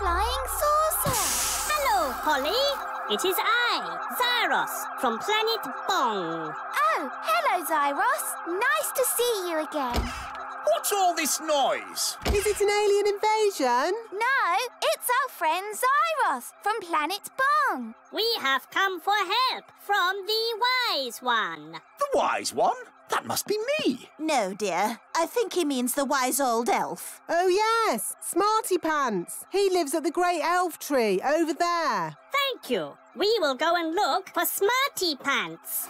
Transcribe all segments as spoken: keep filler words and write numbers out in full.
flying saucer. Hello, Polly. It is I, Zyros, from Planet Bong. Oh, hello, Zyros. Nice to see you again. What's all this noise? Is it an alien invasion? No, it's our friend Zyros from Planet Bong. We have come for help from the Wise One. The Wise One? That must be me. No, dear. I think he means the wise old elf. Oh, yes. Smarty Pants. He lives at the great elf tree over there. Thank you. We will go and look for Smarty Pants.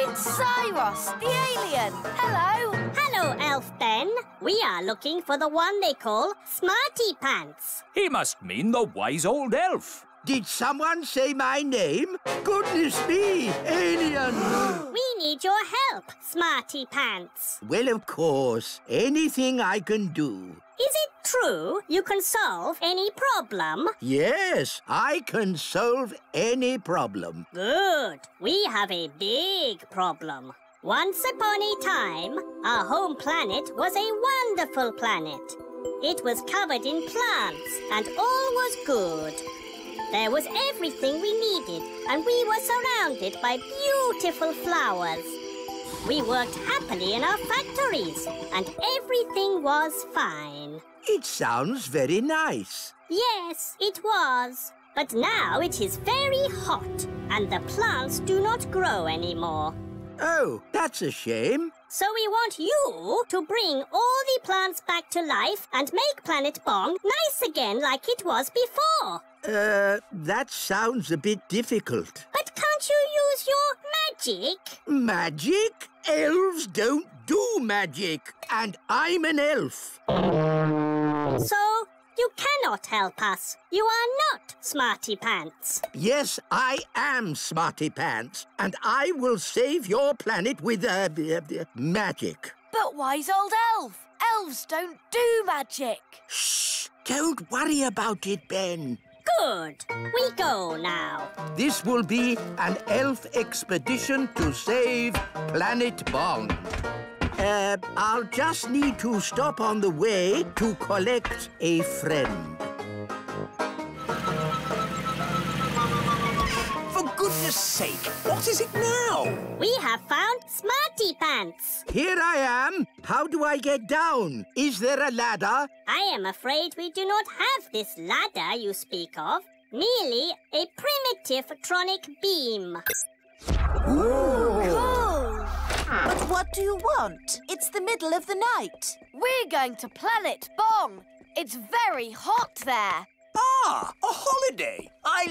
It's Zyros, the alien. Hello. Hello, Elf Ben. We are looking for the one they call Smarty Pants. He must mean the wise old elf. Did someone say my name? Goodness me, alien! We need your help, Smarty Pants. Well, of course. Anything I can do. Is it true you can solve any problem? Yes, I can solve any problem. Good. We have a big problem. Once upon a time, our home planet was a wonderful planet. It was covered in plants and all was good. There was everything we needed and we were surrounded by beautiful flowers. We worked happily in our factories, and everything was fine. It sounds very nice. Yes, it was. But now it is very hot, and the plants do not grow anymore. Oh, that's a shame. So we want you to bring all the plants back to life and make Planet Bong nice again like it was before. Uh, that sounds a bit difficult. But can't you use your magic? Magic? Elves don't do magic, and I'm an elf. So, you cannot help us. You are not Smarty Pants. Yes, I am Smarty Pants, and I will save your planet with uh, uh, magic. But wise old elf, elves don't do magic. Shh, don't worry about it, Ben. Good. We go now. This will be an elf expedition to save Planet Bong. Uh, I'll just need to stop on the way to collect a friend. For goodness sake, what is it now? We have found Smarty Pants. Here I am. How do I get down? Is there a ladder? I am afraid we do not have this ladder you speak of. Merely a primitive tronic beam. Ooh. Cool! But what do you want? It's the middle of the night. We're going to Planet Bong. It's very hot there. Ah, a holiday. I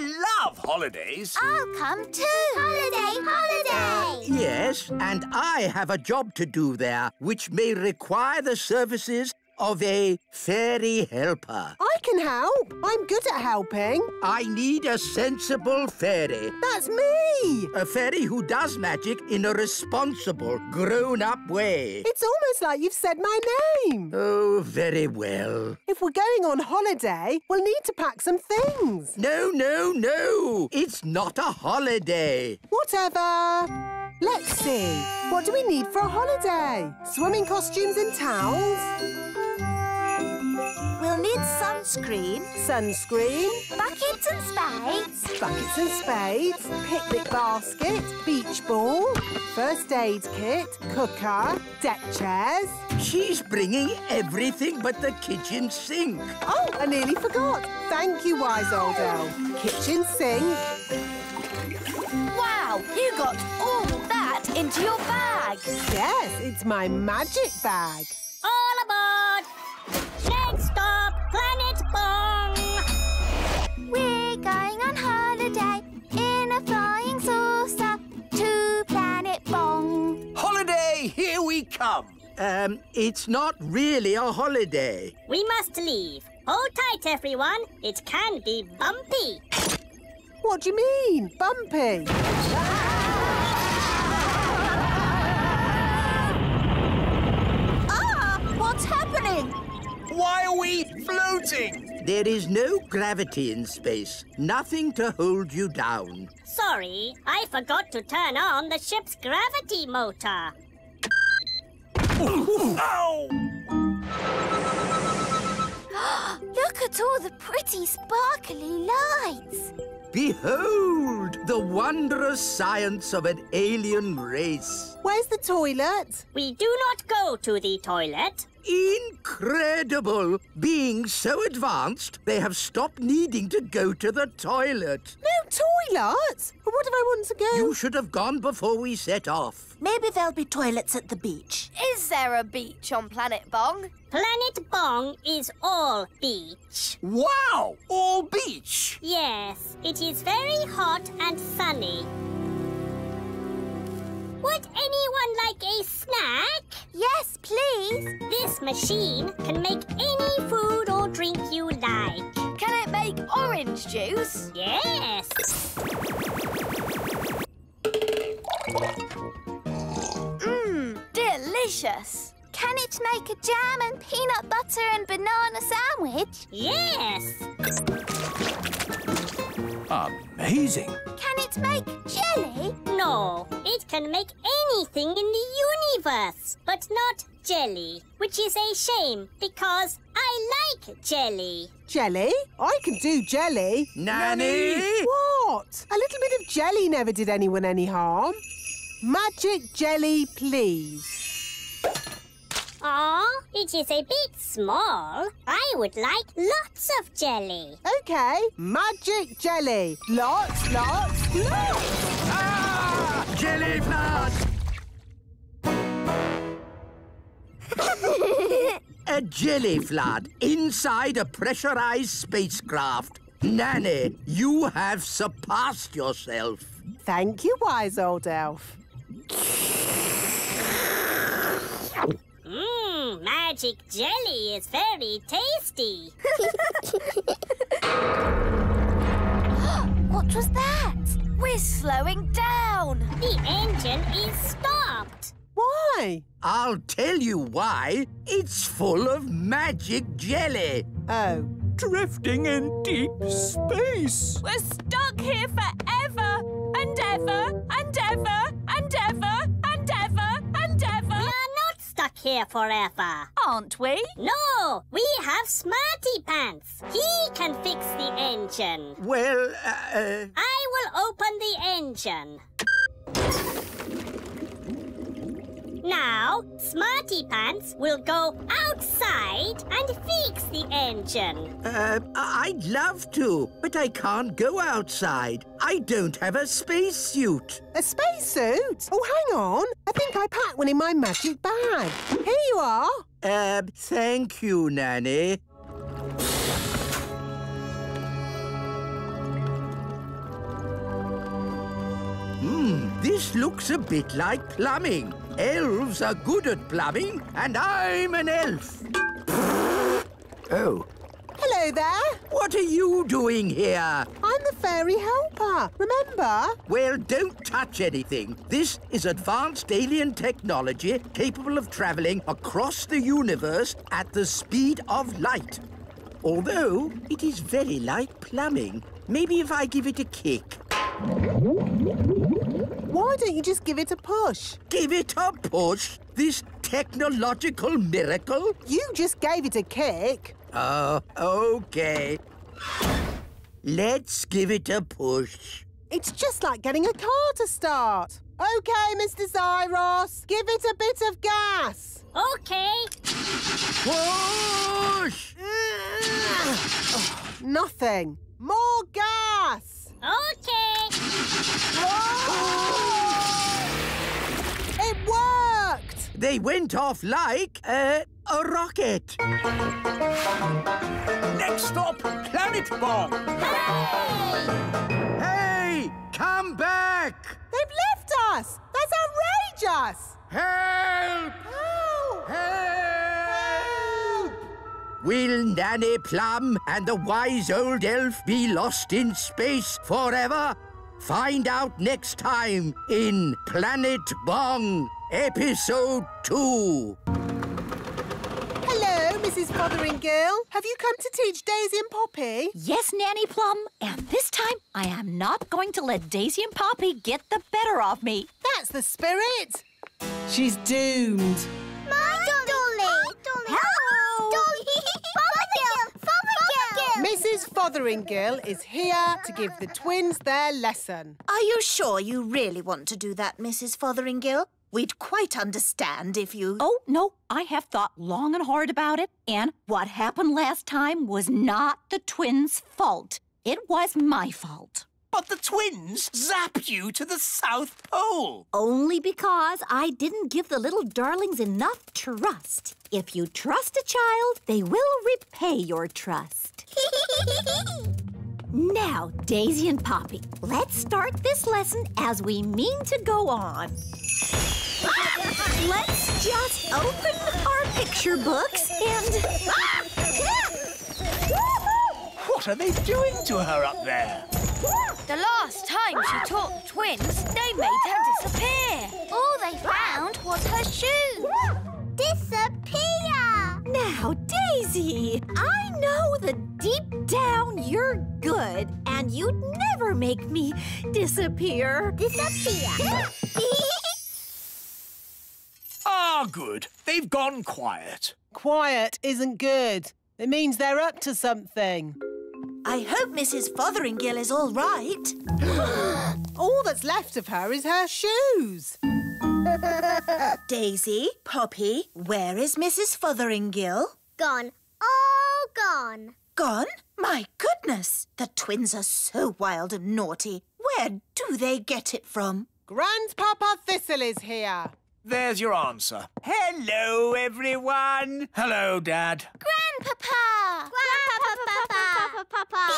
love holidays. I'll come too. Holiday, holiday. Yes, and I have a job to do there, which may require the services of a fairy helper. I can help. I'm good at helping. I need a sensible fairy. That's me. A fairy who does magic in a responsible, grown-up way. It's almost like you've said my name. Oh, very well. If we're going on holiday, we'll need to pack some things. No, no, no. It's not a holiday. Whatever. Let's see. What do we need for a holiday? Swimming costumes and towels? We'll need sunscreen. Sunscreen. Buckets and spades. Buckets and spades. Picnic basket. Beach ball. First aid kit. Cooker. Deck chairs. She's bringing everything but the kitchen sink. Oh, I nearly forgot. Thank you, wise old elf. Kitchen sink. Wow, you got all that into your bag. Yes, it's my magic bag. All aboard! Next stop, Planet Bong! We're going on holiday in a flying saucer to Planet Bong. Holiday, here we come. Um, it's not really a holiday. We must leave. Hold tight, everyone. It can be bumpy. What do you mean, bumpy? Ah! What's happening? Why are we floating? There is no gravity in space. Nothing to hold you down. Sorry, I forgot to turn on the ship's gravity motor. Look at all the pretty sparkly lights. Behold the wondrous science of an alien race. Where's the toilet? We do not go to the toilet. Incredible! Being so advanced, they have stopped needing to go to the toilet. No toilet? What if I want to go? You should have gone before we set off. Maybe there'll be toilets at the beach. Is there a beach on Planet Bong? Planet Bong is all beach. Wow! All beach? Yes. It is very hot and sunny. Would anyone like a snack? Yes, please. This machine can make any food or drink you like. Can it make orange juice? Yes. Mmm, delicious. Can it make a jam and peanut butter and banana sandwich? Yes. Amazing! Can it make jelly? No, it can make anything in the universe, but not jelly, which is a shame because I like jelly. Jelly? I can do jelly. Nanny! Nanny! What? A little bit of jelly never did anyone any harm. Magic jelly, please. Aw, it is a bit small. I would like lots of jelly. Okay, magic jelly. Lots, lots, lots! Ah! Jelly plants! A jelly flood inside a pressurized spacecraft. Nanny, you have surpassed yourself. Thank you, wise old elf. Mmm, magic jelly is very tasty. What was that? We're slowing down. The engine is stopped. Why? I'll tell you why. It's full of magic jelly. Oh. Drifting in deep space. We're stuck here forever and ever and ever and ever and ever and ever. Stuck here forever. Aren't we? No, we have Smarty Pants. He can fix the engine. Well, uh, uh... I will open the engine. Now, Smarty Pants will go outside and fix the engine. Uh, I'd love to, but I can't go outside. I don't have a spacesuit. A spacesuit? Oh, hang on. I think I packed one in my magic bag. Here you are. Uh, thank you, Nanny. Hmm, this looks a bit like plumbing. Elves are good at plumbing, and I'm an elf. Oh. Hello there. What are you doing here? I'm the fairy helper, remember? Well, don't touch anything. This is advanced alien technology capable of travelling across the universe at the speed of light. Although it is very like plumbing. Maybe if I give it a kick. Why don't you just give it a push? Give it a push? This technological miracle? You just gave it a kick. Oh, okay. Let's give it a push. It's just like getting a car to start. Okay, Mister Zyros, give it a bit of gas. Okay. Push! Oh, nothing. More gas. Okay. Whoa! It worked. They went off like uh. a rocket. Next stop, Planet Bong. Hey! Hey! Come back! They've left us! That's outrageous! Help! Help! Help! Will Nanny Plum and the wise old elf be lost in space forever? Find out next time in Planet Bong, Episode two. Missus Fotheringill, have you come to teach Daisy and Poppy? Yes, Nanny Plum. And this time, I am not going to let Daisy and Poppy get the better of me. That's the spirit. She's doomed. Mom! Fotheringill is here to give the twins their lesson. Are you sure you really want to do that, Missus Fotheringill? We'd quite understand if you... Oh, no, I have thought long and hard about it, and what happened last time was not the twins' fault. It was my fault. But the twins zapped you to the South Pole. Only because I didn't give the little darlings enough trust. If you trust a child, they will repay your trust. Now, Daisy and Poppy, let's start this lesson as we mean to go on. Ah! Let's just open our picture books and... Ah! What are they doing to her up there? The last time she taught the twins, they made her disappear. All they found was her shoes. Disappear! Now, Daisy, I know that deep down you're good and you'd never make me disappear. Disappear! Ah, good. They've gone quiet. Quiet isn't good. It means they're up to something. I hope Missus Fotheringill is all right. All that's left of her is her shoes. Daisy, Poppy, where is Missus Fotheringill? Gone. All gone. Gone? My goodness. The twins are so wild and naughty. Where do they get it from? Grandpapa Thistle is here. There's your answer. Hello, everyone. Hello, Dad. Grandpapa! Grandpapa! Grandpapa!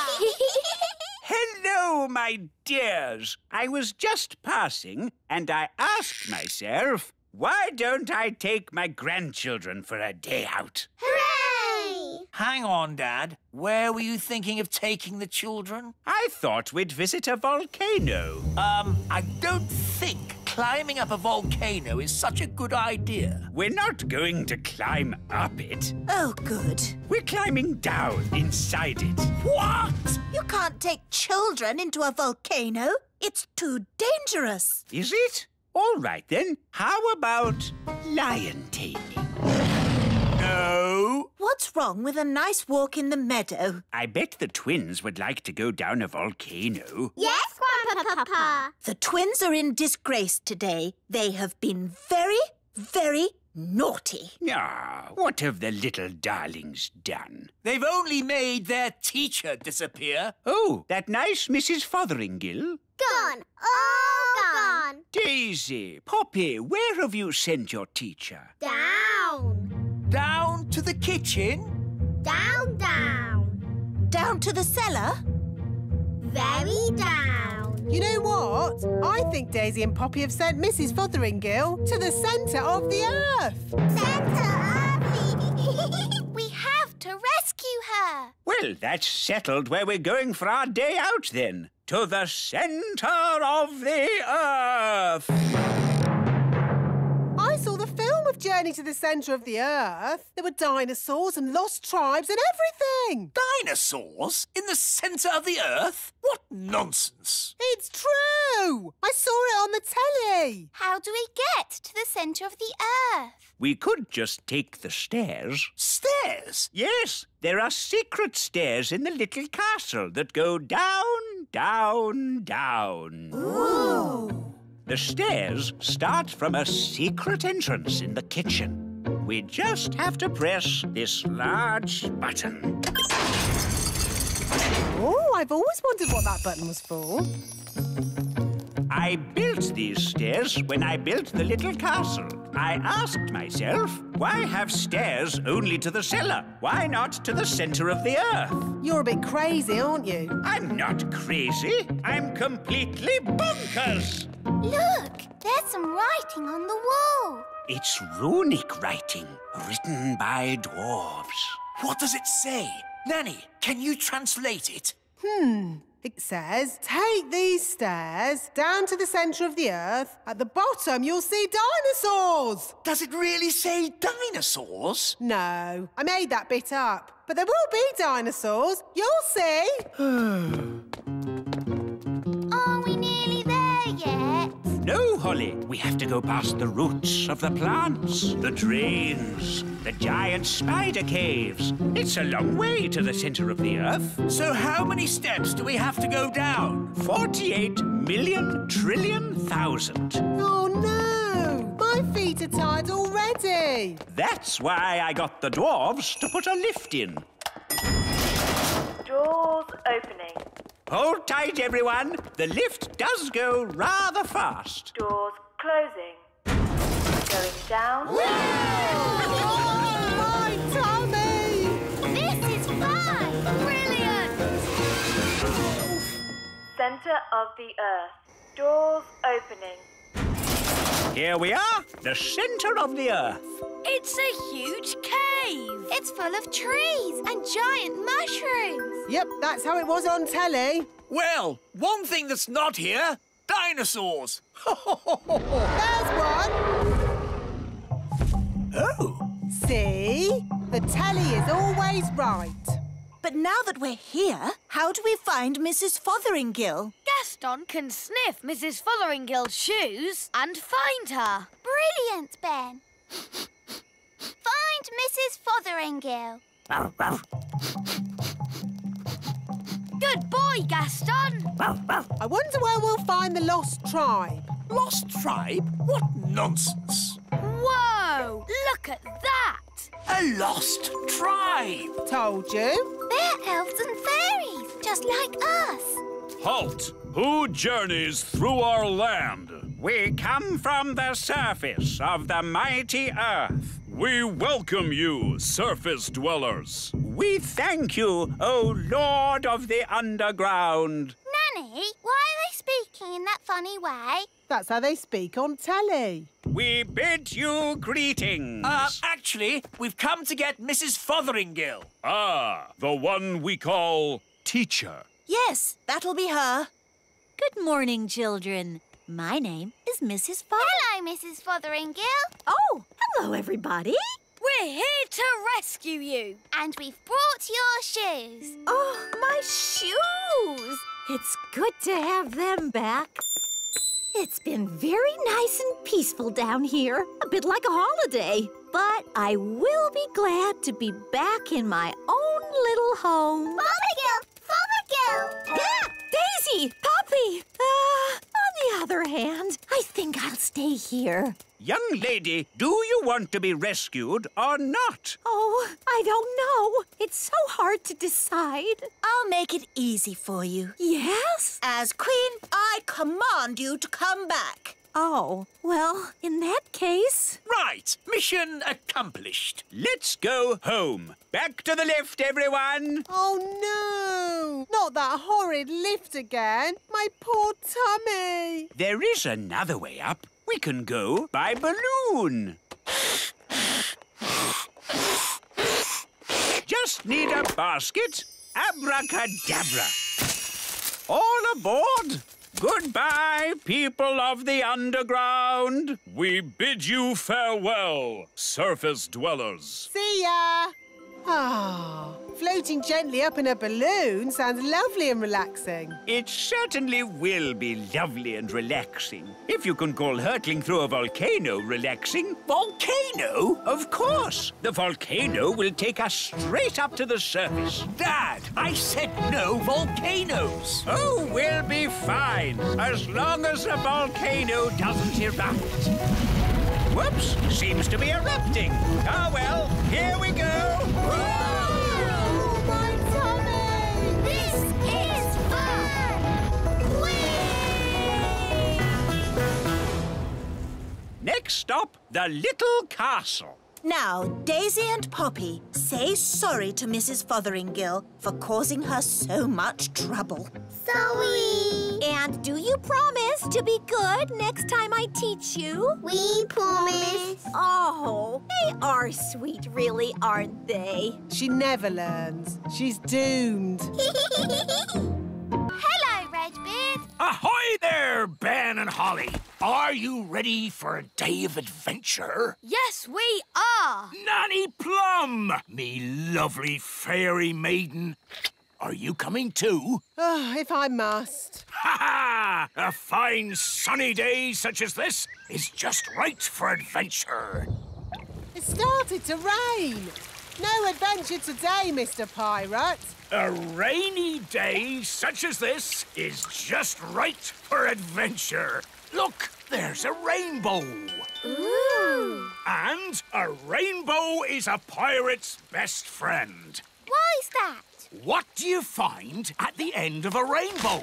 Hello, my dears. I was just passing and I asked myself, why don't I take my grandchildren for a day out? Hooray! Hang on, Dad. Where were you thinking of taking the children? I thought we'd visit a volcano. Um, I don't think... climbing up a volcano is such a good idea. We're not going to climb up it. Oh, good. We're climbing down inside it. What? You can't take children into a volcano. It's too dangerous. Is it? All right, then. How about lion taming? No. What's wrong with a nice walk in the meadow? I bet the twins would like to go down a volcano. Yes, Grandpapa. The twins are in disgrace today. They have been very, very naughty. Ah, what have the little darlings done? They've only made their teacher disappear. Oh, that nice Missus Fotheringill. Gone. All gone. Daisy, Poppy, where have you sent your teacher? Down. Down to the kitchen? Down, down. Down to the cellar? Very down. You know what? I think Daisy and Poppy have sent Missus Fotheringill to the centre of the earth. Centre of the... We have to rescue her. Well, that's settled where we're going for our day out, then. To the centre of the earth. I saw the film of Journey to the Centre of the Earth. There were dinosaurs and lost tribes and everything. Dinosaurs? In the centre of the Earth? What nonsense. It's true. I saw it on the telly. How do we get to the centre of the Earth? We could just take the stairs. Stairs? Yes. There are secret stairs in the little castle that go down, down, down. Ooh. The stairs start from a secret entrance in the kitchen. We just have to press this large button. Oh, I've always wondered what that button was for. I built these stairs when I built the little castle. I asked myself, why have stairs only to the cellar? Why not to the centre of the earth? You're a bit crazy, aren't you? I'm not crazy. I'm completely bonkers. Look, there's some writing on the wall. It's runic writing, written by dwarves. What does it say? Nanny, can you translate it? Hmm. It says, take these stairs down to the centre of the earth. At the bottom, you'll see dinosaurs. Does it really say dinosaurs? No, I made that bit up. But there will be dinosaurs. You'll see. Are we nearly there yet? No, Holly. We have to go past the roots of the plants, the drains, the giant spider caves. It's a long way to the center of the earth. So how many steps do we have to go down? forty-eight million trillion thousand. Oh, no! My feet are tired already. That's why I got the dwarves to put a lift in. Doors opening. Hold tight, everyone. The lift does go rather fast. Doors closing. Going down. Whoa! Oh, my tummy! This is fun! Brilliant! Center of the Earth. Doors opening. Here we are, the center of the Earth. It's a huge cave. It's full of trees and giant mushrooms. Yep, that's how it was on telly. Well, one thing that's not here, dinosaurs. There's one. Oh! See? The telly is always right. But now that we're here, how do we find Missus Fotheringill? Gaston can sniff Missus Fotheringill's shoes and find her. Brilliant, Ben. Find Missus Fotheringill. Good boy, Gaston. I wonder where we'll find the lost tribe. Lost tribe? What nonsense! Whoa! Look at that! A lost tribe! Told you. They're elves and fairies, just like us. Halt! Who journeys through our land? We come from the surface of the mighty earth. We welcome you, surface dwellers. We thank you, O Lord of the Underground. Nanny, why are they speaking in that funny way? That's how they speak on telly. We bid you greetings. Uh, actually, we've come to get Missus Fotheringill. Ah, the one we call teacher. Yes, that'll be her. Good morning, children. My name is Missus Fotheringill. Hello, Missus Fotheringill. Oh, hello, everybody. We're here to rescue you. And we've brought your shoes. Oh, my shoes. It's good to have them back. It's been very nice and peaceful down here, a bit like a holiday. But I will be glad to be back in my own little home. Fotheringill! Fotheringill! Ah, Daisy! Poppy! Uh, on the other hand, I think I'll stay here. Young lady, do you want to be rescued or not? Oh, I don't know. It's so hard to decide. I'll make it easy for you. Yes? As Queen, I command you to come back. Oh, well, in that case... Right, mission accomplished. Let's go home. Back to the lift, everyone. Oh, no, not that horrid lift again. My poor tummy. There is another way up. We can go by balloon. Just need a basket. Abracadabra. All aboard. Goodbye, people of the underground. We bid you farewell, surface dwellers. See ya. Ah, floating gently up in a balloon sounds lovely and relaxing. It certainly will be lovely and relaxing. If you can call hurtling through a volcano relaxing. Volcano? Of course. The volcano will take us straight up to the surface. Dad, I said no volcanoes. Oh, we'll be fine, as long as the volcano doesn't erupt. Whoops! Seems to be erupting. Ah, well, here we go. Whoa! Oh, my tummy! This is fun! Whee! Next stop, the little castle. Now, Daisy and Poppy, say sorry to Missus Fotheringill for causing her so much trouble. Sorry. And do you promise to be good next time I teach you? We promise. Oh, they are sweet, really, aren't they? She never learns. She's doomed. Hello, Redbeard. Ahoy there, Ben and Holly. Are you ready for a day of adventure? Yes, we are. Nanny Plum, me lovely fairy maiden. Are you coming too? Oh, if I must. Ha-ha! A fine sunny day such as this is just right for adventure. It started to rain. No adventure today, Mister Pirate. A rainy day such as this is just right for adventure. Look, there's a rainbow. Ooh. And a rainbow is a pirate's best friend. Why's that? What do you find at the end of a rainbow?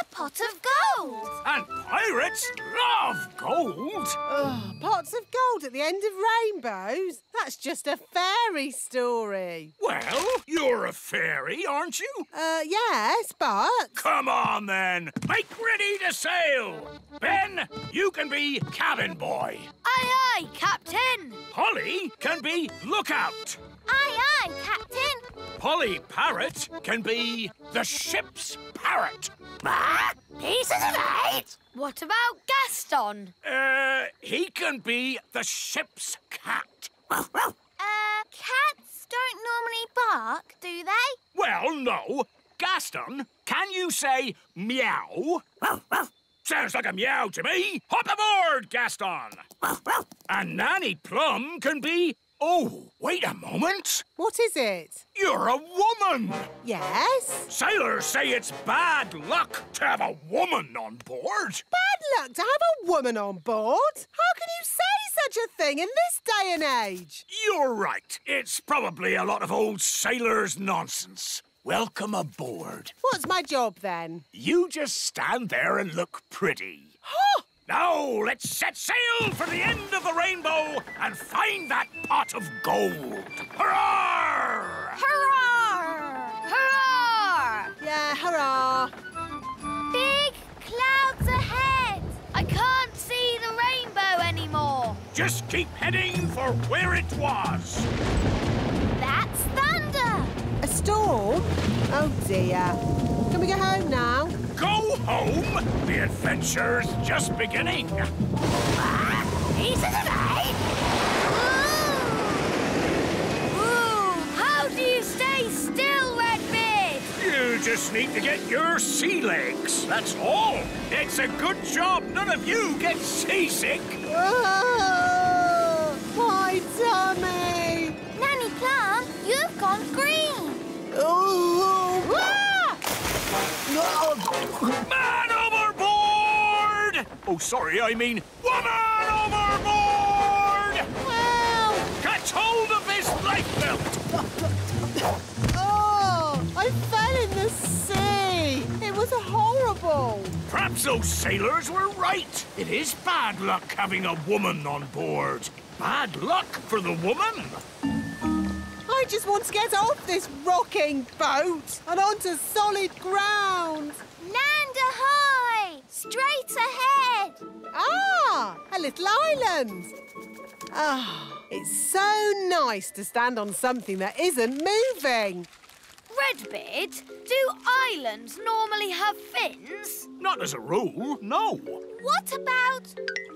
A pot of gold. And pirates love gold. Oh, pots of gold at the end of rainbows? That's just a fairy story. Well, you're a fairy, aren't you? Uh, yes, but... Come on, then. Make ready to sail. Ben, you can be cabin boy. Aye, aye, Captain. Polly can be lookout. Aye, aye, Captain. Polly Parrot can be the ship's parrot. Ah, pieces of eight. What about Gaston? Uh, he can be the ship's cat. uh, cats don't normally bark, do they? Well, no. Gaston, can you say meow? Sounds like a meow to me. Hop aboard, Gaston. And Nanny Plum can be... Oh, wait a moment. What is it? You're a woman. Yes? Sailors say it's bad luck to have a woman on board. Bad luck to have a woman on board? How can you say such a thing in this day and age? You're right. It's probably a lot of old sailors' nonsense. Welcome aboard. What's my job, then? You just stand there and look pretty. Huh? Now, let's set sail for the end of the rainbow and find that pot of gold. Hurrah! Hurrah! Hurrah! Yeah, hurrah. Big clouds ahead. I can't see the rainbow anymore. Just keep heading for where it was. That's thunder. A storm? Oh, dear. Can we go home now? Go home? The adventure's just beginning. Ah, pieces of eight. Ooh. Ooh, how do you stay still, Redbeard? You just need to get your sea legs, that's all. It's a good job none of you get seasick. Oh, my tummy. Nanny Plum, you've gone green. Oh. Whoa. Man overboard! Oh, sorry, I mean woman overboard! Wow! Catch hold of his lifebelt! Oh, I fell in the sea. It was horrible. Perhaps those sailors were right. It is bad luck having a woman on board. Bad luck for the woman. I just want to get off this rocking boat and onto solid ground. Land ahoy! Straight ahead! Ah, a little island. Ah, it's so nice to stand on something that isn't moving. Redbeard, do islands normally have fins? Not as a rule, no. What about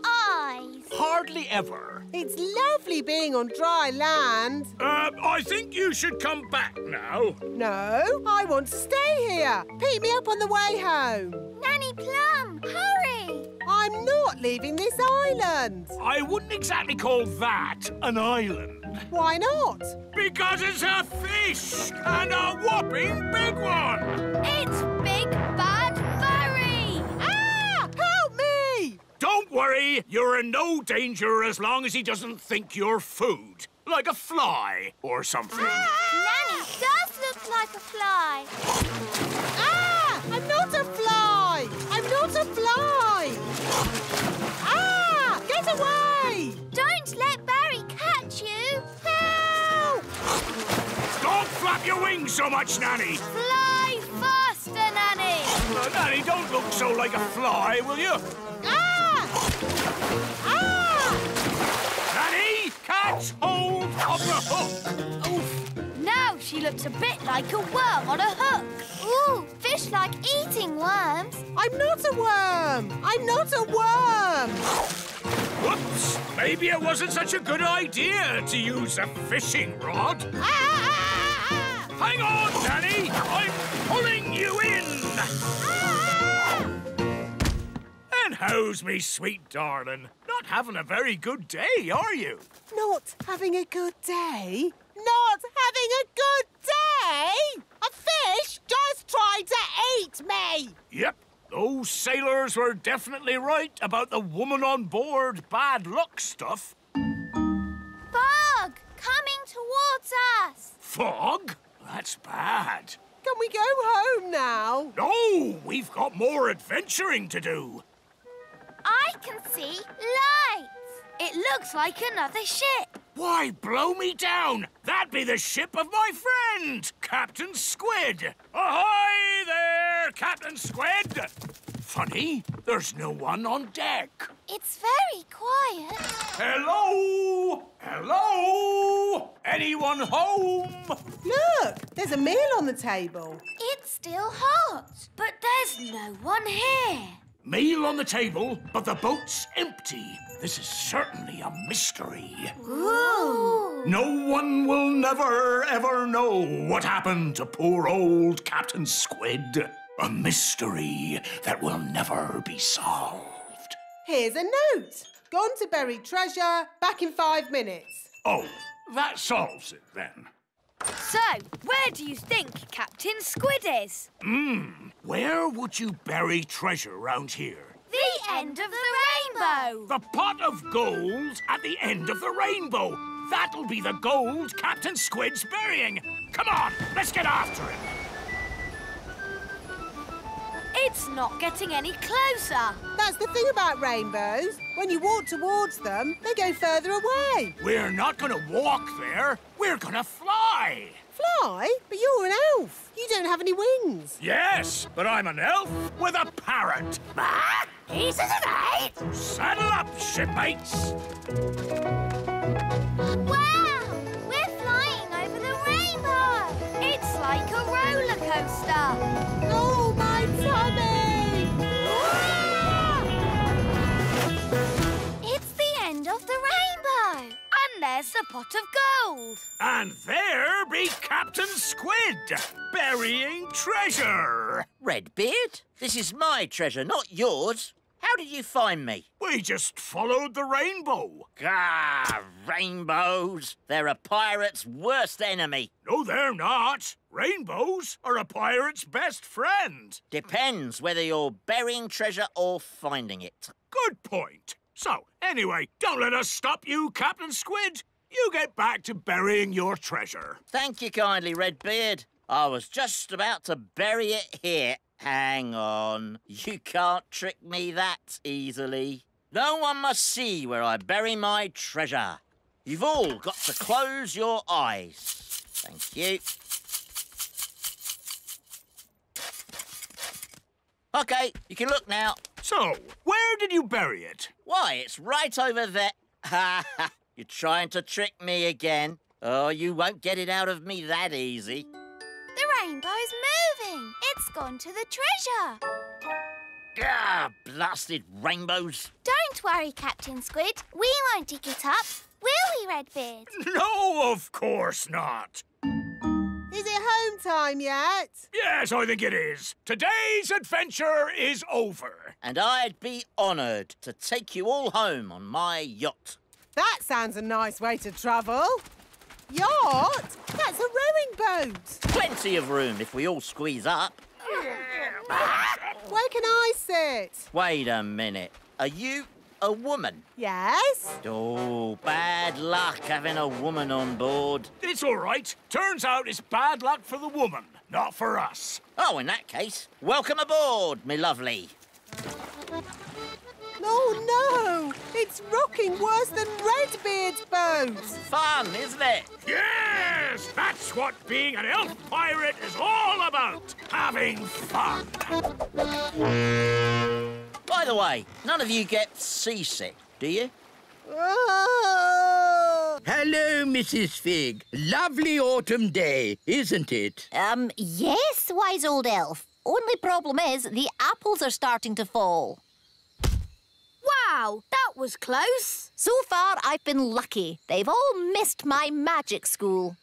eyes? Hardly ever. It's lovely being on dry land. Uh, I think you should come back now. No, I want to stay here. Pick me up on the way home. Nanny Plum, hurry! I'm not leaving this island. I wouldn't exactly call that an island. Why not? Because it's a fish and a whopping big one. It's Big Bad Barry. Ah! Help me! Don't worry, you're in no danger as long as he doesn't think you're food, like a fly or something. Ah! Nanny does look like a fly. Ah! I'm not a fly. I'm not a fly. Ah! Get away! Don't let Barry catch you. Help! Don't flap your wings so much, Nanny. Fly faster, Nanny. Uh, Nanny, don't look so like a fly, will you? Ah! Ah! Nanny, catch hold of the hook. Oof. Now she looks a bit like a worm on a hook. Ooh, fish like eating worms. I'm not a worm. I'm not a worm. Whoops! Maybe it wasn't such a good idea to use a fishing rod. Ah, ah, ah, ah. Hang on, Nanny! I'm pulling you in! Ah, ah. And how's me sweet darling? not having a very good day, are you? Not having a good day? Not having a good day? A fish just tried to eat me! Yep. Those sailors were definitely right about the woman on board bad luck stuff. Fog! Coming towards us! Fog? That's bad. Can we go home now? No! We've got more adventuring to do. I can see lights. It looks like another ship. Why, blow me down! That'd be the ship of my friend, Captain Squid. Ahoy there, Captain Squid! Funny, there's no one on deck. It's very quiet. Hello! Hello! Anyone home? Look, there's a meal on the table. It's still hot, but there's no one here. Meal on the table, but the boat's empty. This is certainly a mystery. Ooh. No one will never, ever know what happened to poor old Captain Squid. A mystery that will never be solved. Here's a note. Gone to bury treasure, back in five minutes. Oh, that solves it then. So, where do you think Captain Squid is? Hmm, where would you bury treasure round here? The end of the rainbow! The pot of gold at the end of the rainbow! That'll be the gold Captain Squid's burying! Come on, let's get after him! It's not getting any closer. That's the thing about rainbows. When you walk towards them, they go further away. We're not going to walk there. We're going to fly. Fly? But you're an elf. You don't have any wings. Yes, but I'm an elf with a parrot. Ah, pieces of eight. Saddle up, shipmates. Wow! We're flying over the rainbow. It's like a roller coaster. Oh, my tummy! Ah! It's the end of the rainbow. And there's the pot of gold. And there be Captain Squid, burying treasure. Redbeard, this is my treasure, not yours. How did you find me? We just followed the rainbow. Ah, rainbows. They're a pirate's worst enemy. No, they're not. Rainbows are a pirate's best friend. Depends whether you're burying treasure or finding it. Good point. So, anyway, don't let us stop you, Captain Squid. You get back to burying your treasure. Thank you kindly, Redbeard. I was just about to bury it here. Hang on. You can't trick me that easily. No one must see where I bury my treasure. You've all got to close your eyes. Thank you. OK, you can look now. So, where did you bury it? Why, it's right over there. Ha ha, you're trying to trick me again. Oh, you won't get it out of me that easy. The rainbow's moving. It's gone to the treasure. Ah, blasted rainbows. Don't worry, Captain Squid. We won't dig it up, will we, Redbeard? No, of course not. Is it home time yet? Yes, I think it is. Today's adventure is over. And I'd be honoured to take you all home on my yacht. That sounds a nice way to travel. Yacht? That's a rowing boat. Plenty of room if we all squeeze up. Where can I sit? Wait a minute. Are you a woman? Yes. Oh, bad luck having a woman on board. It's all right. Turns out it's bad luck for the woman, not for us. Oh, in that case, welcome aboard, me lovely. Oh, no! It's rocking worse than Redbeard's boat! Fun, isn't it? Yes! That's what being an elf pirate is all about! Having fun! By the way, none of you get seasick, do you? Oh. Hello, Missus Fig. Lovely autumn day, isn't it? Um, yes, wise old elf. Only problem is the apples are starting to fall. Wow, that was close. So far, I've been lucky. They've all missed my magic school.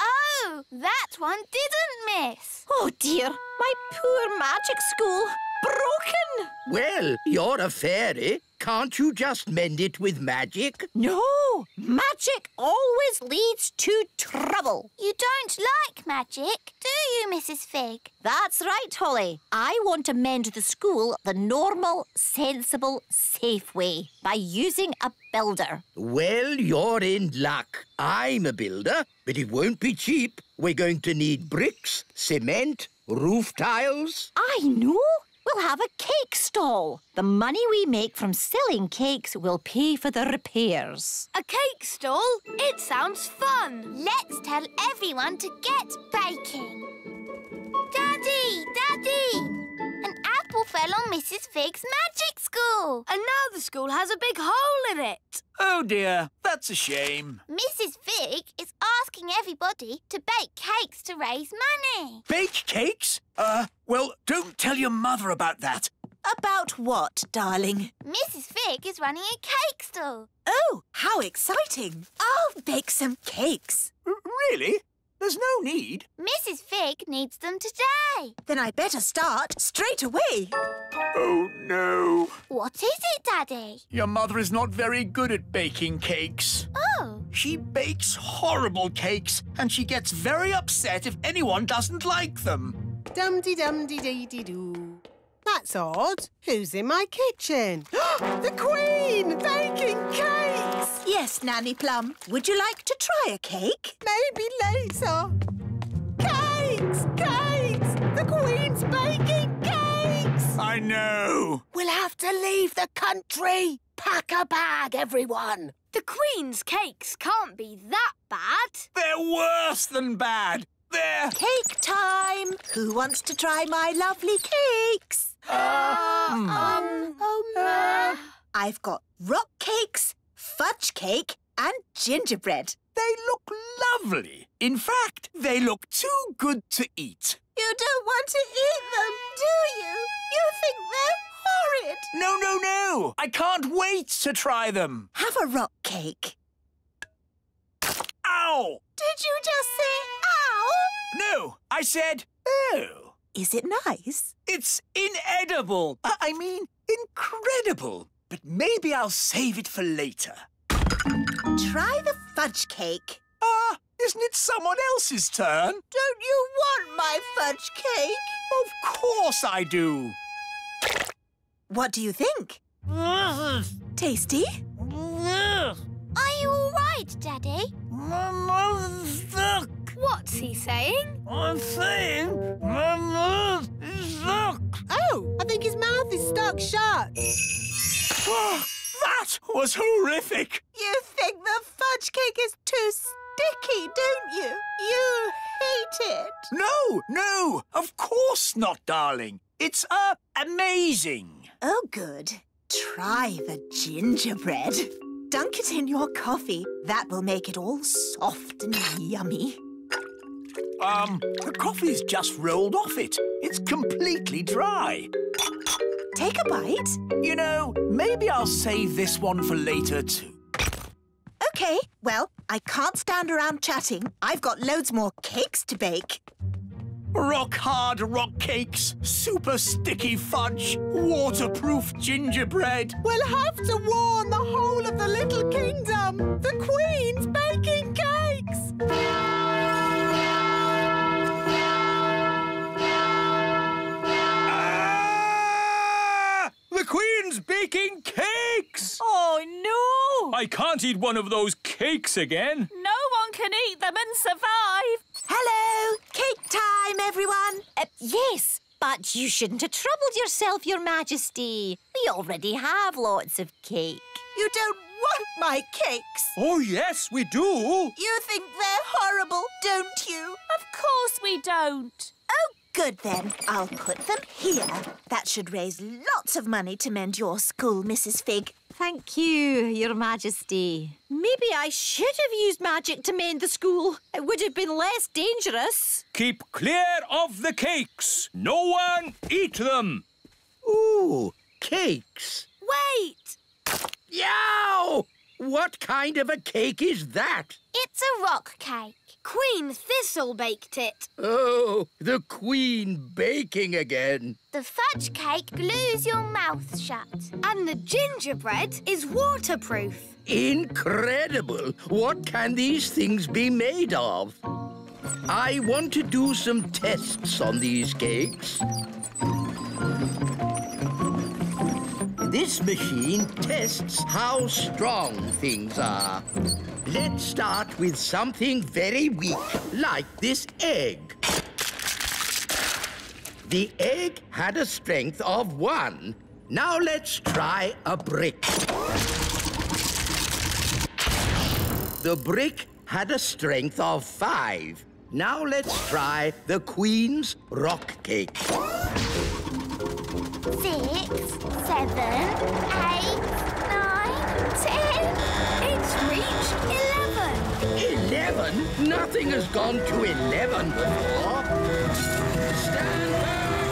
Oh, that one didn't miss. Oh, dear. My poor magic school broke broken. Well, you're a fairy. Can't you just mend it with magic? No, magic always leads to trouble. You don't like magic, do you, Missus Fig? That's right, Holly. I want to mend the school the normal, sensible, safe way by using a builder. Well, you're in luck. I'm a builder, but it won't be cheap. We're going to need bricks, cement, roof tiles. I know. We'll have a cake stall. The money we make from selling cakes will pay for the repairs. A cake stall? It sounds fun. Let's tell everyone to get baking. Daddy! Daddy! An apple fell on Missus Fig's magic school. And now the school has a big hole in it. Oh, dear. That's a shame. Missus Fig is asking everybody to bake cakes to raise money. Bake cakes? Uh, well, don't tell your mother about that. About what, darling? Missus Fig is running a cake stall. Oh, how exciting. I'll bake some cakes. R- really? There's no need. Missus Fig needs them today. Then I better start straight away. Oh, no. What is it, Daddy? Your mother is not very good at baking cakes. Oh. She bakes horrible cakes, and she gets very upset if anyone doesn't like them. Dum-de-dum-de-dee-dee-doo. That's odd. Who's in my kitchen? The Queen! Baking cakes! Yes, Nanny Plum. Would you like to try a cake? Maybe later. Cakes! Cakes! The Queen's baking cakes! I know. We'll have to leave the country. Pack a bag, everyone. The Queen's cakes can't be that bad. They're worse than bad. They're... Cake time! Who wants to try my lovely cakes? Uh, um, um, um, uh, I've got rock cakes, fudge cake and gingerbread. They look lovely. In fact, they look too good to eat. You don't want to eat them, do you? You think they're horrid. No, no, no. I can't wait to try them. Have a rock cake. Ow! Did you just say ow? No, I said oh. Is it nice? It's inedible. I, I mean, incredible. But maybe I'll save it for later. Try the fudge cake. Ah, uh, isn't it someone else's turn? Don't you want my fudge cake? Of course I do. What do you think? Tasty? Are you all right, Daddy? My mouth's stuck. What's he saying? I'm saying my mouth is stuck. Oh, I think his mouth is stuck shut. That was horrific. You think the fudge cake is too sticky, don't you? You hate it. No, no, of course not, darling. It's, uh, amazing. Oh, good. Try the gingerbread. Dunk it in your coffee. That will make it all soft and yummy. Um, the coffee's just rolled off it. It's completely dry. Take a bite. You know, maybe I'll save this one for later too. OK, well, I can't stand around chatting. I've got loads more cakes to bake. Rock-hard rock cakes, super sticky fudge, waterproof gingerbread. We'll have to warn the whole of the little kingdom. The Queen's baking cakes. The Queen's baking cakes! Oh, no! I can't eat one of those cakes again. No one can eat them and survive. Hello! Cake time, everyone! Uh, yes, but you shouldn't have troubled yourself, Your Majesty. We already have lots of cake. You don't want my cakes. Oh, yes, we do. You think they're horrible, don't you? Of course we don't. Oh, good then. I'll put them here. That should raise lots of money to mend your school, Missus Fig. Thank you, Your Majesty. Maybe I should have used magic to mend the school. It would have been less dangerous. Keep clear of the cakes. No one eat them. Ooh, cakes. Wait. Yow! What kind of a cake is that? It's a rock cake. Queen Thistle baked it. Oh, the Queen baking again. The fudge cake glues your mouth shut. And the gingerbread is waterproof. Incredible! What can these things be made of? I want to do some tests on these cakes. This machine tests how strong things are. Let's start with something very weak, like this egg. The egg had a strength of one. Now let's try a brick. The brick had a strength of five. Now let's try the Queen's rock cake. Six, seven, eight, nine, ten... Reach eleven. Eleven? Nothing has gone to eleven before. Stand back,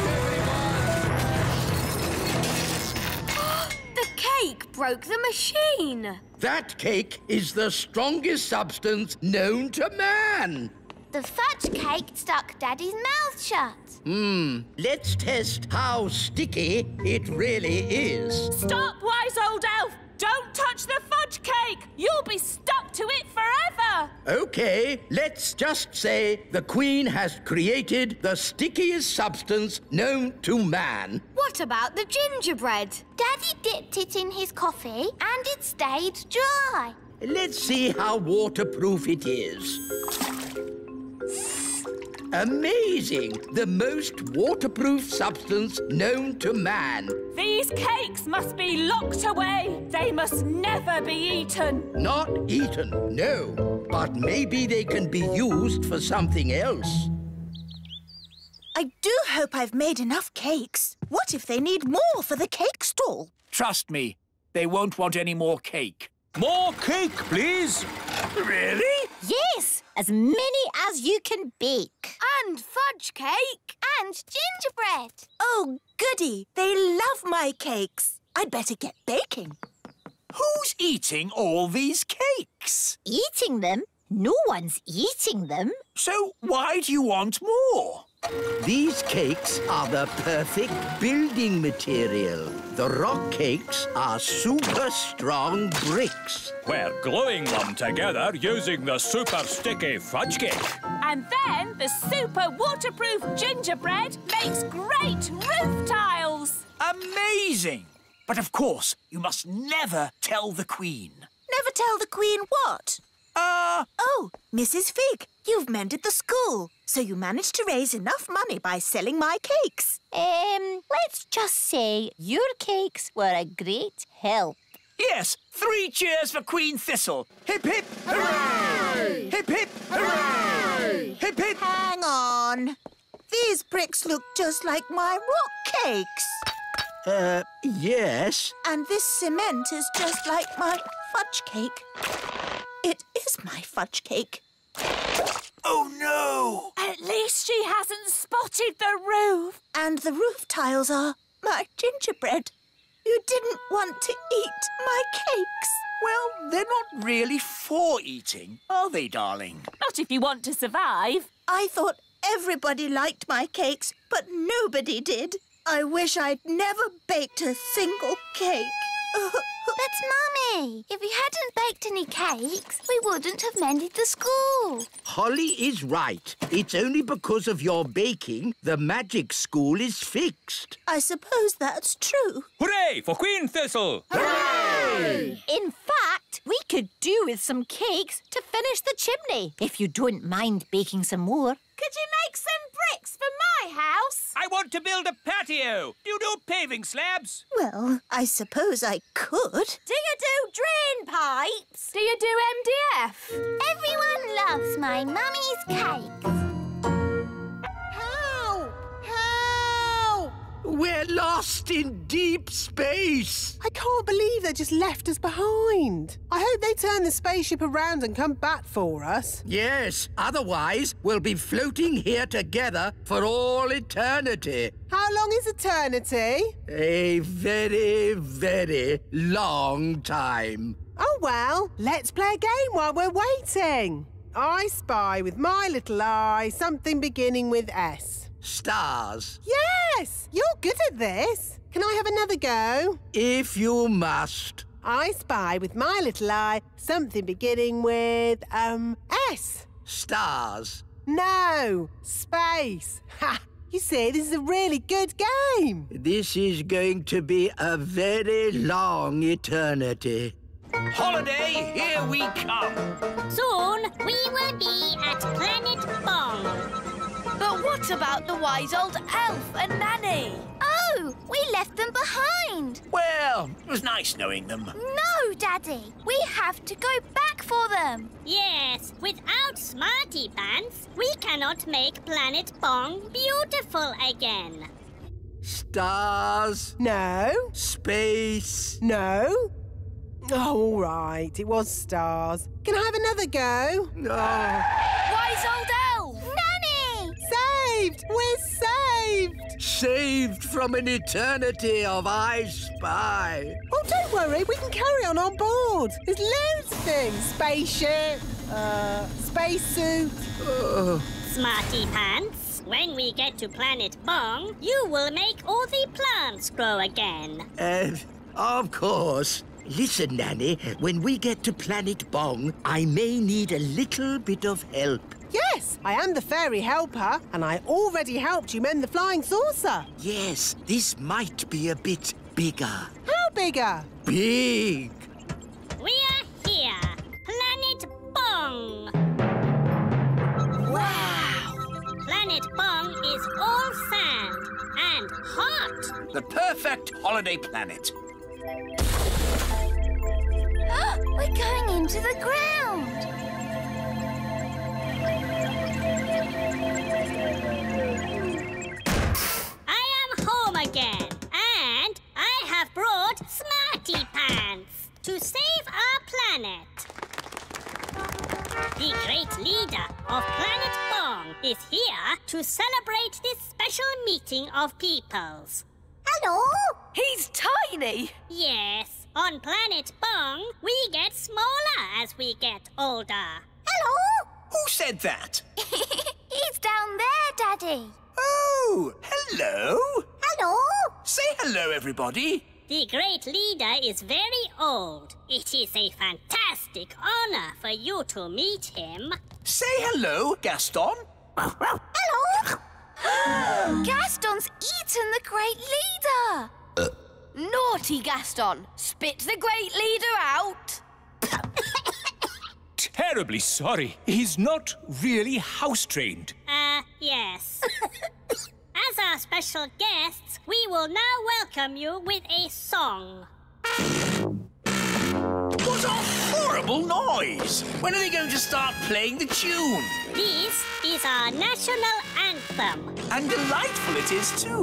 everyone! The cake broke the machine. That cake is the strongest substance known to man. The fudge cake stuck Daddy's mouth shut. Hmm. Let's test how sticky it really is. Stop, wise old elf! Don't touch the fudge cake! You'll be stuck to it forever! OK, let's just say the Queen has created the stickiest substance known to man. What about the gingerbread? Daddy dipped it in his coffee and it stayed dry. Let's see how waterproof it is. Amazing! The most waterproof substance known to man. These cakes must be locked away. They must never be eaten. Not eaten, no. But maybe they can be used for something else. I do hope I've made enough cakes. What if they need more for the cake stall? Trust me, they won't want any more cake. More cake, please. Really? Yes. As many as you can bake. And fudge cake. And gingerbread. Oh, goody. They love my cakes. I'd better get baking. Who's eating all these cakes? Eating them? No one's eating them. So why do you want more? These cakes are the perfect building material. The rock cakes are super strong bricks. We're gluing them together using the super sticky fudge cake. And then the super waterproof gingerbread makes great roof tiles. Amazing! But of course, you must never tell the Queen. Never tell the Queen what? Uh... Oh, Missus Fig, you've mended the school, so you managed to raise enough money by selling my cakes. Um, let's just say your cakes were a great help. Yes, three cheers for Queen Thistle. Hip, hip, hooray! Hip, hip, hooray! Hip, hip! Hang on. These bricks look just like my rock cakes. Uh, yes. And this cement is just like my fudge cake. It is my fudge cake. Oh, no! At least she hasn't spotted the roof. And the roof tiles are my gingerbread. You didn't want to eat my cakes. Well, they're not really for eating, are they, darling? Not if you want to survive. I thought everybody liked my cakes, but nobody did. I wish I'd never baked a single cake. But, Mummy, if we hadn't baked any cakes, we wouldn't have mended the school. Holly is right. It's only because of your baking the magic school is fixed. I suppose that's true. Hooray for Queen Thistle! Hooray! In fact, we could do with some cakes to finish the chimney, if you don't mind baking some more. Could you make some bricks for my house? I want to build a patio. Do you do paving slabs? Well, I suppose I could. Do you do drain pipes? Do you do M D F? Everyone loves my mummy's cakes. Help! Help! We're lost in deep space. I can't believe they just left us behind. I hope they turn the spaceship around and come back for us. Yes, otherwise we'll be floating here together for all eternity. How long is eternity? A very, very long time. Oh, well, let's play a game while we're waiting. I spy with my little eye something beginning with S. Stars? Yes! You're good at this. Can I have another go? If you must. I spy with my little eye something beginning with, um, S. Stars? No, space. Ha! You see, this is a really good game. This is going to be a very long eternity. Holiday, here we come. Soon we will be at Planet Bong. But what about the wise old elf and Nanny? Oh, we left them behind. Well, it was nice knowing them. No, Daddy, we have to go back for them. Yes, without Smarty Pants, we cannot make Planet Bong beautiful again. Stars? No. Space? No. Oh, all right, it was stars. Can I have another go? No. Oh. Wise old elf! Nanny! Saved! We're saved! Saved from an eternity of I Spy. Oh, don't worry, we can carry on on board. There's loads of things. Spaceship, uh, spacesuit. Uh. Smarty Pants, when we get to Planet Bong, you will make all the plants grow again. Uh, of course. Listen, Nanny, when we get to Planet Bong, I may need a little bit of help. Yes, I am the fairy helper, and I already helped you mend the flying saucer. Yes, this might be a bit bigger. How bigger? Big! We are here, Planet Bong. Wow! Planet Bong is all sand and hot. The perfect holiday planet. We're going into the ground! I am home again, and I have brought Smarty Pants to save our planet. The great leader of Planet Bong is here to celebrate this special meeting of peoples. Hello? He's tiny! Yes. On Planet Bong, we get smaller as we get older. Hello? Who said that? He's down there, Daddy. Oh, hello. Hello? Say hello, everybody. The great leader is very old. It is a fantastic honor for you to meet him. Say hello, Gaston. Hello? Gaston's eaten the great leader. Uh. Naughty Gaston, spit the great leader out. Terribly sorry. He's not really house-trained. Uh, yes. As our special guests, we will now welcome you with a song. What a horrible noise! When are they going to start playing the tune? This is our national anthem. And delightful it is, too.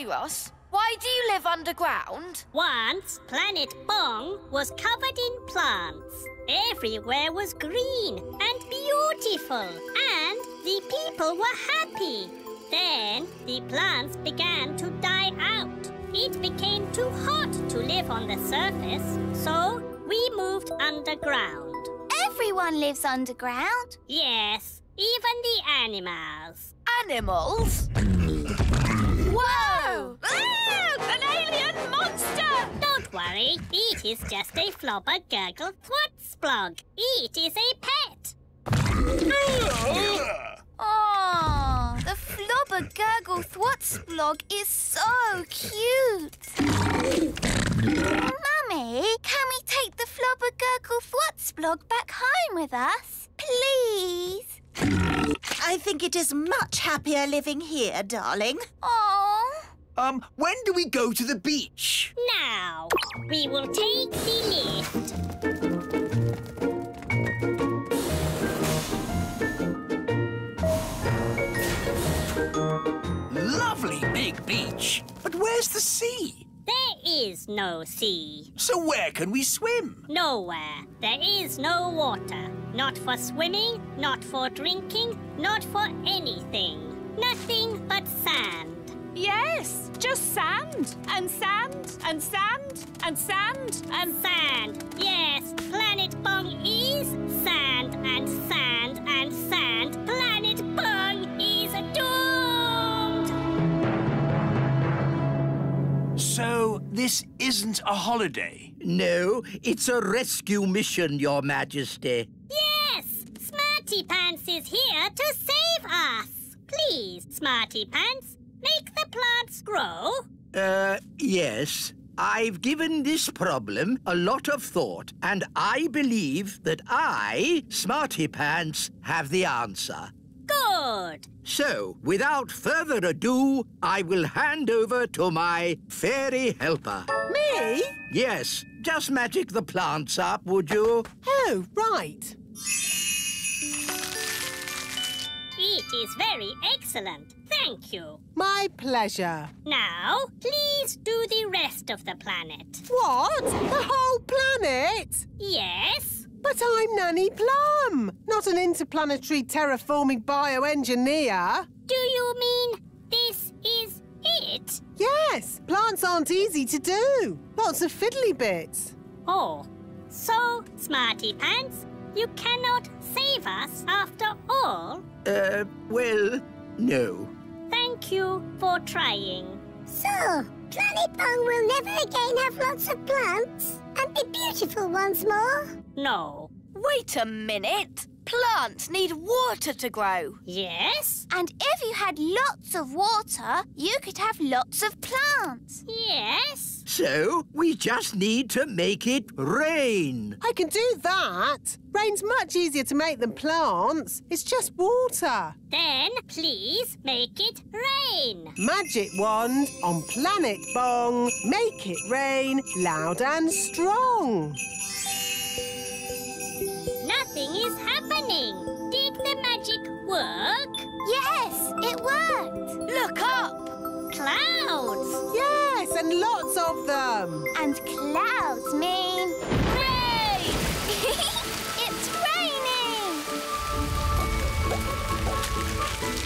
Zyros, why do you live underground? Once, Planet Bong was covered in plants. Everywhere was green and beautiful, and the people were happy. Then, the plants began to die out. It became too hot to live on the surface, so we moved underground. Everyone lives underground? Yes, even the animals. Animals? Whoa! Ah, an alien monster! Don't worry, it is just a flobber gurgle thwat splog. It is a pet. Oh, the flobber gurgle thwat splog is so cute. Mummy, can we take the flobber gurgle thwat splog back home with us, please? I think it is much happier living here, darling. Aww. Um, when do we go to the beach? Now. We will take the lift. Lovely big beach. But where's the sea? There is no sea. So where can we swim? Nowhere. There is no water. Not for swimming, not for drinking, not for anything. Nothing but sand. Yes, Just sand, and sand, and sand, and sand, and sand. Yes, Planet Bong is sand, and sand, and sand. Planet Bong is doomed! So, this isn't a holiday? No, it's a rescue mission, Your Majesty. Yes! Smarty Pants is here to save us. Please, Smarty Pants, make the plants grow. Uh, yes. I've given this problem a lot of thought, and I believe that I, Smarty Pants, have the answer. Good. So, without further ado, I will hand over to my fairy helper. Me? Yes. Just magic the plants up, would you? Oh, right. It is very excellent. Thank you. My pleasure. Now, please do the rest of the planet. What? The whole planet? Yes. But I'm Nanny Plum, not an interplanetary terraforming bioengineer. Do you mean this is it? Yes. Plants aren't easy to do. Lots of fiddly bits. Oh. So, Smarty Pants, you cannot save us after all? Uh, well, no. Thank you for trying. So, Planet Bong will never again have lots of plants and be beautiful once more? No. Wait a minute. Plants need water to grow. Yes. And if you had lots of water, you could have lots of plants. Yes. So, we just need to make it rain. I can do that. Rain's much easier to make than plants. It's just water. Then, please make it rain. Magic wand on Planet Bong. Make it rain loud and strong. Nothing is happening. Did the magic work? Yes, it worked. Look up. Clouds. Yes, and lots of them. And clouds mean rain. It's raining.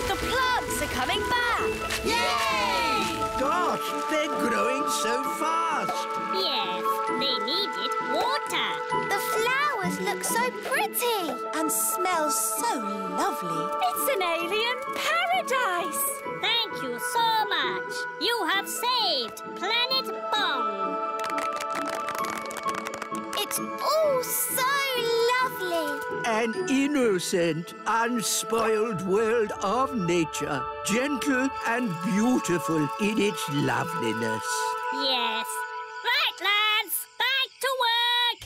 The plants are coming back. Yay! Gosh, they're growing so fast. Yes, they needed water. The flowers look so pretty and smell so lovely. It's an alien paradise. Thank you so much. You have saved Planet Bong. It's all so lovely. An innocent, unspoiled world of nature, gentle and beautiful in its loveliness. Yes. Right, lads, back to work.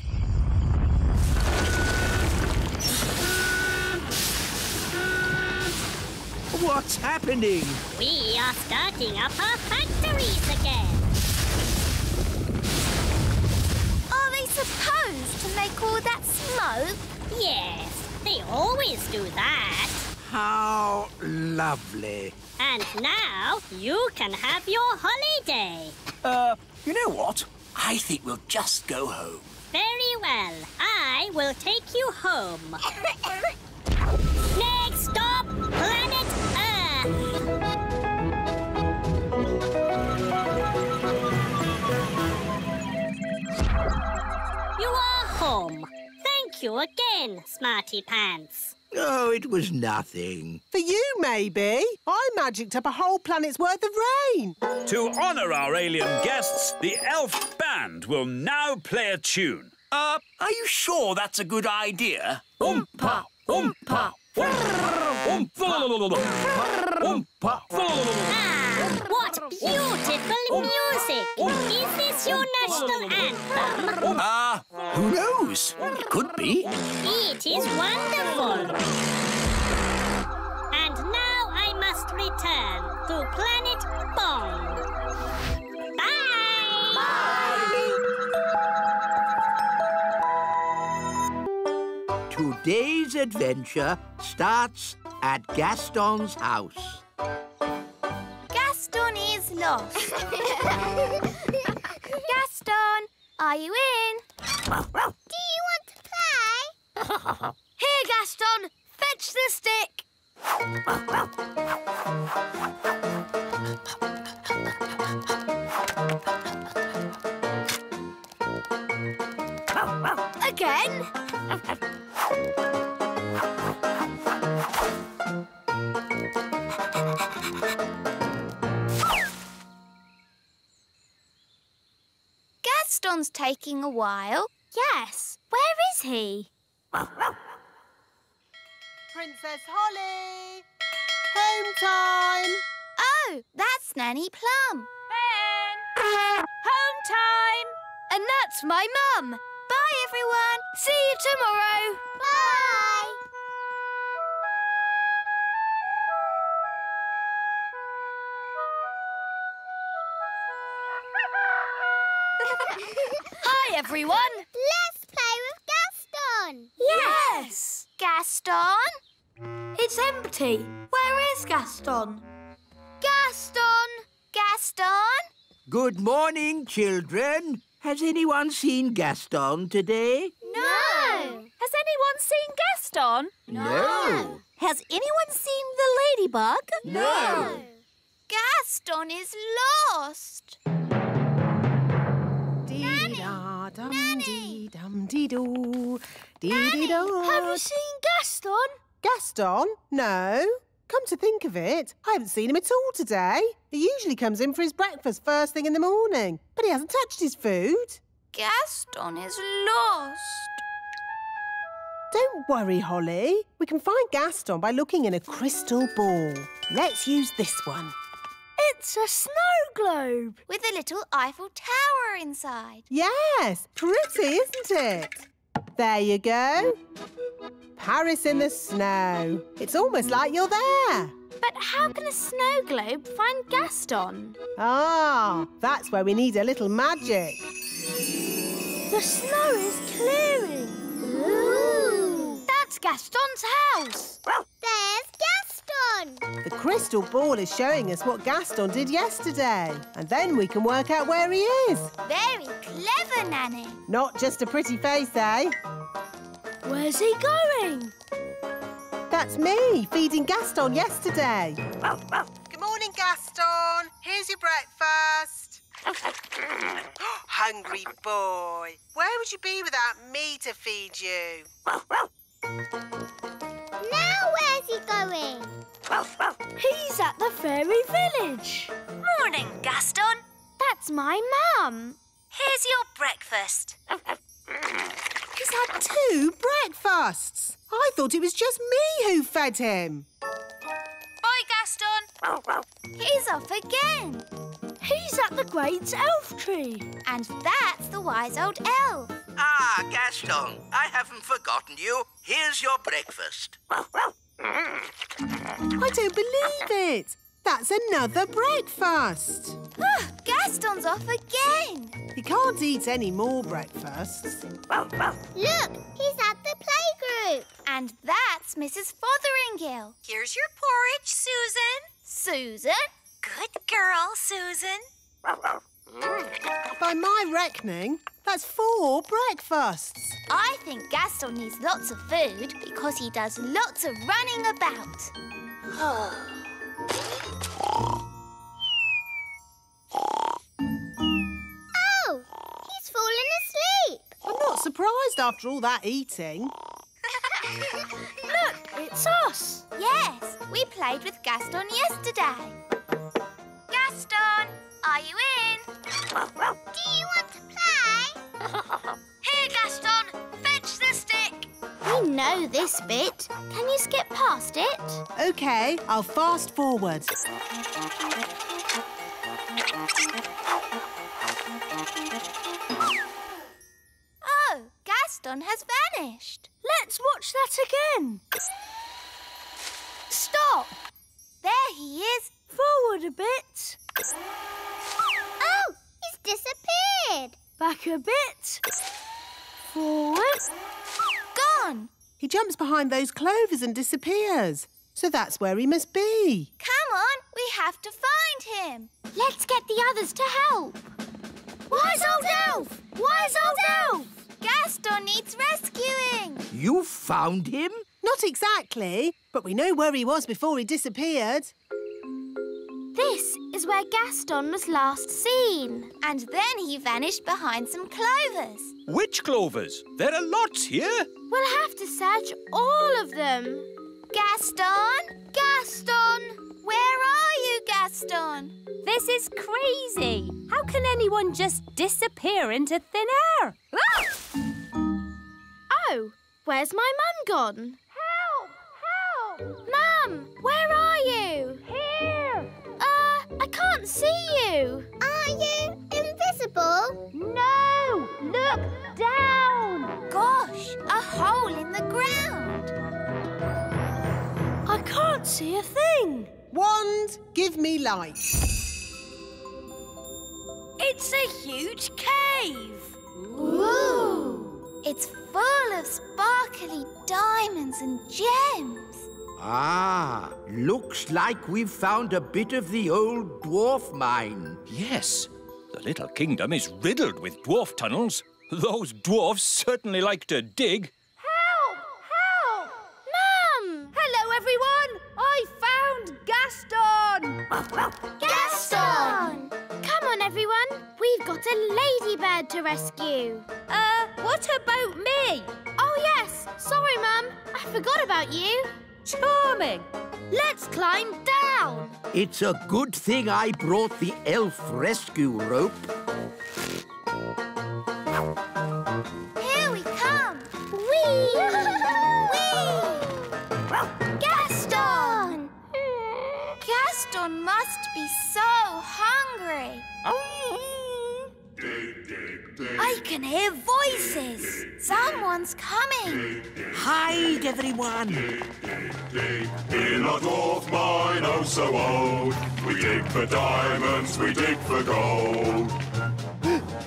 What's happening? We are starting up our factories again. Are they supposed to make all that smoke? Yes, they always do that. How lovely. And now you can have your holiday. Uh, you know what? I think we'll just go home. Very well. I will take you home. Next stop, Planet Earth. You are home. Thank you again, Smarty Pants. Oh, it was nothing. For you, maybe. I magicked up a whole planet's worth of rain. To honour our alien guests, the Elf Band will now play a tune. Uh, are you sure that's a good idea? Oompa, oompa, ah, what beautiful music! Is this your national anthem? Ah, uh, who knows? It could be. It is wonderful. And now I must return to Planet Bong. Bye! Bye! Today's adventure starts at Gaston's house. Gaston is lost. Gaston, are you in? Do you want to play? Here, Gaston, fetch the stick. Gaston's taking a while. Yes. Where is he? Princess Holly! Home time! Oh, that's Nanny Plum. Ben! Home time! And that's my mum. Bye, everyone. See you tomorrow. Bye! Hi, everyone. Let's play with Gaston. Yes! Gaston? It's empty. Where is Gaston? Gaston! Gaston! Good morning, children. Has anyone seen Gaston today? No! Has anyone seen Gaston? No! Has anyone seen the ladybug? No! Gaston is lost! Dee-da-dum, dee-dum-dee-doo. Dee-dee-doo. Have you seen Gaston? Gaston? No. Come to think of it, I haven't seen him at all today. He usually comes in for his breakfast first thing in the morning, but he hasn't touched his food. Gaston is lost. Don't worry, Holly. We can find Gaston by looking in a crystal ball. Let's use this one. It's a snow globe. With a little Eiffel Tower inside. Yes, pretty, isn't it? There you go. Paris in the snow. It's almost like you're there. But how can a snow globe find Gaston? Ah, that's where we need a little magic. The snow is clearing. Ooh. That's Gaston's house. There's Gaston. The crystal ball is showing us what Gaston did yesterday. And then we can work out where he is. Very clever, Nanny. Not just a pretty face, eh? Where's he going? That's me, feeding Gaston yesterday. Good morning, Gaston. Here's your breakfast. Hungry boy. Where would you be without me to feed you? Now where's he going? He's at the fairy village. Morning, Gaston. That's my mum. Here's your breakfast. He's had two breakfasts. I thought it was just me who fed him. Bye, Gaston. He's off again. He's at the great elf tree. And that's the wise old elf. Ah, Gaston, I haven't forgotten you. Here's your breakfast. I don't believe it. That's another breakfast. Oh, Gaston's off again. He can't eat any more breakfasts. Look, he's at the playgroup. And that's Missus Fotheringill. Here's your porridge, Susan. Susan? Good girl, Susan. By my reckoning, that's four breakfasts. I think Gaston needs lots of food because he does lots of running about. Oh. Oh, he's fallen asleep. I'm not surprised after all that eating. Look, it's us. Yes, we played with Gaston yesterday. Gaston, are you in? Do you want to play? Here, Gaston, fetch the stick. We know this bit. Can you skip past it? OK, I'll fast forward. Oh, Gaston has vanished. Let's watch that again. Stop. There he is. Forward a bit. Oh, he's disappeared. Back a bit. Forward. Gone. He jumps behind those clovers and disappears. So that's where he must be. Come on, we have to find him. Let's get the others to help. Where's old elf? Where's old elf? Gaston needs rescuing. You found him? Not exactly, but we know where he was before he disappeared. This is where Gaston was last seen. And then he vanished behind some clovers. Which clovers? There are lots here. We'll have to search all of them. Gaston! Gaston! Where are you, Gaston? This is crazy. How can anyone just disappear into thin air? Ah! Oh, where's my mum gone? Help! Help! Mum, where are you? Here! Uh, I can't see you. Are you invisible? No! Look down! Gosh, a hole in the ground. I can't see a thing. Wand, give me light. It's a huge cave. Ooh! It's full of sparkly diamonds and gems. Ah, looks like we've found a bit of the old dwarf mine. Yes, the little kingdom is riddled with dwarf tunnels. Those dwarfs certainly like to dig. Help! Help! Mum! Hello, everyone! I found Gaston! Gaston! Come on, everyone. We've got a ladybird to rescue. Uh, what about me? Oh, yes. Sorry, Mum. I forgot about you. Charming. Let's climb down. It's a good thing I brought the elf rescue rope. Here we come. Whee! Whee! Gaston! Gaston must be so hungry. I can hear voices. Someone's coming. Hide, everyone. In our dwarf mine, oh so old, we dig for diamonds, we dig for gold.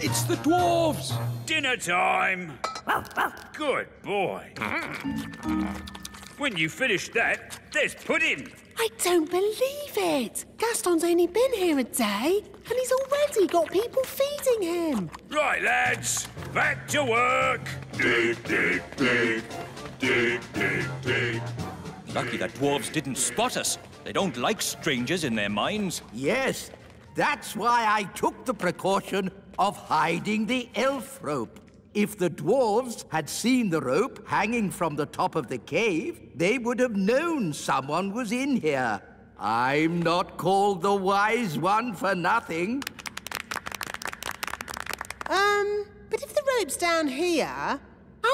It's the dwarves. Dinner time. Good boy. When you finish that, there's pudding. I don't believe it. Gaston's only been here a day, and he's already got people feeding him. Right, lads, back to work. Dig, dig, dig, dig, dig, dig. Lucky the dwarves didn't spot us. They don't like strangers in their mines. Yes, that's why I took the precaution of hiding the elf rope. If the dwarves had seen the rope hanging from the top of the cave, they would have known someone was in here. I'm not called the wise one for nothing. Um, but if the rope's down here, how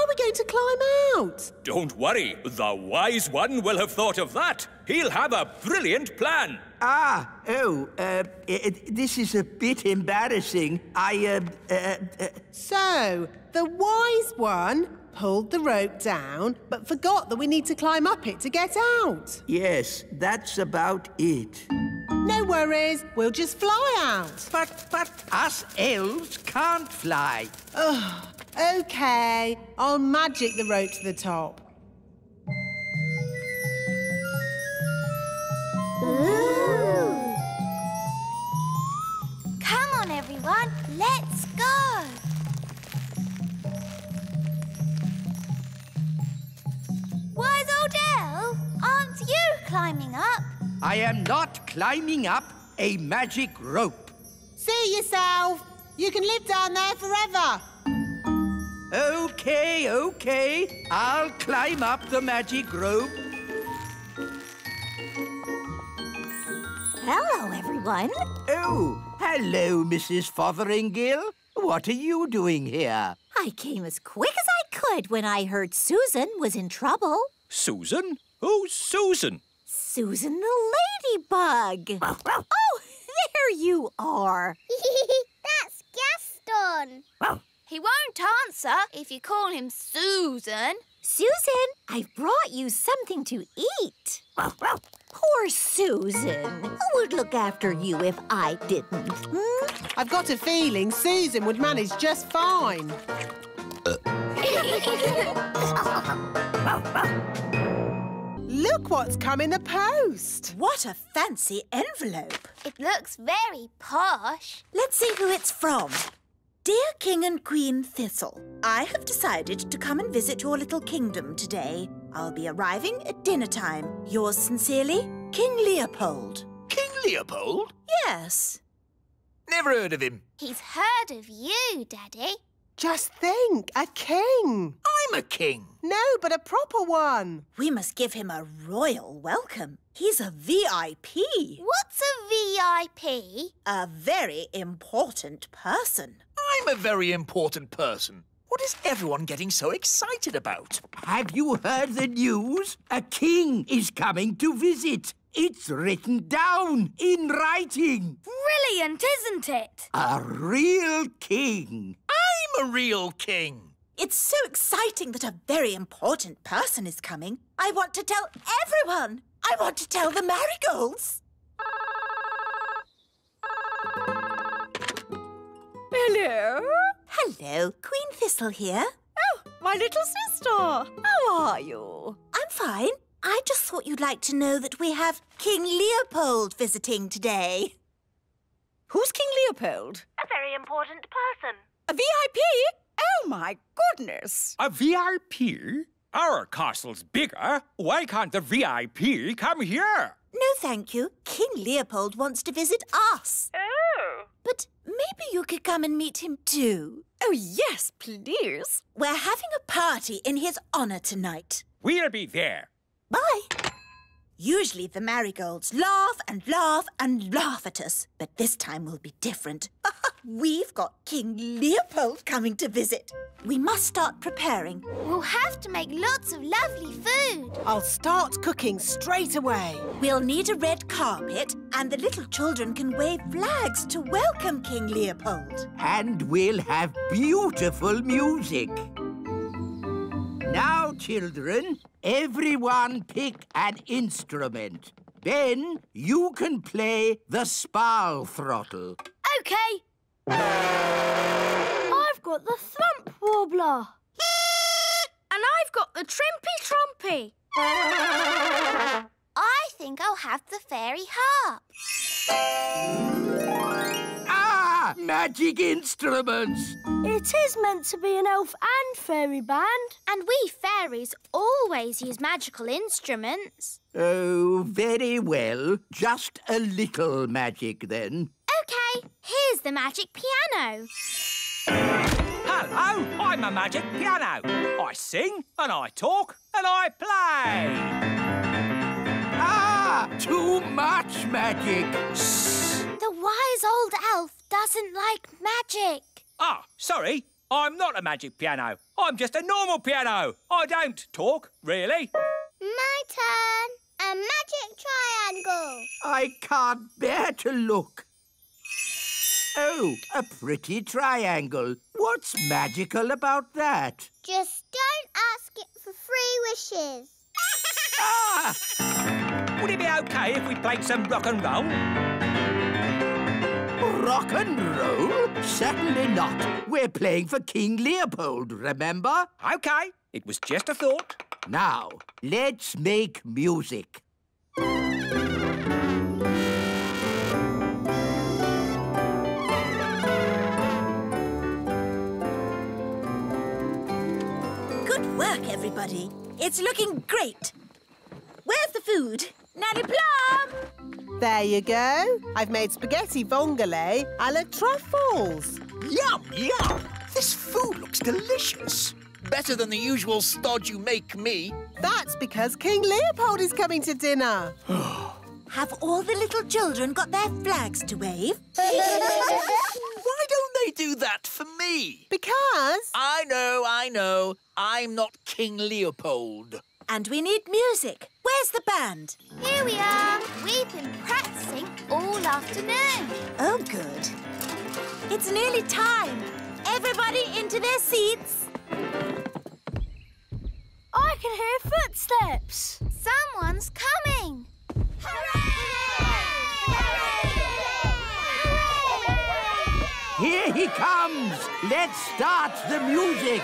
are we going to climb out? Don't worry, the wise one will have thought of that. He'll have a brilliant plan. Ah, oh, uh, it, this is a bit embarrassing. I, uh, uh, uh... So, the wise one pulled the rope down, but forgot that we need to climb up it to get out. Yes, that's about it. No worries, we'll just fly out. But, but us elves can't fly. Oh, OK, I'll magic the rope to the top. Ooh. Come on, everyone, let's go. Wise old elf, aren't you climbing up? I am not climbing up a magic rope. See yourself. You can live down there forever. OK, OK. I'll climb up the magic rope. Hello, everyone. Oh, hello, Missus Fotheringill. What are you doing here? I came as quick as I could when I heard Susan was in trouble. Susan? Who's Susan? Susan the ladybug. Oh, there you are. That's Gaston. He won't answer if you call him Susan. Susan, I've brought you something to eat. Poor Susan. Who would look after you if I didn't? Hmm? I've got a feeling Susan would manage just fine. Uh. Look what's come in the post. What a fancy envelope. It looks very posh. Let's see who it's from. Dear King and Queen Thistle, I have decided to come and visit your little kingdom today. I'll be arriving at dinner time. Yours sincerely, King Leopold. King Leopold? Yes. Never heard of him. He's heard of you, Daddy. Just think, a king. I'm a king. No, but a proper one. We must give him a royal welcome. He's a V I P. What's a V I P? A very important person. I'm a very important person. What is everyone getting so excited about? Have you heard the news? A king is coming to visit. It's written down in writing. Brilliant, isn't it? A real king. I'm a real king. It's so exciting that a very important person is coming. I want to tell everyone. I want to tell the Marigolds. Hello. Hello, Queen Thistle here. Oh, my little sister. How are you? I'm fine. I just thought you'd like to know that we have King Leopold visiting today. Who's King Leopold? A very important person. A V I P? Oh, my goodness. A V I P? Our castle's bigger. Why can't the V I P come here? No, thank you. King Leopold wants to visit us. Oh. But maybe you could come and meet him too. Oh, yes, please. We're having a party in his honour tonight. We'll be there. Bye. Usually the marigolds laugh and laugh and laugh at us, but this time we'll be different. We've got King Leopold coming to visit. We must start preparing. We'll have to make lots of lovely food. I'll start cooking straight away. We'll need a red carpet, and the little children can wave flags to welcome King Leopold. And we'll have beautiful music. Now, children, everyone pick an instrument. Then you can play the Spalthrottle. OK. I've got the Thump Warbler. And I've got the Trimpy Trompy. I think I'll have the Fairy Harp. Ah! Magic instruments! It is meant to be an elf and fairy band. And we fairies always use magical instruments. Oh, very well. Just a little magic, then. OK, here's the magic piano. Hello, I'm a magic piano. I sing and I talk and I play. Ah, too much magic. Shh. The wise old elf doesn't like magic. Ah, sorry. I'm not a magic piano. I'm just a normal piano. I don't talk, really. My turn. A magic triangle. I can't bear to look. Oh, a pretty triangle. What's magical about that? Just don't ask it for three wishes. Ah! Would it be okay if we played some rock and roll? Rock and roll? Certainly not. We're playing for King Leopold, remember? Okay, it was just a thought. Now, let's make music. Work, everybody. It's looking great. Where's the food? Nanny Plum! There you go. I've made spaghetti vongole a la truffles. Yum, yum! This food looks delicious. Better than the usual stod you make me. That's because King Leopold is coming to dinner. Have all the little children got their flags to wave? Why don't they do that for me? Because... I know, I know. I'm not King Leopold. And we need music. Where's the band? Here we are. We've been practising all afternoon. Oh, good. It's nearly time. Everybody into their seats. I can hear footsteps. Someone's coming. Hooray! Here he comes. Let's start the music.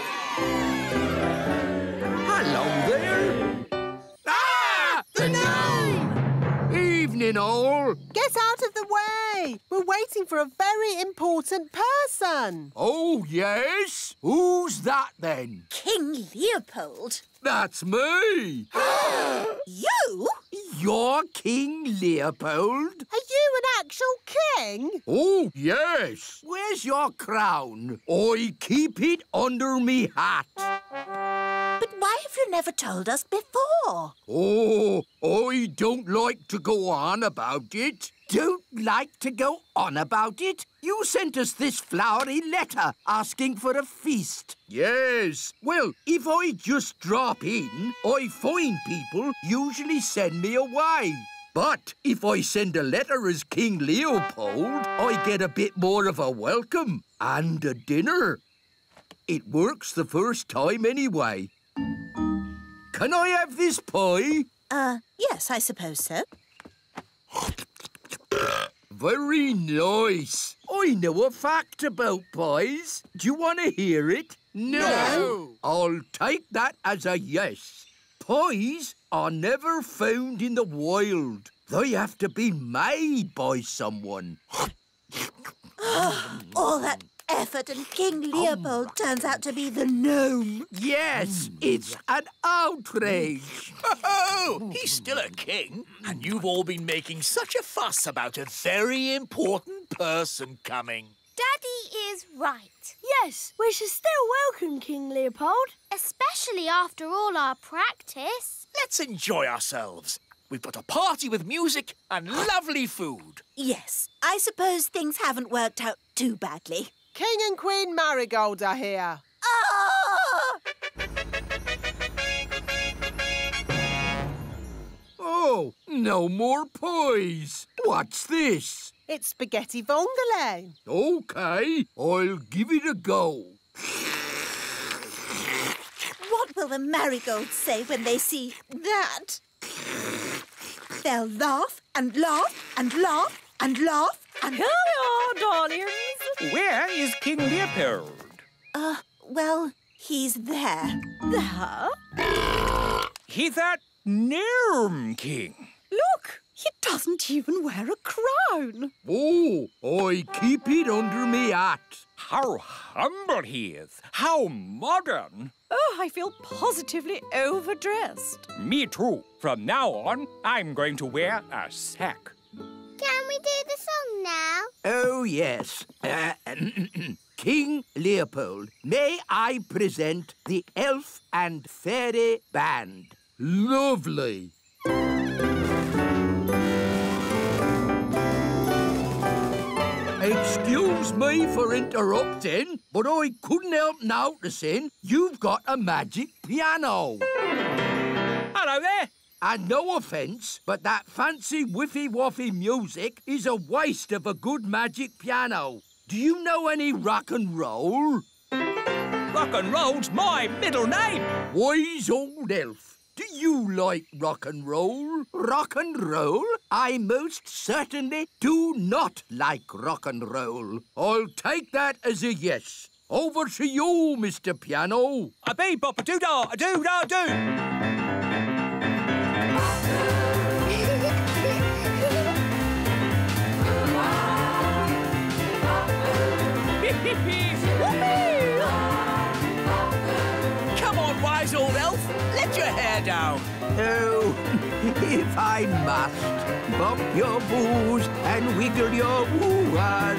Hello there. Ah! The gnome! Evening, all. Get out of the way. We're waiting for a very important person. Oh, yes? Who's that, then? King Leopold. That's me. You? You're King Leopold? Are you an actual king? Oh, yes. Where's your crown? I keep it under me hat. But why have you never told us before? Oh, I don't like to go on about it. Don't like to go on about it? You sent us this flowery letter asking for a feast. Yes. Well, if I just drop in, I find people usually send me away. But if I send a letter as King Leopold, I get a bit more of a welcome and a dinner. It works the first time anyway. Can I have this pie? Uh, yes, I suppose so. Very nice. I know a fact about pies. Do you want to hear it? No. no. I'll take that as a yes. Pies are never found in the wild. They have to be made by someone. All that effort and King Leopold oh turns out to be the gnome. Yes, mm. it's an outrage. Oh, he's still a king. And you've all been making such a fuss about a very important person coming. Daddy is right. Yes, we should still welcome King Leopold. Especially after all our practice. Let's enjoy ourselves. We've got a party with music and lovely food. Yes, I suppose things haven't worked out too badly. King and Queen Marigold are here. Oh! Oh, no more pies. What's this? It's spaghetti vongole. OK, I'll give it a go. What will the marigolds say when they see that? They'll laugh and laugh and laugh and laugh and... Hello, darlings. Where is King Leopold? Uh, well, he's there. There? He's that gnome king. Look, he doesn't even wear a crown. Oh, I keep it under me hat. How humble he is. How modern. Oh, I feel positively overdressed. Me too. From now on, I'm going to wear a sack. Can we do the song now? Oh, yes. Uh, King Leopold, may I present the Elf and Fairy Band. Lovely. Excuse me for interrupting, but I couldn't help noticing you've got a magic piano. Hello there. And no offence, but that fancy whiffy-waffy music is a waste of a good magic piano. Do you know any rock and roll? Rock and roll's my middle name. Wise old elf. Do you like rock and roll? Rock and roll? I most certainly do not like rock and roll. I'll take that as a yes. Over to you, Mister Piano. A bebop, a doo-dah, a doo-dah, doo. Come on, wise old elf, let your hair down. Oh, if I must, bump your boos and wiggle your woo-ahs.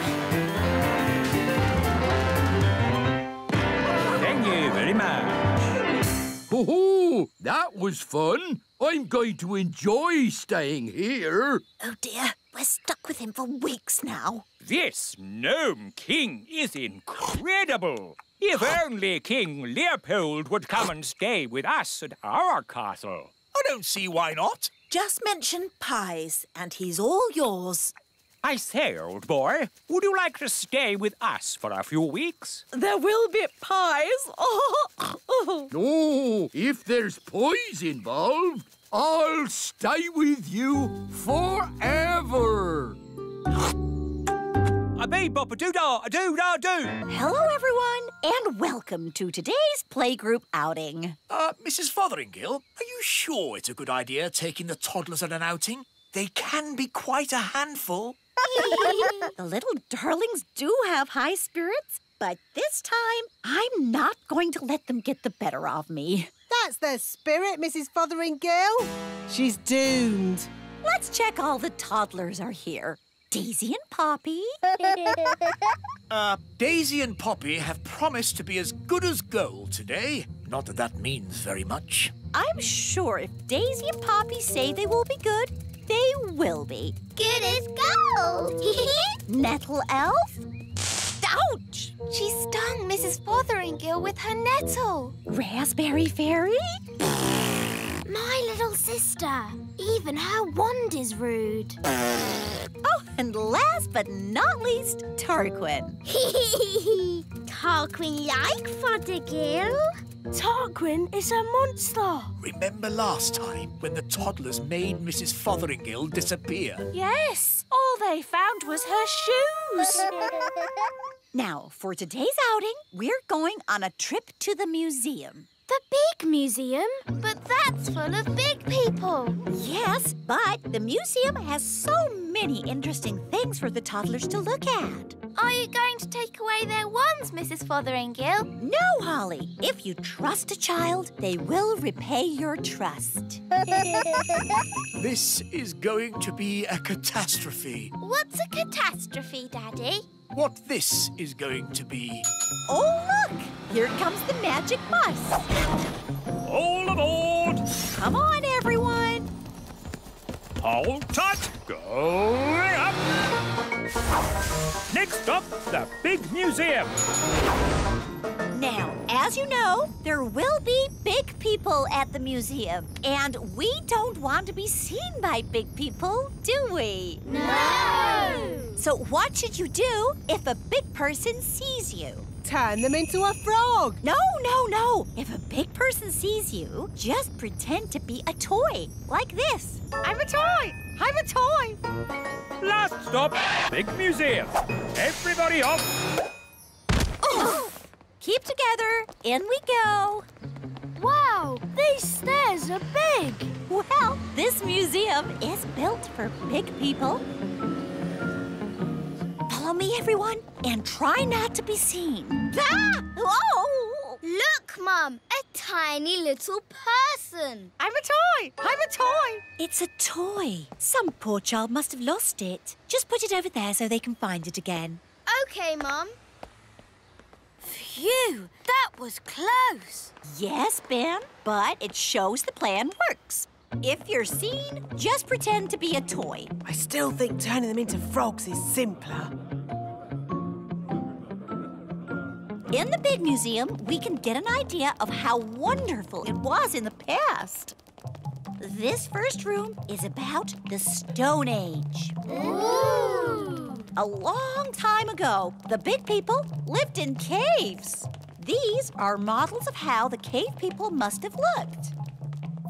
Thank you very much. Hoo-hoo, that was fun. I'm going to enjoy staying here. Oh, dear. We're stuck with him for weeks now. This gnome king is incredible. If only King Leopold would come and stay with us at our castle. I don't see why not. Just mention pies and he's all yours. I say, old boy, would you like to stay with us for a few weeks? There will be pies. No, if there's pies involved, I'll stay with you forever. A bebop, a doo-dah, a doo-dah, doo. Hello, everyone, and welcome to today's playgroup outing. Uh, Missus Fotheringill, are you sure it's a good idea taking the toddlers on an outing? They can be quite a handful. The little darlings do have high spirits, but this time I'm not going to let them get the better of me. That's the spirit, Missus Fotheringill. She's doomed. Let's check all the toddlers are here. Daisy and Poppy. uh, Daisy and Poppy have promised to be as good as gold today. Not that that means very much. I'm sure if Daisy and Poppy say they will be good, they will be. Good as gold. Nettle Elf? Ouch! She stung Missus Fotheringill with her nettle. Raspberry Fairy? My little sister. Even her wand is rude. Oh, and last but not least, Tarquin. Tarquin like Fotheringill. Tarquin is a monster. Remember last time when the toddlers made Missus Fotheringill disappear? Yes, all they found was her shoes. Now, for today's outing, we're going on a trip to the museum. The big museum? But that's full of big people. Yes, but the museum has so many interesting things for the toddlers to look at. Are you going to take away their wands, Missus Fotheringill? No, Holly. If you trust a child, they will repay your trust. This is going to be a catastrophe. What's a catastrophe, Daddy? What this is going to be. Oh, look! Here comes the magic bus. All aboard! Come on, everyone! Hold tight! Going up! Next up, the big museum. Now, as you know, there will be big people at the museum. And we don't want to be seen by big people, do we? No! So what should you do if a big person sees you? Turn them into a frog. No, no, no. If a big person sees you, just pretend to be a toy, like this. I'm a toy. I'm a toy. Last stop, big museum. Everybody off. Oh. Keep together. In we go. Wow, these stairs are big. Well, this museum is built for big people. Follow me, everyone, and try not to be seen. Ah! Oh! Look, Mum, a tiny little person. I'm a toy. I'm a toy. It's a toy. Some poor child must have lost it. Just put it over there so they can find it again. OK, Mum. Phew, that was close. Yes, Ben, but it shows the plan works. If you're seen, just pretend to be a toy. I still think turning them into frogs is simpler. In the big museum, we can get an idea of how wonderful it was in the past. This first room is about the Stone Age. Ooh! A long time ago, the big people lived in caves. These are models of how the cave people must have looked.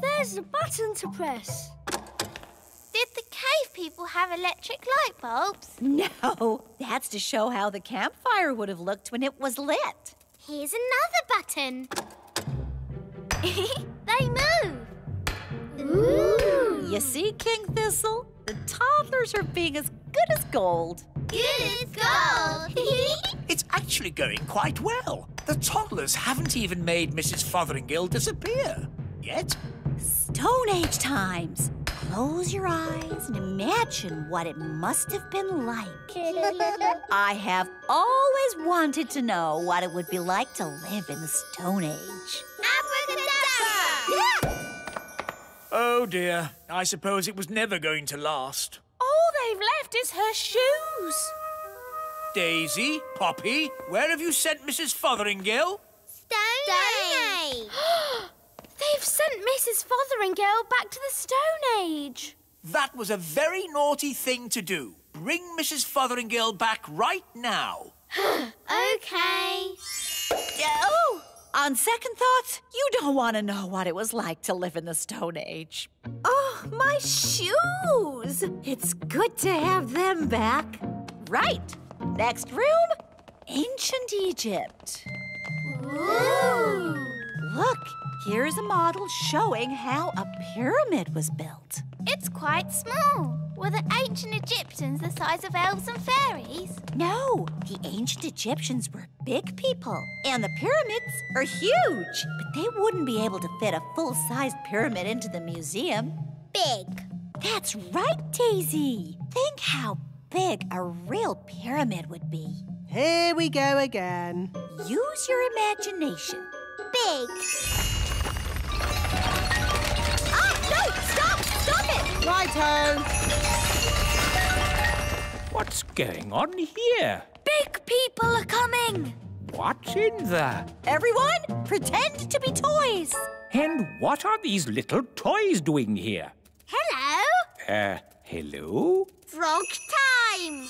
There's a button to press. Did the cave people have electric light bulbs? No, that's to show how the campfire would have looked when it was lit. Here's another button. They move. Ooh. You see, King Thistle? The toddlers are being as good as gold. Good as gold. It's actually going quite well. The toddlers haven't even made Missus Fotheringill disappear yet. Stone Age times. Close your eyes and imagine what it must have been like. I have always wanted to know what it would be like to live in the Stone Age. Abracadabra! Oh, dear. I suppose it was never going to last. All they've left is her shoes. Daisy, Poppy, where have you sent Missus Fotheringill? Stone, Stone Age! They've sent Missus Fotheringill back to the Stone Age. That was a very naughty thing to do. Bring Missus Fotheringill back right now. OK. Oh! On second thoughts, you don't want to know what it was like to live in the Stone Age. Oh, my shoes! It's good to have them back. Right. Next room, Ancient Egypt. Ooh! Look. Here's a model showing how a pyramid was built. It's quite small. Were the ancient Egyptians the size of elves and fairies? No, the ancient Egyptians were big people. And the pyramids are huge. But they wouldn't be able to fit a full-sized pyramid into the museum. Big. That's right, Daisy. Think how big a real pyramid would be. Here we go again. Use your imagination. Big. Ah, no! Stop! Stop it! Righto. What's going on here? Big people are coming. What's in there? Everyone, pretend to be toys. And what are these little toys doing here? Hello. Uh, hello? Frog time.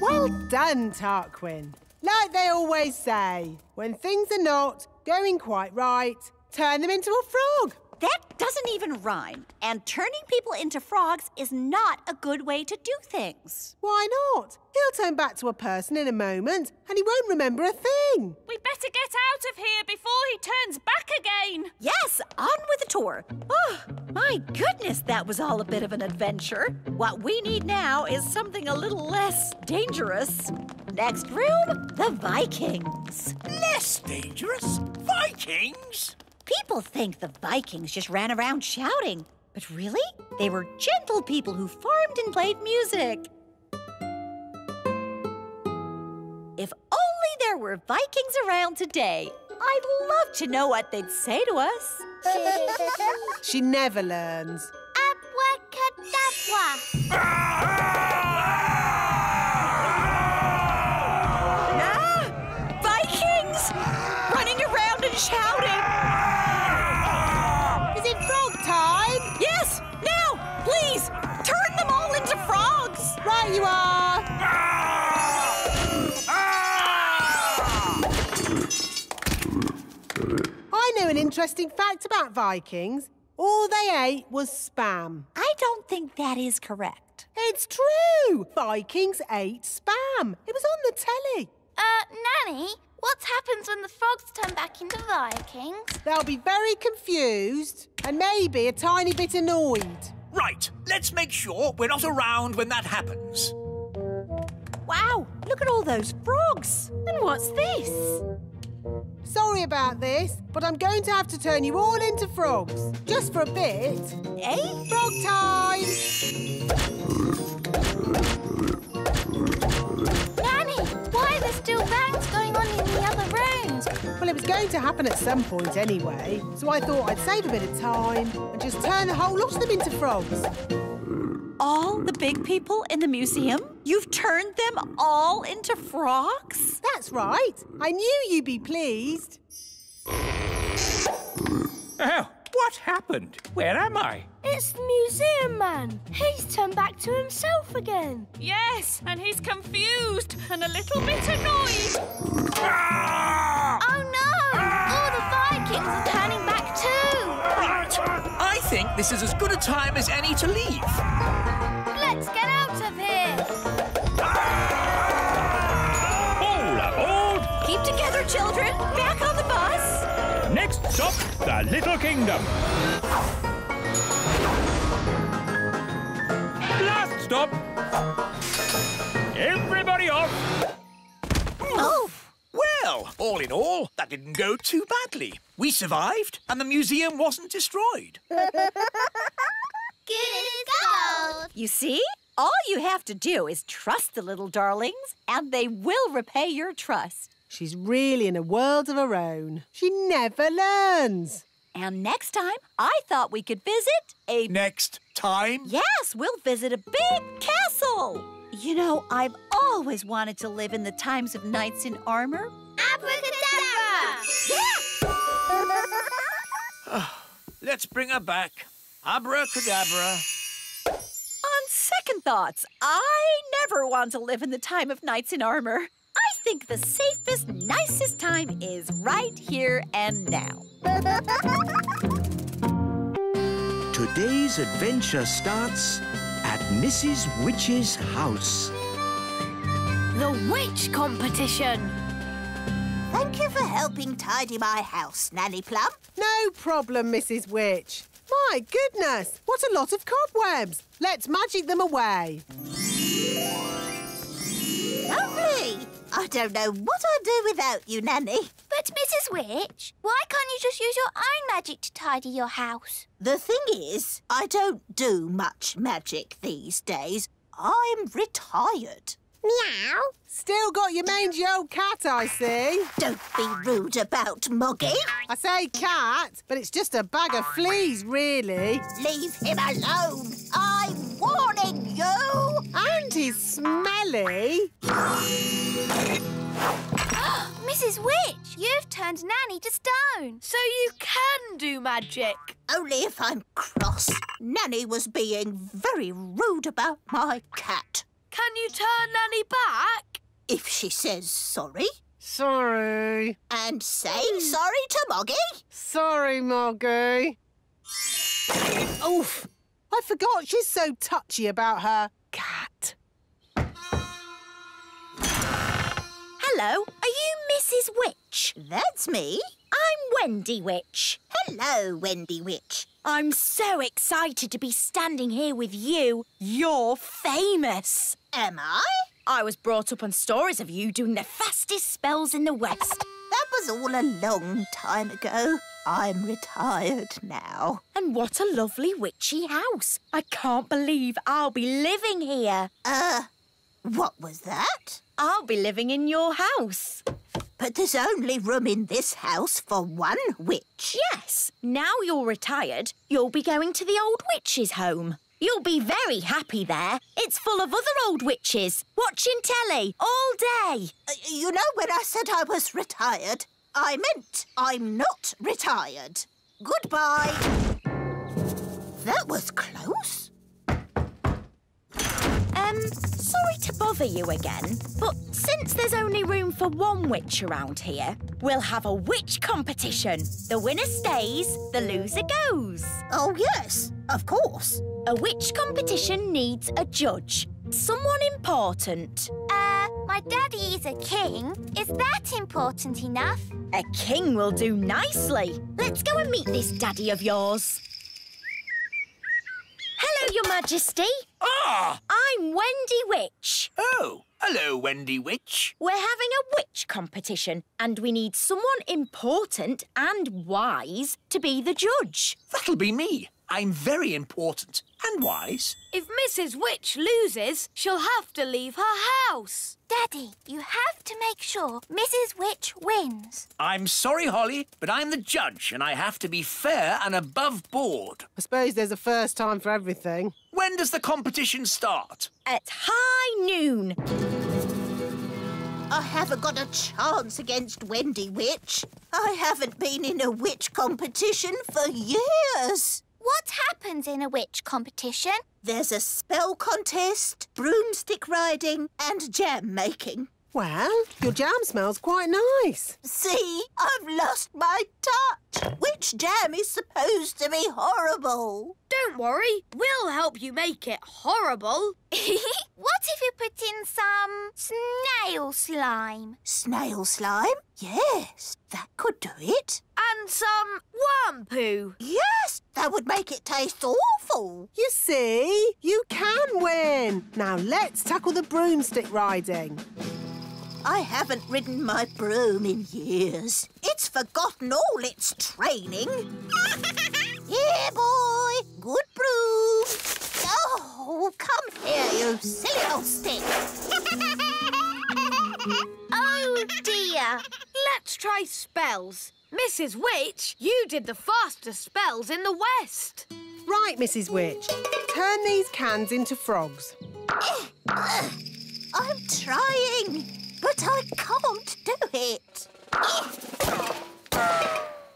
Well done, Tarquin. Like they always say, when things are not going quite right, turn them into a frog. That doesn't even rhyme. And turning people into frogs is not a good way to do things. Why not? He'll turn back to a person in a moment and he won't remember a thing. We better get out of here before he turns back again. Yes, on with the tour. Oh, my goodness, that was all a bit of an adventure. What we need now is something a little less dangerous. Next room, the Vikings. Less dangerous? Vikings? People think the Vikings just ran around shouting, but really, they were gentle people who farmed and played music. If only there were Vikings around today, I'd love to know what they'd say to us. She never learns. Abracadabra! No! Vikings! Running around and shouting! Right you are! I know an interesting fact about Vikings. All they ate was spam. I don't think that is correct. It's true! Vikings ate spam. It was on the telly. Uh, Nanny, what happens when the frogs turn back into Vikings? They'll be very confused and maybe a tiny bit annoyed. Right, let's make sure we're not around when that happens. Wow, look at all those frogs. And what's this? Sorry about this, but I'm going to have to turn you all into frogs. Just for a bit. Eh? Frog time! Nanny, why are there still bangs going on in the other rooms? Well, it was going to happen at some point anyway, so I thought I'd save a bit of time and just turn the whole lot of them into frogs. All the big people in the museum? You've turned them all into frogs? That's right. I knew you'd be pleased. Oh, what happened? Where am I? It's the museum man. He's turned back to himself again. Yes, and he's confused and a little bit annoyed. Ah! Oh, no! Ah! All the Vikings are turning back too. Right. I think this is as good a time as any to leave. Let's get out of here. Ah! All aboard! Keep together, children. Back on the bus. Next stop, the Little Kingdom. Last stop. Everybody off. Oh. Well, all in all, that didn't go too badly. We survived and the museum wasn't destroyed. Good gold! You see? All you have to do is trust the little darlings and they will repay your trust. She's really in a world of her own. She never learns. And next time, I thought we could visit a... Next time? Yes, we'll visit a big castle. You know, I've always wanted to live in the times of knights in armor. Abracadabra! Yeah! Oh, let's bring her back. Abracadabra. On second thoughts, I never want to live in the time of knights in armor. I think the safest, nicest time is right here and now. Today's adventure starts at Missus Witch's house. The Witch Competition. Thank you for helping tidy my house, Nanny Plum. No problem, Missus Witch. My goodness, what a lot of cobwebs. Let's magic them away. Lovely. I don't know what I'd do without you, Nanny. But, Missus Witch, why can't you just use your own magic to tidy your house? The thing is, I don't do much magic these days. I'm retired. Meow. Still got your mangy old cat, I see. Don't be rude about Moggy. I say cat, but it's just a bag of fleas, really. Leave him alone. I'm warning you. And he's smelly. Missus Witch, you've turned Nanny to stone. So you can do magic. Only if I'm cross. Nanny was being very rude about my cat. Can you turn Nanny back? If she says sorry. Sorry. And say sorry to Moggy. Sorry, Moggy. Oof. I forgot she's so touchy about her cat. Hello, are you Missus Witch? That's me. I'm Wendy Witch. Hello, Wendy Witch. I'm so excited to be standing here with you. You're famous. Am I? I was brought up on stories of you doing the fastest spells in the West. That was all a long time ago. I'm retired now. And what a lovely witchy house. I can't believe I'll be living here. Uh, what was that? I'll be living in your house. But there's only room in this house for one witch. Yes. Now you're retired, you'll be going to the old witch's home. You'll be very happy there. It's full of other old witches, watching telly all day. Uh, you know, when I said I was retired, I meant I'm not retired. Goodbye. That was close. Um, sorry to bother you again, but since there's only room for one witch around here, we'll have a witch competition. The winner stays, the loser goes. Oh, yes, of course. A witch competition needs a judge, someone important. Uh, my daddy is a king. Is that important enough? A king will do nicely. Let's go and meet this daddy of yours. Hello, Your Majesty. Ah! I'm Wendy Witch. Oh, hello, Wendy Witch. We're having a witch competition and we need someone important and wise to be the judge. That'll be me. I'm very important and wise. If Missus Witch loses, she'll have to leave her house. Daddy, you have to make sure Missus Witch wins. I'm sorry, Holly, but I'm the judge and I have to be fair and above board. I suppose there's a first time for everything. When does the competition start? At high noon. I haven't got a chance against Wendy Witch. I haven't been in a witch competition for years. What happens in a witch competition? There's a spell contest, broomstick riding and jam making. Well, your jam smells quite nice. See, I've lost my touch. Witch jam is supposed to be horrible. Don't worry, we'll help you make it horrible. What if you put in some snail slime? Snail slime? Yes, that could do it. And some worm poo. Yes, that would make it taste awful. You see, you can win. Now let's tackle the broomstick riding. I haven't ridden my broom in years. It's forgotten all its training. Here, boy. Good broom. Oh, come here, you silly old stick. Oh, dear. Let's try spells. Missus Witch, you did the fastest spells in the West. Right, Missus Witch. Turn these cans into frogs. I'm trying, but I can't do it.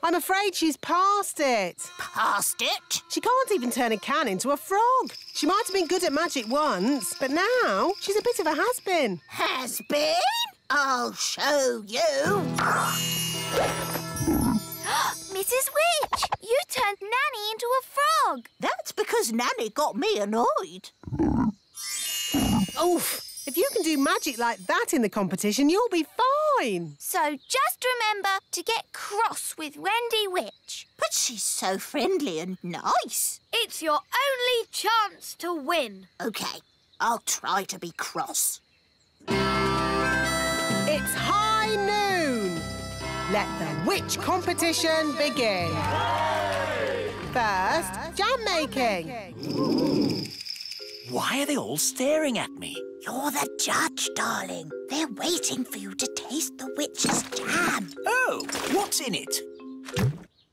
I'm afraid she's past it. Past it? She can't even turn a can into a frog. She might have been good at magic once, but now she's a bit of a has-been. Has-been? I'll show you. Missus Witch, you turned Nanny into a frog. That's because Nanny got me annoyed. Oof. If you can do magic like that in the competition, you'll be fine. So just remember to get cross with Wendy Witch. But she's so friendly and nice. It's your only chance to win. OK, I'll try to be cross. It's high noon. Let the witch competition begin. First, jam making. Why are they all staring at me? You're the judge, darling. They're waiting for you to taste the witch's jam. Oh, what's in it?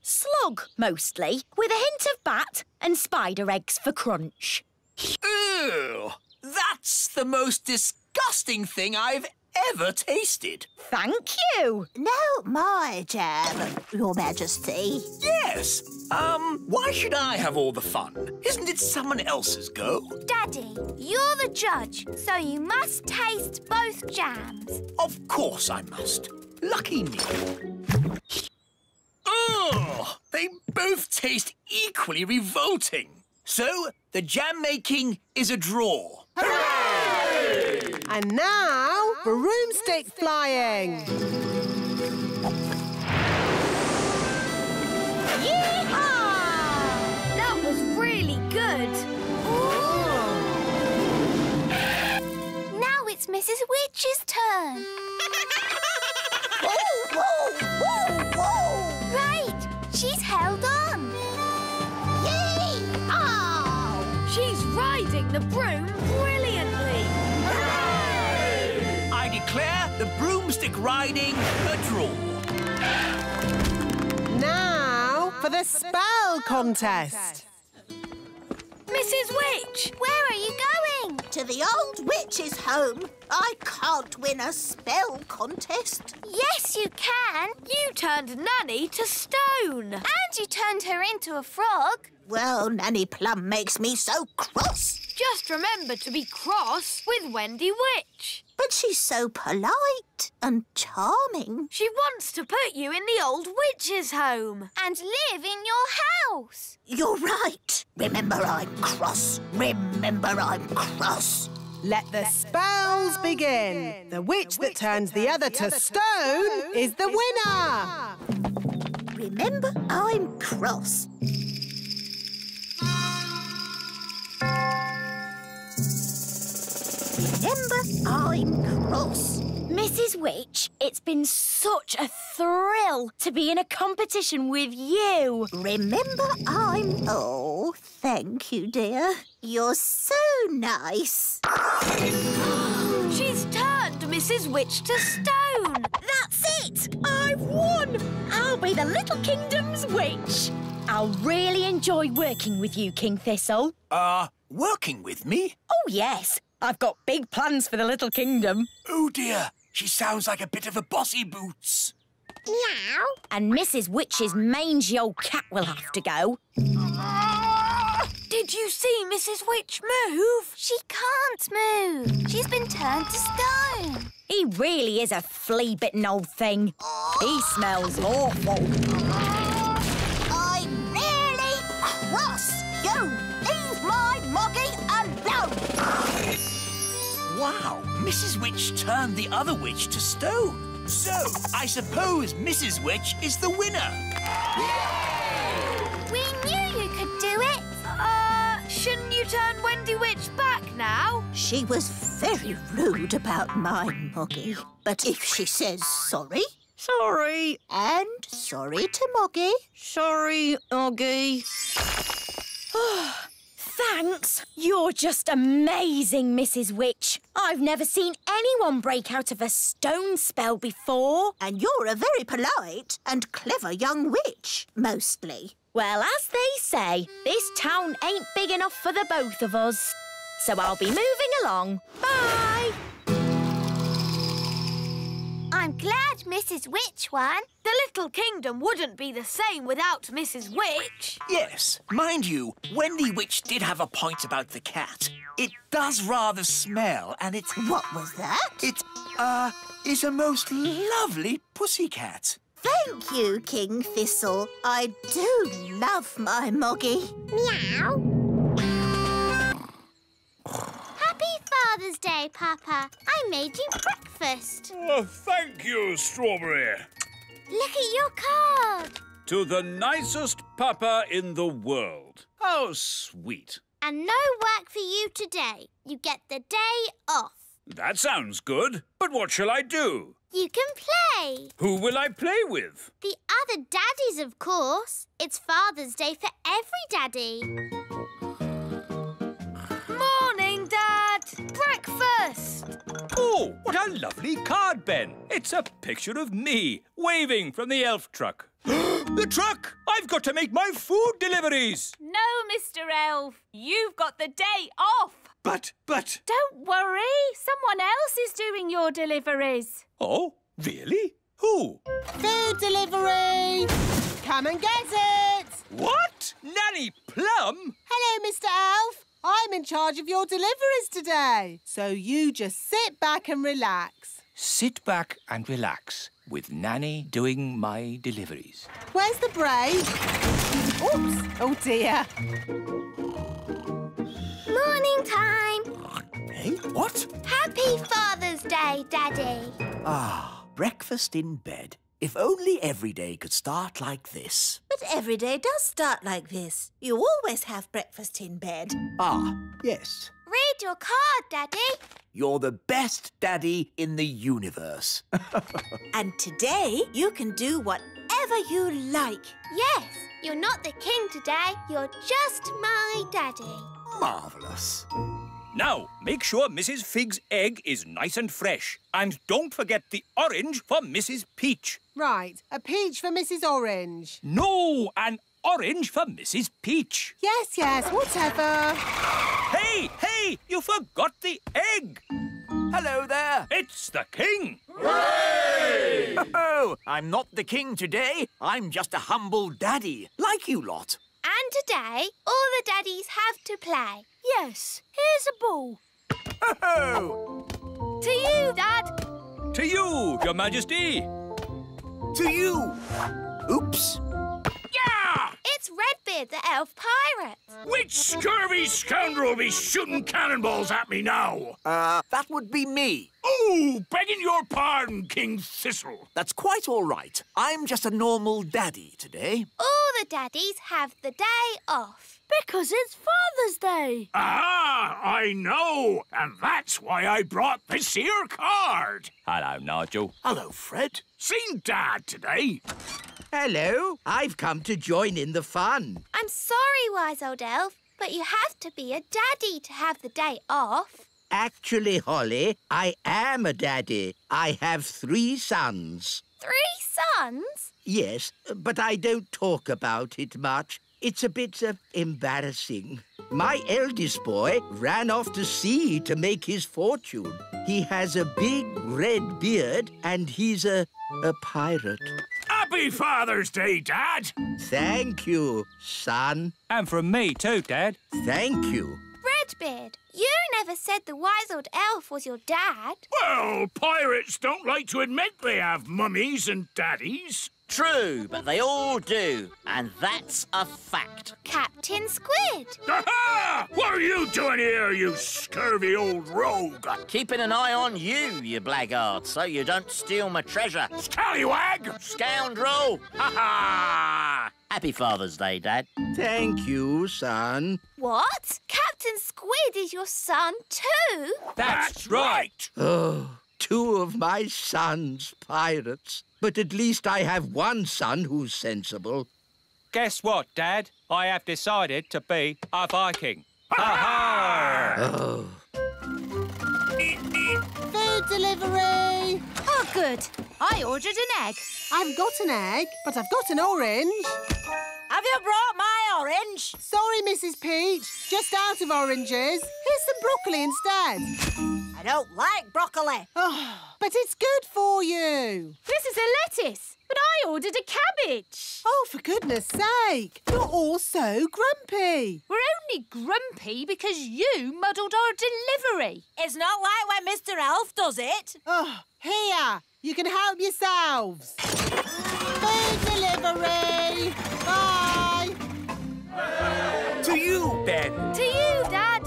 Slog, mostly, with a hint of bat and spider eggs for crunch. Ew! That's the most disgusting thing I've ever tasted. Thank you. No more jam, Your Majesty. Yes. Um, why should I have all the fun? Isn't it someone else's go? Daddy, you're the judge, so you must taste both jams. Of course I must. Lucky me. Oh, they both taste equally revolting. So, the jam-making is a draw. Hooray! And now, broomstick flying. Yee-haw! That was really good. Ooh. Now it's Missus Witch's turn. Whoa, whoa, whoa, whoa! Right, she's held on. She's riding the broom brilliantly! Hooray! I declare the broomstick riding a draw. Now for the spell contest. Missus Witch, where are you going? To the old witch's home. I can't win a spell contest. Yes, you can. You turned Nanny to stone. And you turned her into a frog. Well, Nanny Plum makes me so cross. Just remember to be cross with Wendy Witch. But she's so polite and charming. She wants to put you in the old witch's home. And live in your house. You're right. Remember I'm cross. Remember I'm cross. Let the Let spells the begin. begin. The witch, the witch that turns, that turns the other, the to, other stone to stone is the winner. Remember I'm cross. Remember, I'm cross. Missus Witch, it's been such a thrill to be in a competition with you. Remember, I'm... Oh, thank you, dear. You're so nice. She's turned Missus Witch to stone. That's it. I've won. I'll be the Little Kingdom's witch. I'll really enjoy working with you, King Thistle. Uh, working with me? Oh, yes. I've got big plans for the Little Kingdom. Oh, dear. She sounds like a bit of a bossy boots. Meow. And Missus Witch's mangy old cat will have to go. Did you see Missus Witch move? She can't move. She's been turned to stone. He really is a flea-bitten old thing. He smells awful. I'm really cross. You leave my Moggy alone. Wow, Missus Witch turned the other witch to stone. So, I suppose Missus Witch is the winner. We knew you could do it. Uh, shouldn't you turn Wendy Witch back now? She was very rude about my Moggy. But if she says sorry... Sorry. And sorry to Moggy. Sorry, Moggy. Thanks. You're just amazing, Missus Witch. I've never seen anyone break out of a stone spell before. And you're a very polite and clever young witch, mostly. Well, as they say, this town ain't big enough for the both of us. So I'll be moving along. Bye! I'm glad Missus Witch won. The Little Kingdom wouldn't be the same without Missus Witch. Yes. Mind you, Wendy Witch did have a point about the cat. It does rather smell, and it's... What was that? It, uh, is a most lovely pussycat. Thank you, King Thistle. I do love my Moggy. Meow. Happy Father's Day, Papa. I made you breakfast. Oh, thank you, Strawberry. Look at your card. To the nicest Papa in the world. How sweet. And no work for you today. You get the day off. That sounds good. But what shall I do? You can play. Who will I play with? The other daddies, of course. It's Father's Day for every daddy. Morning. first. Oh, what a lovely card, Ben. It's a picture of me waving from the elf truck. The truck! I've got to make my food deliveries. No, Mister Elf. You've got the day off. But, but... Don't worry. Someone else is doing your deliveries. Oh, really? Who? Food delivery! Come and get it! What? Nanny Plum? Hello, Mister Elf. I'm in charge of your deliveries today, so you just sit back and relax. Sit back and relax with Nanny doing my deliveries. Where's the brake? Oops! Oh, dear. Morning time. Hey, what? Happy Father's Day, Daddy. Ah. Breakfast in bed. If only every day could start like this. But every day does start like this. You always have breakfast in bed. Ah, yes. Read your card, Daddy. You're the best daddy in the universe. And today you can do whatever you like. Yes, you're not the king today. You're just my daddy. Marvellous. Now, make sure Missus Fig's egg is nice and fresh. And don't forget the orange for Missus Peach. Right, a peach for Missus Orange. No, an orange for Missus Peach. Yes, yes, whatever. Hey, hey, you forgot the egg. Hello there. It's the king. Hooray! Oh, I'm not the king today. I'm just a humble daddy, like you lot. And today, all the daddies have to play. Yes, here's a ball. Ho-ho! To you, Dad. To you, Your Majesty. To you. Oops. Yeah! It's Redbeard, the elf pirate. Which scurvy scoundrel will be shooting cannonballs at me now? Uh, that would be me. Oh, begging your pardon, King Thistle. That's quite all right. I'm just a normal daddy today. All the daddies have the day off. Because it's Father's Day. Ah, I know. And that's why I brought this here card. Hello, Nigel. Hello, Fred. Seen Dad today? Hello. I've come to join in the fun. I'm sorry, wise old elf, but you have to be a daddy to have the day off. Actually, Holly, I am a daddy. I have three sons. Three sons? Yes, but I don't talk about it much. It's a bit uh, embarrassing. My eldest boy ran off to sea to make his fortune. He has a big red beard and he's a, a pirate. Happy Father's Day, Dad! Thank you, son. And from me too, Dad. Thank you. Redbeard, you never said the wise old elf was your dad. Well, pirates don't like to admit they have mummies and daddies. True, but they all do, and that's a fact. Captain Squid! Aha! What are you doing here, you scurvy old rogue? Keeping an eye on you, you blackguard, so you don't steal my treasure. Scallywag! Scoundrel! Ha-ha! Happy Father's Day, Dad. Thank you, son. What? Captain Squid is your son too? That's, that's right! Oh, two of my sons, pirates. But at least I have one son who's sensible. Guess what, Dad? I have decided to be a Viking. Ha-ha! Oh. Food delivery! Oh, good. I ordered an egg. I've got an egg, but I've got an orange. Have you brought my orange? Sorry, Missus Peach. Just out of oranges. Here's some broccoli instead. I don't like broccoli. Oh, but it's good for you. This is a lettuce, but I ordered a cabbage. Oh, for goodness sake. You're all so grumpy. We're only grumpy because you muddled our delivery. It's not like when Mister Elf does it. Oh, here. You can help yourselves. Food delivery. Bye. To you, Ben. To you, Dad.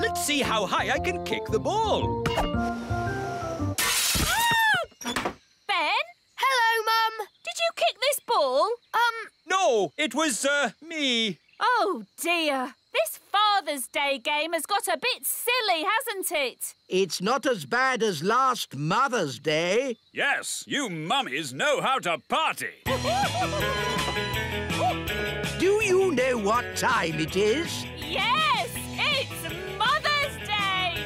Let's see how high I can kick the ball. Ah! Ben? Hello, Mum. Did you kick this ball? Um... No, it was, uh, me. Oh, dear. This Father's Day game has got a bit silly, hasn't it? It's not as bad as last Mother's Day. Yes, you mummies know how to party. Do you know what time it is? Yes! Mother's Day!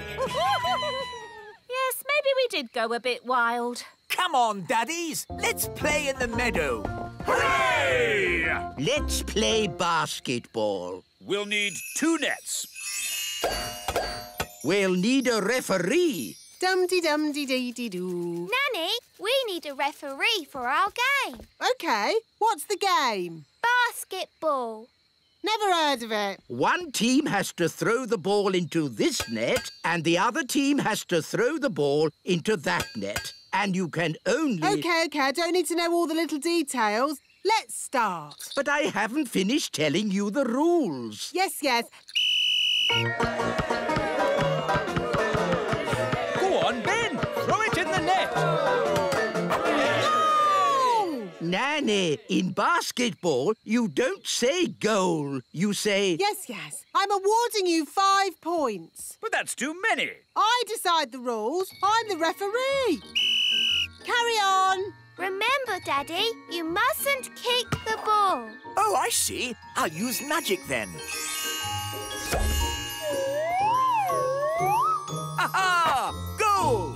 did go a bit wild. Come on, daddies. Let's play in the meadow. Hooray! Let's play basketball. We'll need two nets. We'll need a referee. Dum-dee-dum-dee-dee-dee-doo. Nanny, we need a referee for our game. OK. What's the game? Basketball. Never heard of it. One team has to throw the ball into this net and the other team has to throw the ball into that net. And you can only... OK, OK, I don't need to know all the little details. Let's start. But I haven't finished telling you the rules. Yes, yes. Go on, Ben. Throw it in the net. No! Nanny, in basketball, you don't say goal. You say... Yes, yes. I'm awarding you five points. But that's too many. I decide the rules. I'm the referee. Carry on. Remember, Daddy, you mustn't kick the ball. Oh, I see. I'll use magic then. Aha! Goal!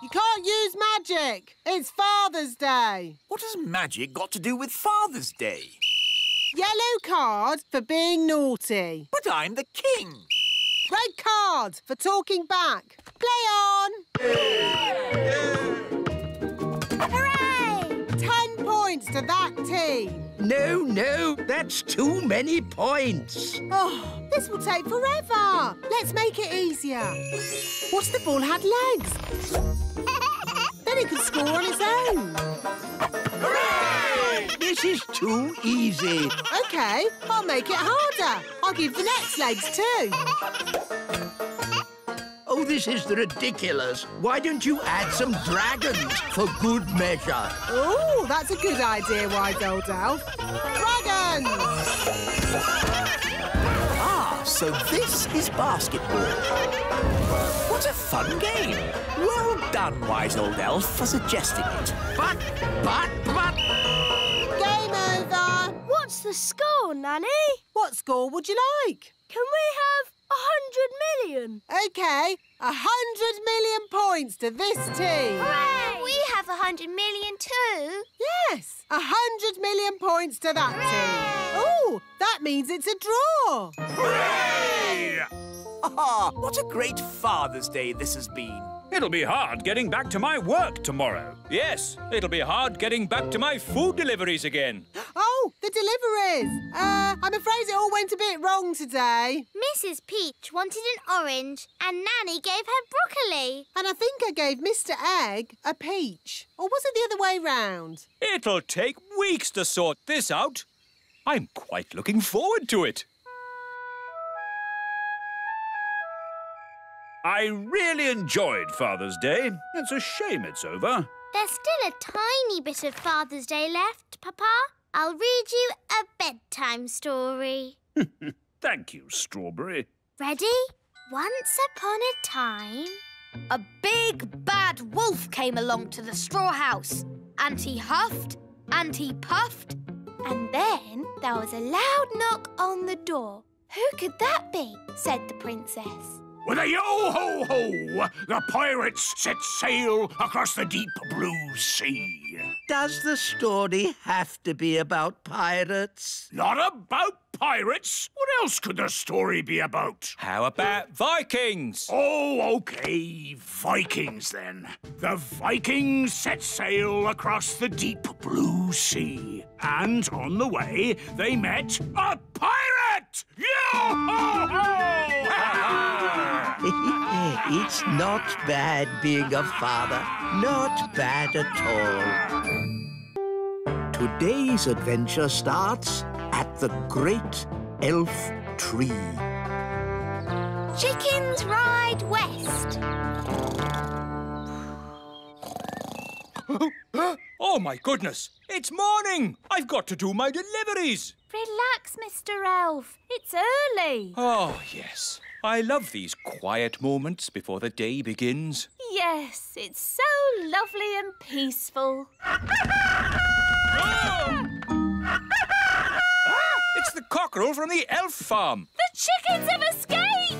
You can't use magic. It's Father's Day. What has magic got to do with Father's Day? Yellow card for being naughty. But I'm the king. Red card for talking back. Play on. Hooray! Ten points to that team. No, no, that's too many points. Oh, this will take forever. Let's make it easier. What's the ball had legs? Then it could score on its own. Hooray! This is too easy. OK, I'll make it harder. I'll give the next legs too. Oh, this is ridiculous. Why don't you add some dragons for good measure? Oh, that's a good idea, wise old elf. Dragons! Ah, so this is basketball. What a fun game. Well done, wise old elf, for suggesting it. But, but, but... Game over. What's the score, Nanny? What score would you like? Can we have... A hundred million. OK, a hundred million points to this team. Hooray! We have a hundred million too. Yes, a hundred million points to that Hooray! Team. Oh, that means it's a draw. Hooray! Ah, what a great Father's Day this has been. It'll be hard getting back to my work tomorrow. Yes, it'll be hard getting back to my food deliveries again. Oh, the deliveries. Uh, I'm afraid it all went a bit wrong today. Missus Peach wanted an orange and Nanny gave her broccoli. And I think I gave Mister Egg a peach. Or was it the other way round? It'll take weeks to sort this out. I'm quite looking forward to it. I really enjoyed Father's Day. It's a shame it's over. There's still a tiny bit of Father's Day left, Papa. I'll read you a bedtime story. Thank you, Strawberry. Ready? Once upon a time... A big bad wolf came along to the straw house. And he huffed and he puffed. And then there was a loud knock on the door. Who could that be? Said the princess. With a yo-ho-ho, the pirates set sail across the deep blue sea. Does the story have to be about pirates? Not about pirates. What else could the story be about? How about Vikings? Oh, OK, Vikings then. The Vikings set sail across the deep blue sea. And on the way, they met a pirate! Yo-ho-ho! It's not bad being a father. Not bad at all. Today's adventure starts at the great elf tree. Chickens ride west. Oh, my goodness. It's morning. I've got to do my deliveries. Relax, Mister Elf. It's early. Oh, yes. I love these quiet moments before the day begins. Yes, it's so lovely and peaceful. Oh! Ah, it's the cockerel from the elf farm. The chickens have escaped!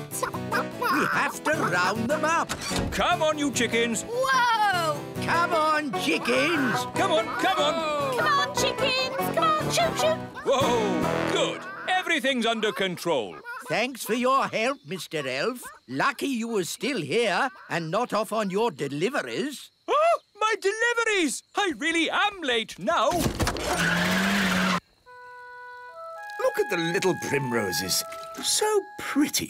We have to round them up. Come on, you chickens. Whoa! Come on, chickens. Come on, come on. Come on, chickens. Come on, shoot, shoot. Whoa, good. Everything's under control. Thanks for your help, Mister Elf. Lucky you were still here and not off on your deliveries. Oh, my deliveries! I really am late now. Look at the little primroses. So pretty.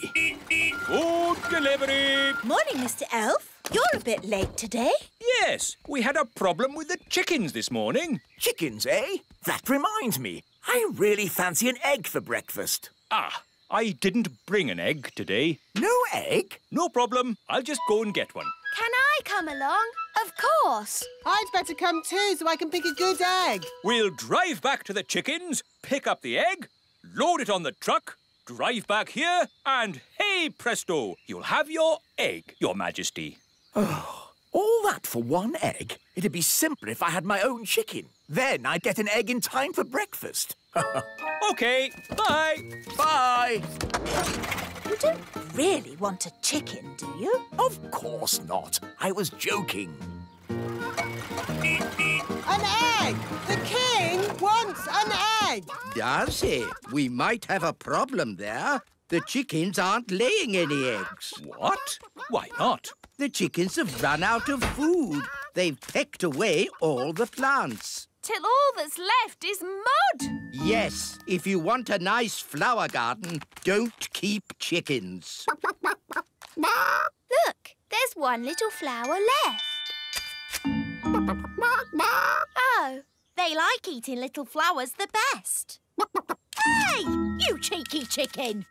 Good delivery. Morning, Mister Elf. You're a bit late today. Yes, we had a problem with the chickens this morning. Chickens, eh? That reminds me. I really fancy an egg for breakfast. Ah. I didn't bring an egg today. No egg? No problem. I'll just go and get one. Can I come along? Of course. I'd better come too so I can pick a good egg. We'll drive back to the chickens, pick up the egg, load it on the truck, drive back here, and hey presto, you'll have your egg, Your Majesty. Oh, all that for one egg? It'd be simpler if I had my own chicken. Then I'd get an egg in time for breakfast. OK, bye. Bye. You don't really want a chicken, do you? Of course not. I was joking. An egg! The king wants an egg! Does he? We might have a problem there. The chickens aren't laying any eggs. What? Why not? The chickens have run out of food. They've pecked away all the plants. Till all that's left is mud. Yes, if you want a nice flower garden, don't keep chickens. Look, there's one little flower left. Oh, they like eating little flowers the best. Hey, you cheeky chicken!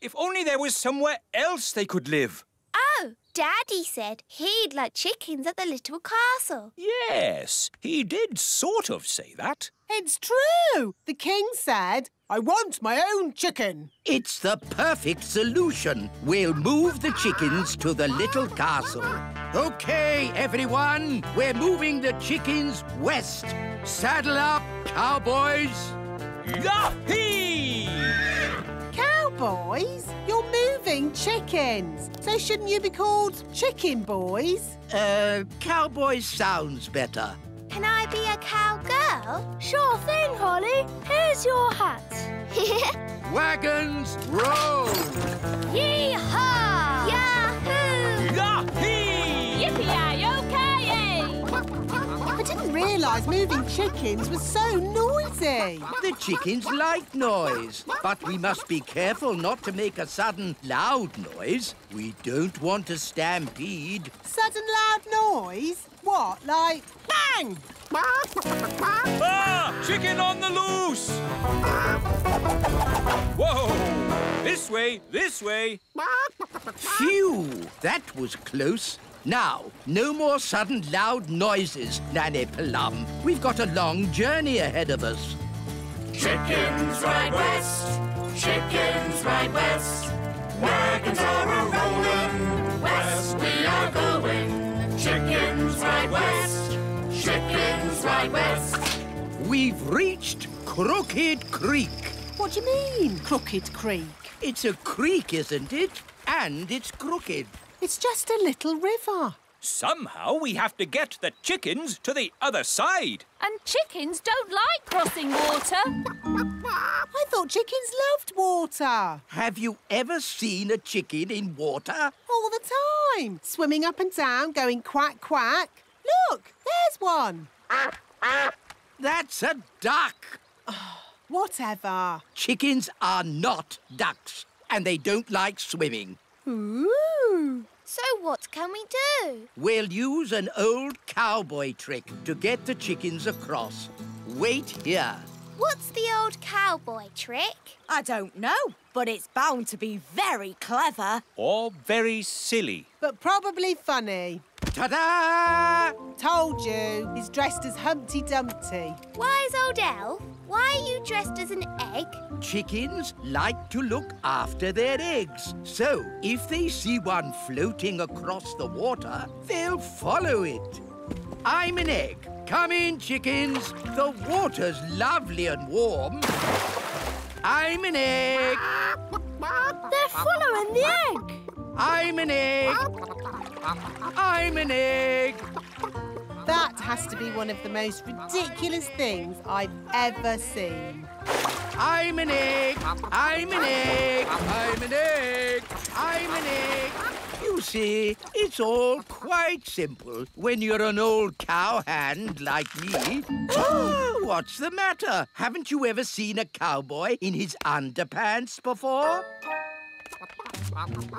If only there was somewhere else they could live. Oh, Daddy said he'd like chickens at the little castle. Yes, he did sort of say that. It's true. The king said, I want my own chicken. It's the perfect solution. We'll move the chickens to the little castle. OK, everyone, we're moving the chickens west. Saddle up, cowboys. Yuppie! Cowboys? You're moving chickens. So shouldn't you be called Chicken Boys? Uh, cowboy sounds better. Can I be a cowgirl? Sure thing, Holly. Here's your hat. Wagons roll! Yee-haw! Yahoo! Yahoo! Yippee-yi-okay-yay! I didn't realise moving chickens was so noisy. The chickens like noise, but we must be careful not to make a sudden loud noise. We don't want to stampede. Sudden loud noise? What, like bang? Ah! Chicken on the loose! Whoa! This way, this way! Phew! That was close. Now, no more sudden loud noises, Nanny Plum. We've got a long journey ahead of us. Chickens ride west, chickens ride west. Wagons are a-rollin', west we are going. Chickens ride west, chickens ride west. We've reached Crooked Creek. What do you mean, Crooked Creek? It's a creek, isn't it? And it's crooked. It's just a little river. Somehow we have to get the chickens to the other side. And chickens don't like crossing water. I thought chickens loved water. Have you ever seen a chicken in water? All the time. Swimming up and down, going quack, quack. Look, there's one. That's a duck. Whatever. Chickens are not ducks, and they don't like swimming. Ooh. So what can we do? We'll use an old cowboy trick to get the chickens across. Wait here. What's the old cowboy trick? I don't know, but it's bound to be very clever. Or very silly. But probably funny. Ta-da! Told you, he's dressed as Humpty Dumpty. Wise old elf, why are you dressed as an egg? Chickens like to look after their eggs. So, if they see one floating across the water, they'll follow it. I'm an egg. Come in, chickens. The water's lovely and warm. I'm an egg. They're following the egg. I'm an egg. I'm an egg. That has to be one of the most ridiculous things I've ever seen. I'm an egg. I'm an egg. I'm an egg. I'm an egg. You see, it's all quite simple when you're an old cowhand like me. What's the matter? Haven't you ever seen a cowboy in his underpants before?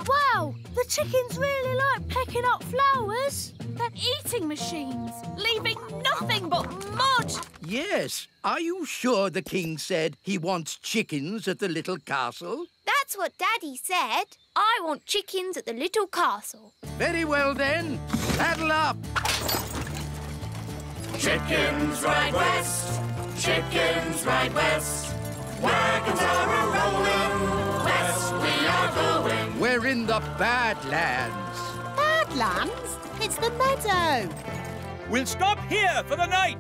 Wow! The chickens really like picking up flowers. They're eating machines, leaving nothing but mud. Yes. Are you sure the king said he wants chickens at the little castle? That's what Daddy said. I want chickens at the little castle. Very well, then. Saddle up. Chickens ride west. Chickens ride west. Wagons are a-rolling. West we are going. We're in the Badlands. Badlands? It's the meadow. We'll stop here for the night.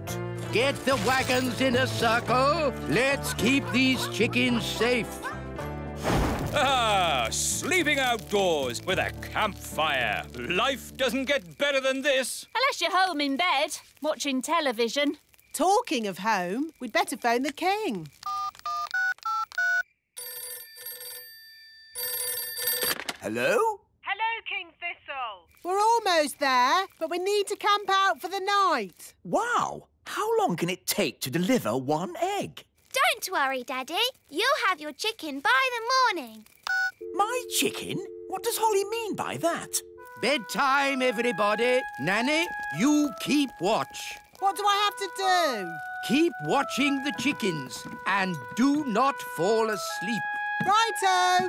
Get the wagons in a circle. Let's keep these chickens safe. Ah, sleeping outdoors with a campfire. Life doesn't get better than this. Unless you're home in bed, watching television. Talking of home, we'd better phone the king. Hello? Hello, King Thistle. We're almost there, but we need to camp out for the night. Wow! How long can it take to deliver one egg? Don't worry, Daddy. You'll have your chicken by the morning. My chicken? What does Holly mean by that? Bedtime, everybody. Nanny, you keep watch. What do I have to do? Keep watching the chickens and do not fall asleep. Righto.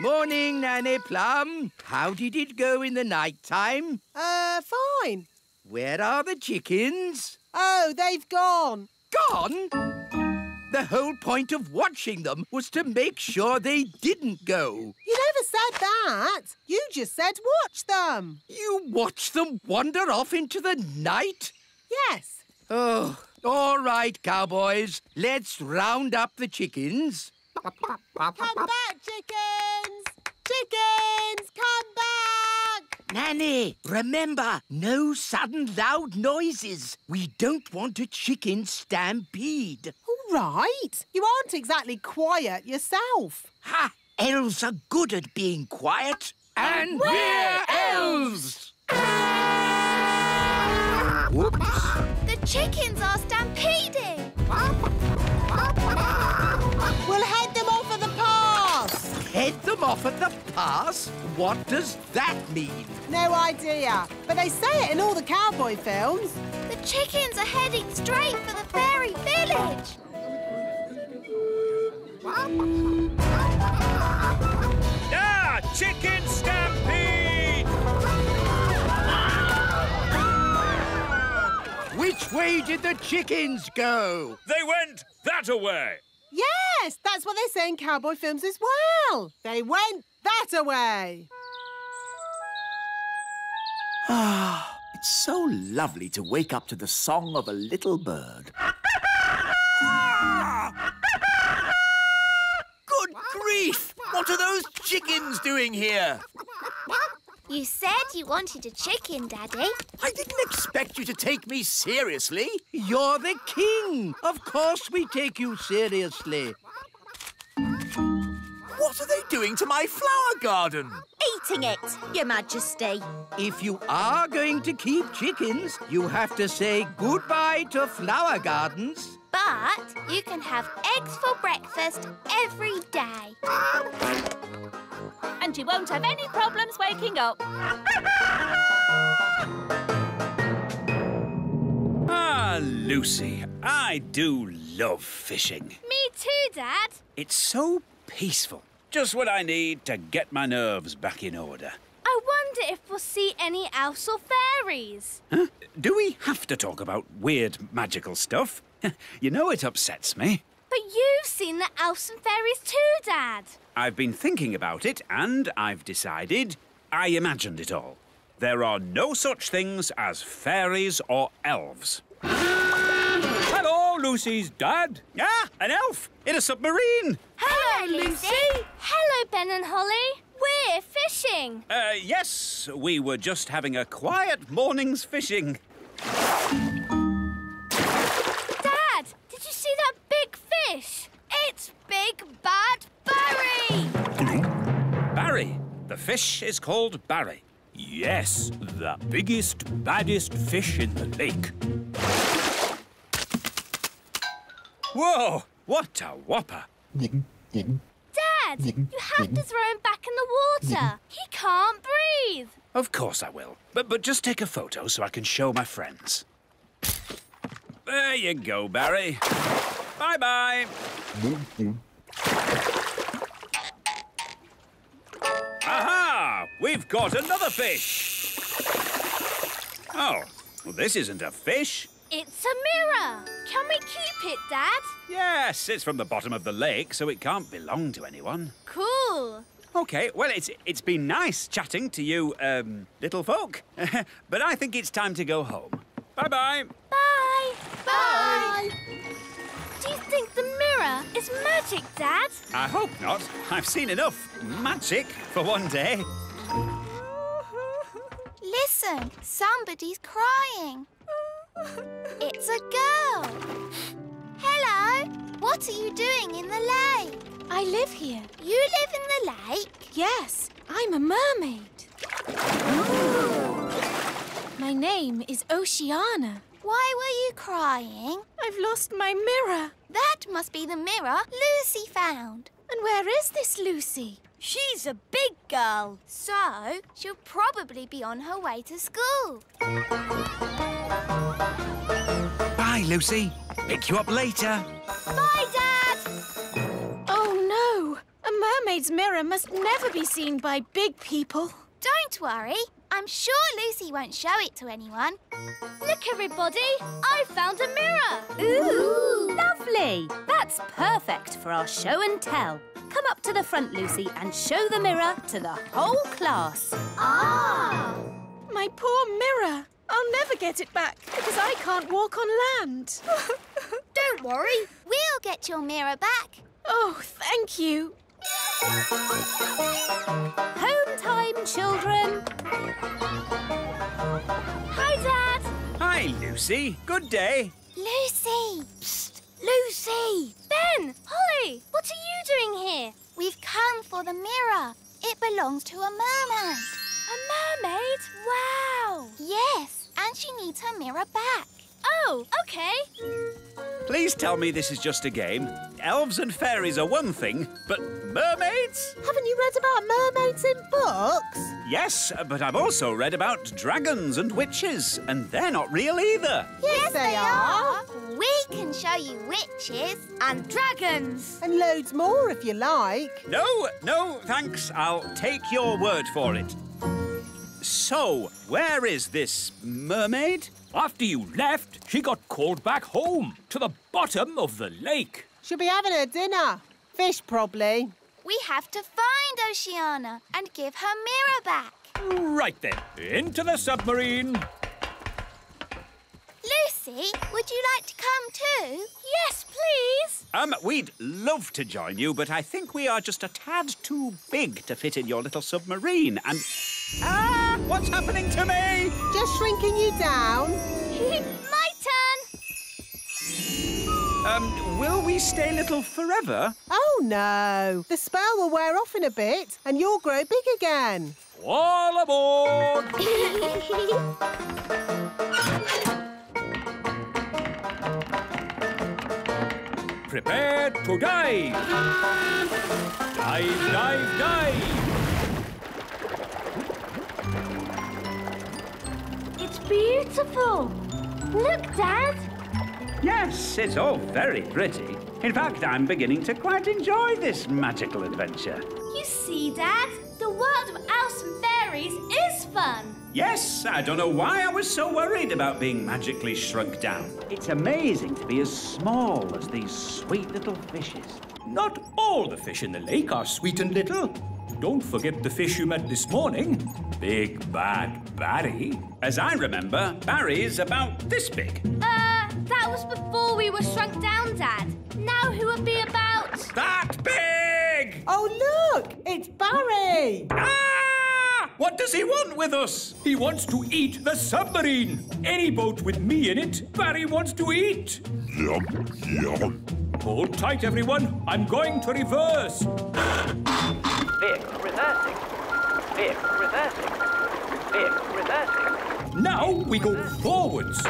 Morning, Nanny Plum. How did it go in the night time? Uh, fine. Where are the chickens? Oh, they've gone. Gone? The whole point of watching them was to make sure they didn't go. You never said that. You just said watch them. You watched them wander off into the night? Yes. Oh, all right, cowboys. Let's round up the chickens. Come back, chickens! Chickens, come back! Nanny, remember, no sudden loud noises. We don't want a chicken stampede. All right. You aren't exactly quiet yourself. Ha! Elves are good at being quiet. And, and we're, we're elves! Whoops. The chickens are stampeding. We'll head them off at the pass! Head them off at the pass? What does that mean? No idea, but they say it in all the cowboy films. The chickens are heading straight for the fairy village. Ah, chicken stampede! Which way did the chickens go? They went that-a-way. Yes, that's what they say in cowboy films as well. They went that-a-way. Ah, it's so lovely to wake up to the song of a little bird. Good grief! What are those chickens doing here? You said you wanted a chicken, Daddy. I didn't expect you to take me seriously. You're the king. Of course we take you seriously. What are they doing to my flower garden? Eating it, Your Majesty. If you are going to keep chickens, you have to say goodbye to flower gardens. But you can have eggs for breakfast every day. And you won't have any problems waking up. Ah, Lucy, I do love fishing. Me too, Dad. It's so peaceful. Just what I need to get my nerves back in order. I wonder if we'll see any elves or fairies. Huh? Do we have to talk about weird magical stuff? You know it upsets me. But you've seen the elves and fairies too, Dad. I've been thinking about it and I've decided I imagined it all. There are no such things as fairies or elves. Hello, Lucy's dad. Ah, an elf in a submarine. Hello, Lucy. Hello, Ben and Holly. We're fishing. Uh, yes, we were just having a quiet morning's fishing. Dad, did you see that big fish? It's Big Bad Barry. Barry. The fish is called Barry. Yes, the biggest, baddest fish in the lake. Whoa, what a whopper. Dad, you have to throw him back in the water. He can't breathe. Of course I will. But, but just take a photo so I can show my friends. There you go, Barry. Bye-bye. Aha! We've got another fish. Oh, well, this isn't a fish. It's a mirror. Can we keep it, Dad? Yes, it's from the bottom of the lake, so it can't belong to anyone. Cool. OK, well, it's, it's been nice chatting to you, um, little folk. But I think it's time to go home. Bye-bye. Bye. Bye. Bye. Do you think the mirror is magic, Dad? I hope not. I've seen enough magic for one day. Listen, somebody's crying. It's a girl. Hello. What are you doing in the lake? I live here. You live in the lake? Yes, I'm a mermaid. Ooh. My name is Oceana. Why were you crying? I've lost my mirror. That must be the mirror Lucy found. And where is this Lucy? She's a big girl. So she'll probably be on her way to school. Bye, Lucy. Pick you up later. Bye, Dad. Oh, no. A mermaid's mirror must never be seen by big people. Don't worry. I'm sure Lucy won't show it to anyone. Look, everybody. I found a mirror. Ooh. Lovely. That's perfect for our show and tell. Come up to the front, Lucy, and show the mirror to the whole class. Ah. My poor mirror. I'll never get it back because I can't walk on land. Don't worry. We'll get your mirror back. Oh, thank you. Home time, children. Hi, Dad. Hi, Lucy. Good day. Lucy. Psst. Lucy. Ben, Holly, what are you doing here? We've come for the mirror. It belongs to a mermaid. A mermaid? Wow. Yes. And she needs her mirror back. Oh, OK. Please tell me this is just a game. Elves and fairies are one thing, but mermaids? Haven't you read about mermaids in books? Yes, but I've also read about dragons and witches, and they're not real either. Yes, yes they are. are. We can show you witches and dragons. And loads more, if you like. No, no, thanks. I'll take your word for it. So, where is this mermaid? After you left, she got called back home, to the bottom of the lake. She'll be having her dinner. Fish, probably. We have to find Oceana and give her mirror back. Right then, into the submarine. Lucy, would you like to come too? Yes, please. Um, we'd love to join you, but I think we are just a tad too big to fit in your little submarine and... Ah! What's happening to me? Just shrinking you down. My turn. Um, will we stay little forever? Oh, no. The spell will wear off in a bit and you'll grow big again. All aboard! Prepare to dive. Dive, dive, dive. Beautiful. Look, Dad. Yes, it's all very pretty. In fact, I'm beginning to quite enjoy this magical adventure. You see, Dad, the world of elves and fairies is fun. Yes, I don't know why I was so worried about being magically shrunk down. It's amazing to be as small as these sweet little fishes. Not all the fish in the lake are sweet and little. Don't forget the fish you met this morning, Big Bad Barry. As I remember, Barry's about this big. Uh, that was was before we were shrunk down, Dad. Now who would be about... That big! Oh, look! It's Barry! Ah! What does he want with us? He wants to eat the submarine. Any boat with me in it, Barry wants to eat. Yum, yum. Hold tight, everyone. I'm going to reverse. Vehicle reversing. Vehicle reversing. Vehicle reversing. Now we go forwards.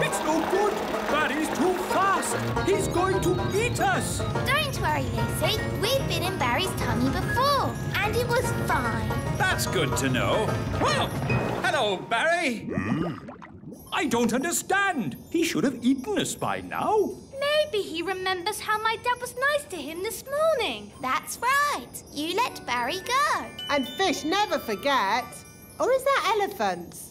It's no good. That is too fast. He's going to eat us. Don't worry, Lucy. We've been in Barry's tummy before, and it was fine. That's good to know. Well, hello, Barry. I don't understand. He should have eaten us by now. Maybe he remembers how my dad was nice to him this morning. That's right. You let Barry go. And fish never forget. Or is that elephants?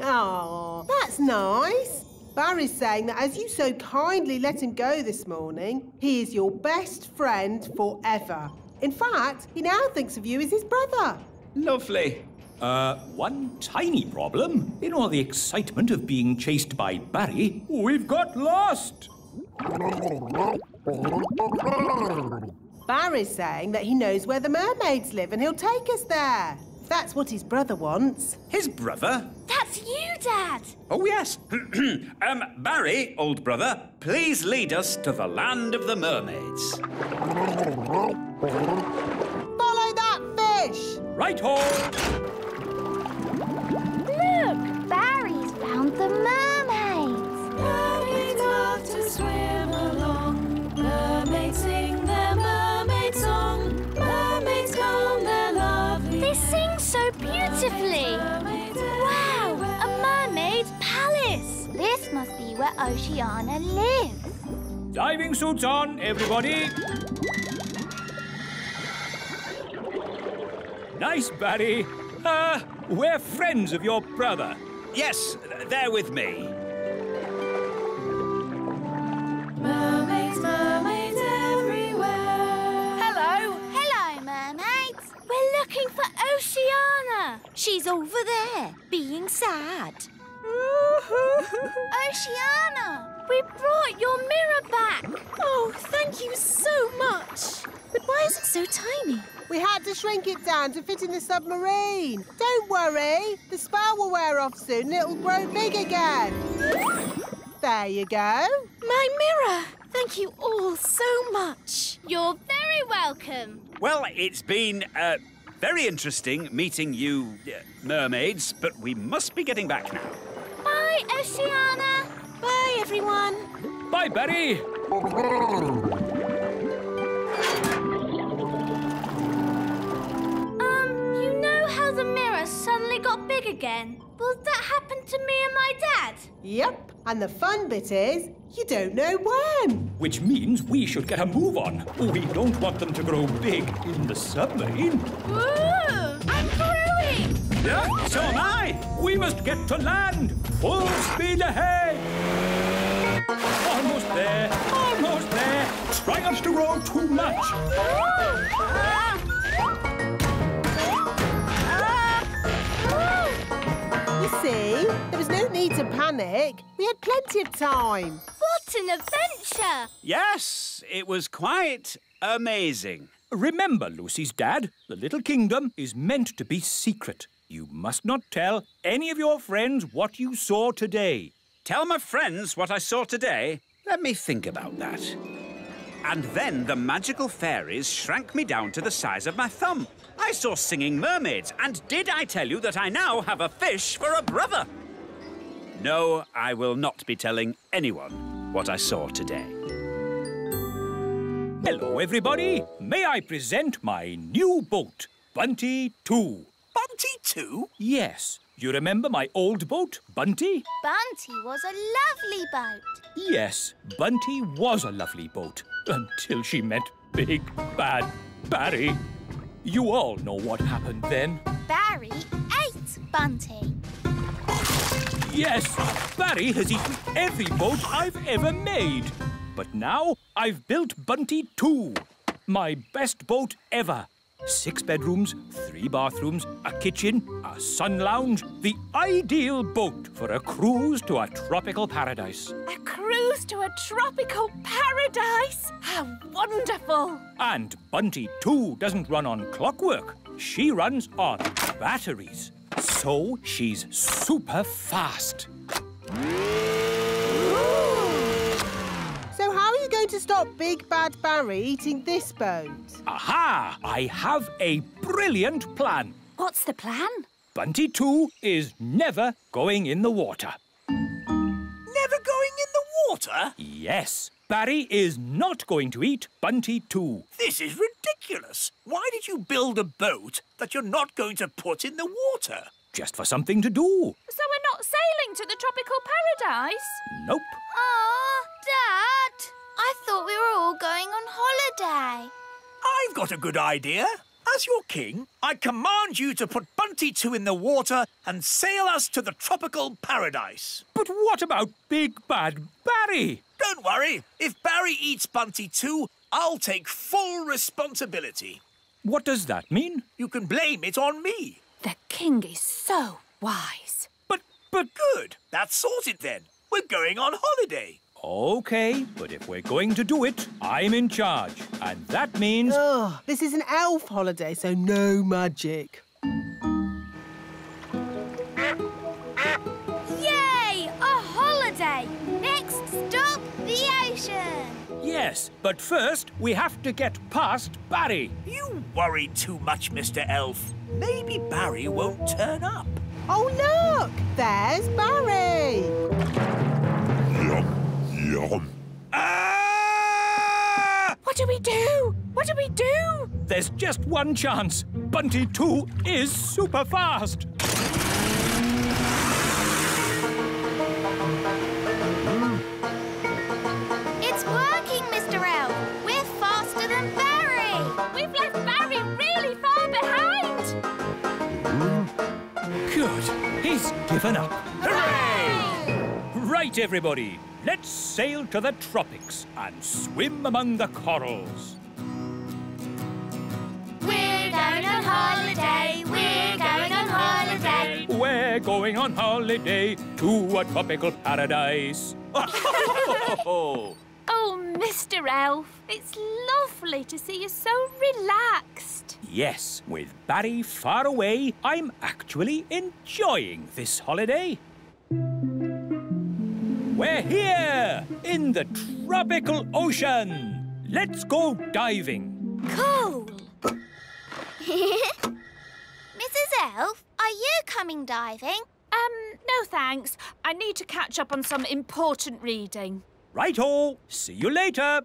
Oh, that's nice. Barry's saying that as you so kindly let him go this morning, he is your best friend forever. In fact, he now thinks of you as his brother. Lovely. Uh, one tiny problem. In all the excitement of being chased by Barry, we've got lost. Barry's saying that he knows where the mermaids live and he'll take us there. That's what his brother wants. His brother? That's you, Dad. Oh, yes. um, Barry, old brother, please lead us to the land of the mermaids. Follow that fish. Right ho! Look! Barry's found the mermaids! Mermaids love to swim along. Mermaids sing their mermaid song. Mermaids comb their lovely hair. They sing so beautifully! Mermaids, mermaids, wow! A mermaid palace! This must be where Oceana lives. Diving suits on, everybody! Nice, Barry! Uh, we're friends of your brother. Yes, they're with me. Mermaids, mermaids everywhere. Hello. Hello, mermaids. We're looking for Oceana. She's over there, being sad. Oceana, we brought your mirror back. Oh, thank you so much. But why is it so tiny? We had to shrink it down to fit in the submarine. Don't worry. The spell will wear off soon and it'll grow big again. There you go. My mirror. Thank you all so much. You're very welcome. Well, it's been uh, very interesting meeting you uh, mermaids, but we must be getting back now. Bye, Oceana. Bye, everyone. Bye, Barry. The mirror suddenly got big again. Well, that happened to me and my dad. Yep, and the fun bit is you don't know when. Which means we should get a move on. We don't want them to grow big in the submarine. Ooh, I'm growing! Yeah, so am I! We must get to land! Full speed ahead! Almost there, almost there! Try not to grow too much! Ooh. Ah. You see, there was no need to panic. We had plenty of time. What an adventure! Yes, it was quite amazing. Remember, Lucy's dad, the little kingdom is meant to be secret. You must not tell any of your friends what you saw today. Tell my friends what I saw today? Let me think about that. And then the magical fairies shrank me down to the size of my thumb. I saw singing mermaids, and did I tell you that I now have a fish for a brother? No, I will not be telling anyone what I saw today. Hello, everybody. May I present my new boat, Bunty two. Bunty two? Yes. You remember my old boat, Bunty? Bunty was a lovely boat. Yes, Bunty was a lovely boat, until she met Big Bad Barry. You all know what happened then. Barry ate Bunty. Yes, Barry has eaten every boat I've ever made. But now I've built Bunty two, my best boat ever. Six bedrooms, three bathrooms, a kitchen, a sun lounge. The ideal boat for a cruise to a tropical paradise. A cruise to a tropical paradise? How wonderful! And Bunty, too, doesn't run on clockwork. She runs on batteries. So she's super fast. To stop Big Bad Barry eating this boat. Aha! I have a brilliant plan. What's the plan? Bunty Two is never going in the water. Never going in the water? Yes. Barry is not going to eat Bunty Two. This is ridiculous. Why did you build a boat that you're not going to put in the water? Just for something to do. So we're not sailing to the tropical paradise? Nope. Aw, Dad! I thought we were all going on holiday. I've got a good idea. As your king, I command you to put Bunty Two in the water and sail us to the tropical paradise. But what about Big Bad Barry? Don't worry. If Barry eats Bunty Two, I'll take full responsibility. What does that mean? You can blame it on me. The king is so wise. But, but... Good. That's sorted then. We're going on holiday. OK, but if we're going to do it, I'm in charge. And that means... Oh, this is an elf holiday, so no magic. Yay! A holiday! Next stop, the ocean! Yes, but first we have to get past Barry. You worry too much, Mister Elf. Maybe Barry won't turn up. Oh, look! There's Barry! Ah! What do we do? What do we do? There's just one chance. Bunty Two is super fast. It's working, Mister Elf. We're faster than Barry. We've left Barry really far behind. Good. He's given up. Hooray! Hooray! Right, everybody. Let's sail to the tropics and swim among the corals. We're going on holiday, we're going on holiday. We're going on holiday to a tropical paradise. Oh, Mister Elf, it's lovely to see you so relaxed. Yes, with Barry far away, I'm actually enjoying this holiday. We're here, in the tropical ocean. Let's go diving. Cool. Missus Elf, are you coming diving? Um, no thanks. I need to catch up on some important reading. Right-o. See you later.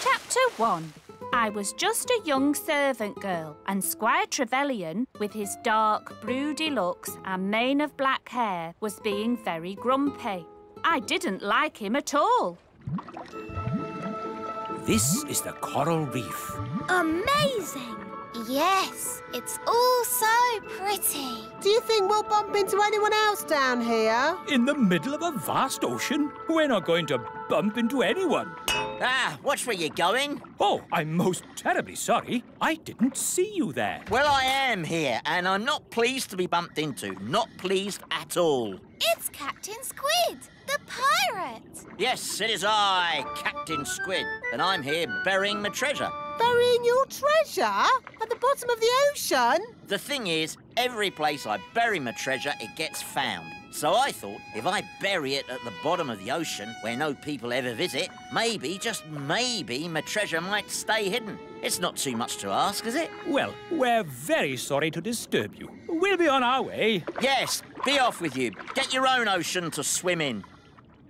Chapter one. I was just a young servant girl, and Squire Trevelyan, with his dark, broody looks and mane of black hair, was being very grumpy. I didn't like him at all. This is the coral reef. Amazing! Yes, it's all so pretty. Do you think we'll bump into anyone else down here? In the middle of a vast ocean? We're not going to bump into anyone. Ah, watch where you're going. Oh, I'm most terribly sorry. I didn't see you there. Well, I am here, and I'm not pleased to be bumped into. Not pleased at all. It's Captain Squid, the pirate. Yes, it is I, Captain Squid, and I'm here burying my treasure. Burying your treasure? At the bottom of the ocean? The thing is, every place I bury my treasure, it gets found. So I thought if I bury it at the bottom of the ocean where no people ever visit, maybe, just maybe, my treasure might stay hidden. It's not too much to ask, is it? Well, we're very sorry to disturb you. We'll be on our way. Yes, be off with you. Get your own ocean to swim in.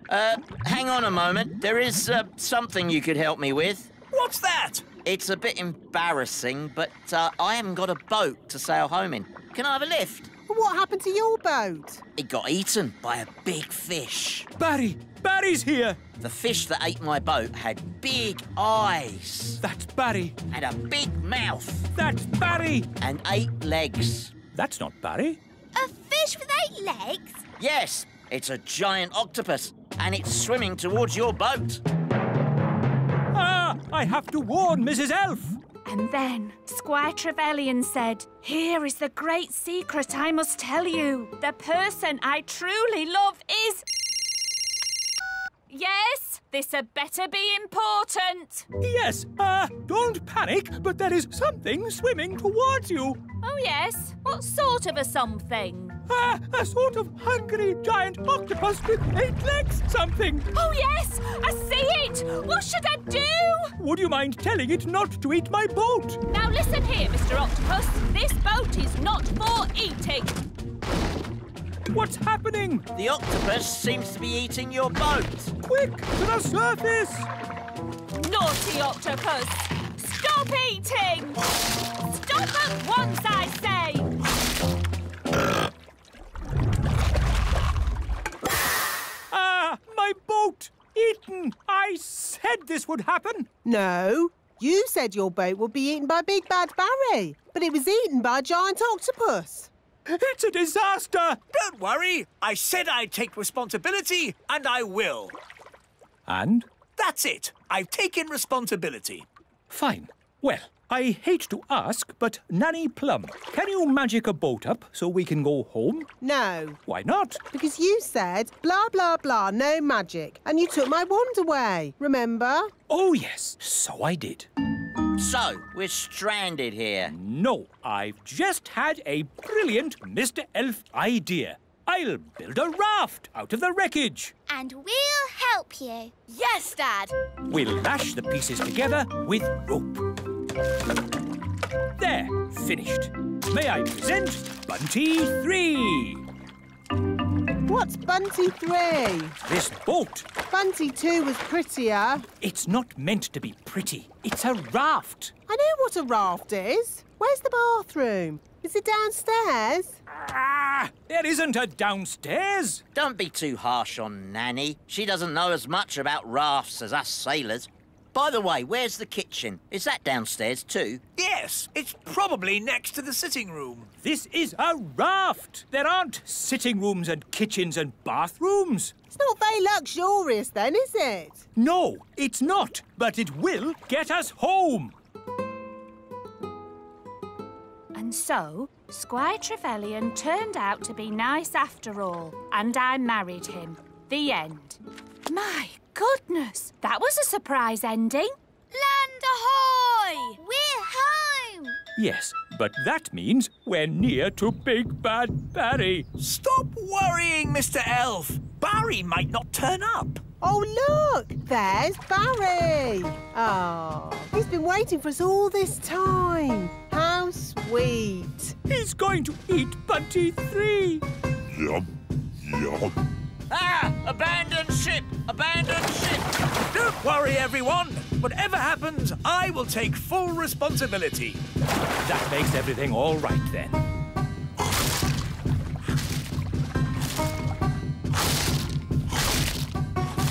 Uh, hang on a moment. There is uh, something you could help me with. What's that? It's a bit embarrassing, but uh, I haven't got a boat to sail home in. Can I have a lift? What happened to your boat? It got eaten by a big fish. Barry! Barry's here! The fish that ate my boat had big eyes. That's Barry. And a big mouth. That's Barry. And eight legs. That's not Barry. A fish with eight legs? Yes, it's a giant octopus, and it's swimming towards your boat. Ah! I have to warn Missus Elf. And then Squire Trevelyan said, here is the great secret I must tell you. The person I truly love is... Yes, this had better be important. Yes, uh, don't panic, but there is something swimming towards you. Oh, yes? What sort of a something? Uh, a sort of hungry giant octopus with eight legs something. Oh, yes, I see it. What should I do? Would you mind telling it not to eat my boat? Now listen here, Mister Octopus. This boat is not for eating. What's happening? The octopus seems to be eating your boat. Quick, to the surface! Naughty octopus! Stop eating! Stop at once, I say! Ah, my boat! Eaten! I said this would happen. No, you said your boat would be eaten by Big Bad Barry, but it was eaten by a giant octopus. It's a disaster! Don't worry. I said I'd take responsibility, and I will. And? That's it. I've taken responsibility. Fine. Well, I hate to ask, but Nanny Plum, can you magic a boat up so we can go home? No. Why not? Because you said, blah, blah, blah, no magic, and you took my wand away, remember? Oh, yes. So I did. So, we're stranded here. No, I've just had a brilliant Mister Elf idea. I'll build a raft out of the wreckage. And we'll help you. Yes, Dad. We'll lash the pieces together with rope. There, finished. May I present Bunty Three? What's Bunty Three? This boat. Bunty Two was prettier. It's not meant to be pretty. It's a raft. I know what a raft is. Where's the bathroom? Is it downstairs? Ah, there isn't a downstairs. Don't be too harsh on Nanny. She doesn't know as much about rafts as us sailors. By the way, where's the kitchen? Is that downstairs too? Yes, it's probably next to the sitting room. This is a raft. There aren't sitting rooms and kitchens and bathrooms. It's not very luxurious then, is it? No, it's not, but it will get us home. And so, Squire Trevelyan turned out to be nice after all, and I married him. The end. My goodness, that was a surprise ending. Land ahoy! We're home! Yes, but that means we're near to Big Bad Barry. Stop worrying, Mister Elf. Barry might not turn up. Oh, look, there's Barry. Oh, he's been waiting for us all this time. How sweet. He's going to eat Bunty Three. Yum, yum. Ah! Abandoned ship! Abandoned ship! Don't worry, everyone. Whatever happens, I will take full responsibility. That makes everything all right, then.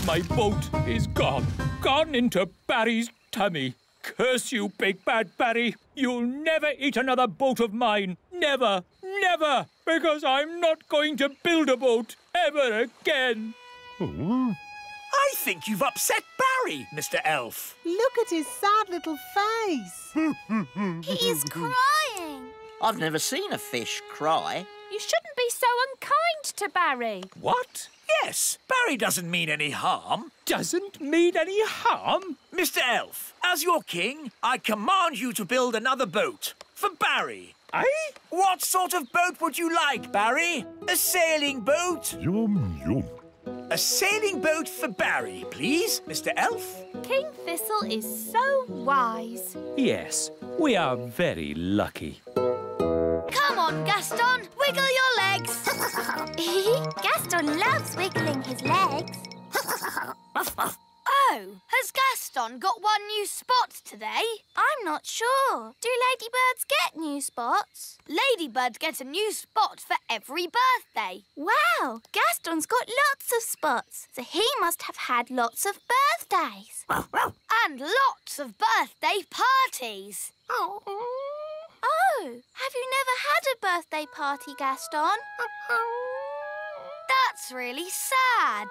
My boat is gone. Gone into Barry's tummy. Curse you, Big Bad Barry. You'll never eat another boat of mine. Never, never, because I'm not going to build a boat ever again. Oh. I think you've upset Barry, Mister Elf. Look at his sad little face. He is crying. I've never seen a fish cry. You shouldn't be so unkind to Barry. What? Yes, Barry doesn't mean any harm. Doesn't mean any harm? Mister Elf, as your king, I command you to build another boat for Barry. Aye? What sort of boat would you like, Barry? A sailing boat? Yum, yum. A sailing boat for Barry, please, Mister Elf. King Thistle is so wise. Yes, we are very lucky. Come on, Gaston, wiggle your legs. Gaston loves wiggling his legs. Oh, has Gaston got one new spot today? I'm not sure. Do ladybirds get new spots? Ladybirds get a new spot for every birthday. Wow, Gaston's got lots of spots, so he must have had lots of birthdays. And lots of birthday parties. Oh, have you never had a birthday party, Gaston? That's really sad.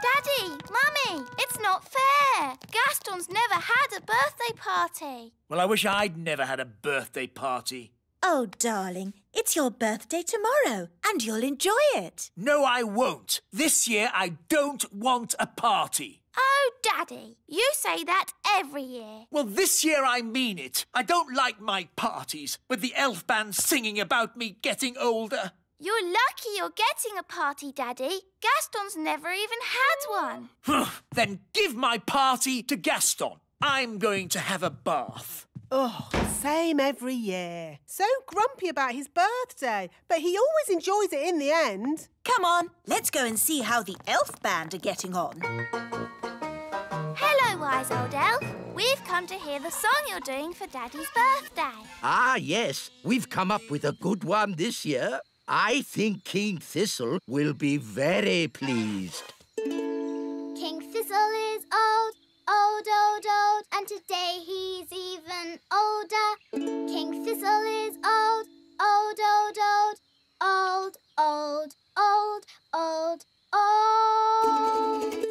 Daddy, Mummy, it's not fair. Gaston's never had a birthday party. Well, I wish I'd never had a birthday party. Oh, darling, it's your birthday tomorrow and you'll enjoy it. No, I won't. This year I don't want a party. Oh, Daddy, you say that every year. Well, this year I mean it. I don't like my parties with the Elf Ben singing about me getting older. You're lucky you're getting a party, Daddy. Gaston's never even had one. Then give my party to Gaston. I'm going to have a bath. Oh, same every year. So grumpy about his birthday, but he always enjoys it in the end. Come on, let's go and see how the Elf Band are getting on. Hello, wise old elf. We've come to hear the song you're doing for Daddy's birthday. Ah, yes. We've come up with a good one this year. I think King Thistle will be very pleased. King Thistle is old. Old, old, old, and today he's even older. King Thistle is old, old, old, old, old, old, old, old, old.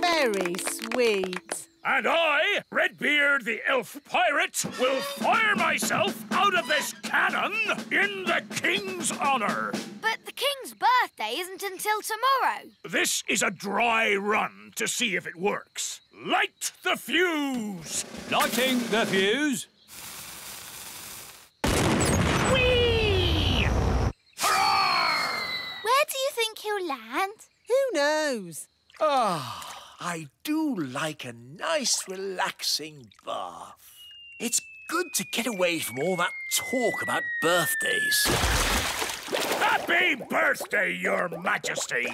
Very sweet. And I, Redbeard the Elf Pirate, will fire myself out of this cannon in the King's honour. But the King's birthday isn't until tomorrow. This is a dry run to see if it works. Light the fuse! Lighting the fuse. Whee! Hurrah! Where do you think he'll land? Who knows? Ah. Oh. I do like a nice, relaxing bath. It's good to get away from all that talk about birthdays. Happy birthday, Your Majesty!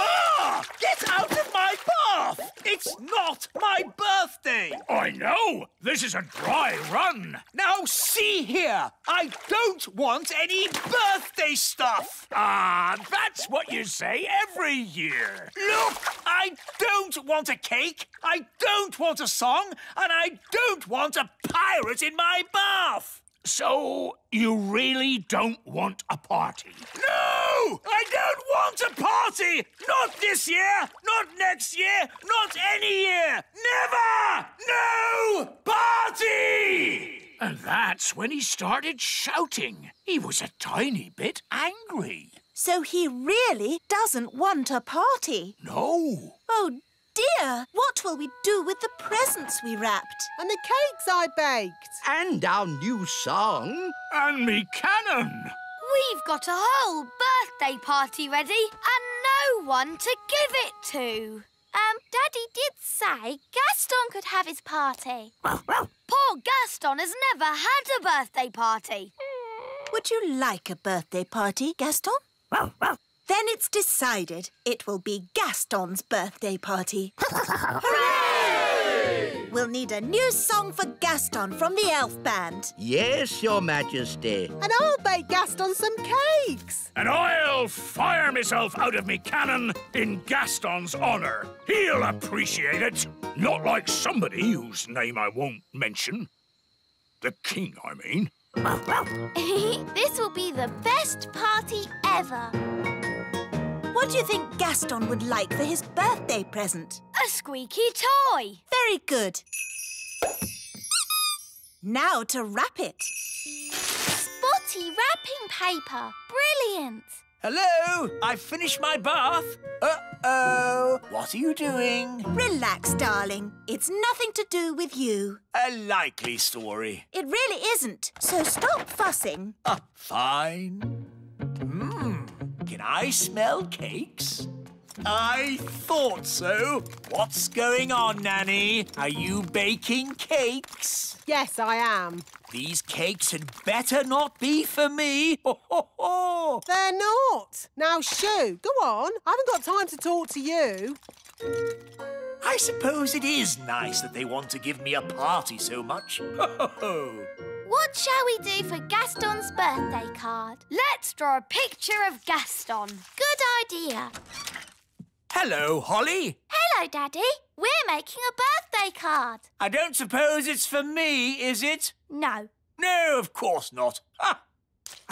Ah! Get out of my bath! It's not my birthday! I know! This is a dry run! Now, see here! I don't want any birthday stuff! Ah, that's what you say every year! Look! I don't want a cake, I don't want a song, and I don't want a pirate in my bath! So, you really don't want a party? No! I don't want a party! Not this year, not next year, not any year! Never! No party! And that's when he started shouting. He was a tiny bit angry. So he really doesn't want a party? No. Oh, dear, what will we do with the presents we wrapped? And the cakes I baked. And our new song. And me cannon. We've got a whole birthday party ready and no one to give it to. Um, Daddy did say Gaston could have his party. Poor Gaston has never had a birthday party. Would you like a birthday party, Gaston? Then it's decided. It will be Gaston's birthday party. Hooray! We'll need a new song for Gaston from the Elf Band. Yes, Your Majesty. And I'll bake Gaston some cakes. And I'll fire myself out of me cannon in Gaston's honour. He'll appreciate it. Not like somebody whose name I won't mention. The King, I mean. This will be the best party ever. What do you think Gaston would like for his birthday present? A squeaky toy. Very good. Now to wrap it. Spotty wrapping paper. Brilliant. Hello, I've finished my bath. Uh-oh, what are you doing? Relax, darling. It's nothing to do with you. A likely story. It really isn't, so stop fussing. Uh, fine. Mmm. Can I smell cakes? I thought so. What's going on, Nanny? Are you baking cakes? Yes, I am. These cakes had better not be for me. Ho, ho, ho. They're not. Now, Shoo, go on. I haven't got time to talk to you. I suppose it is nice that they want to give me a party so much. Ho, ho, ho. What shall we do for Gaston's birthday card? Let's draw a picture of Gaston. Good idea. Hello, Holly. Hello, Daddy. We're making a birthday card. I don't suppose it's for me, is it? No. No, of course not. Ah.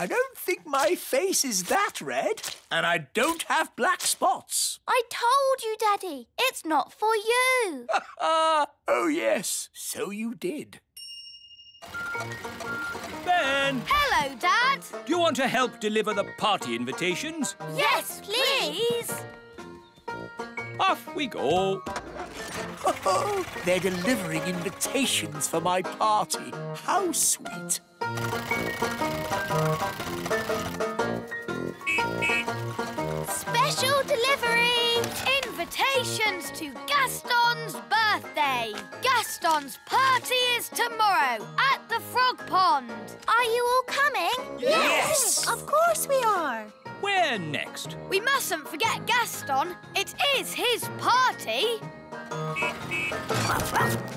I don't think my face is that red, and I don't have black spots. I told you, Daddy, it's not for you. Oh, yes, so you did. Ben! Hello, Dad. Do you want to help deliver the party invitations? Yes, please. Off we go. Oh, they're delivering invitations for my party. How sweet. Special delivery! Invitations to Gaston's birthday. Gaston's party is tomorrow at the Frog Pond. Are you all coming? Yes! Yes. Of course we are. Where next? We mustn't forget Gaston. It is his party.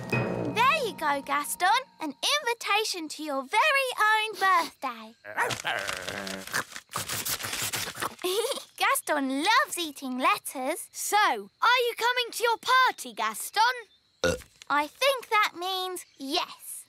There you go, Gaston. An invitation to your very own birthday. Gaston loves eating letters. So, are you coming to your party, Gaston? Uh. I think that means yes.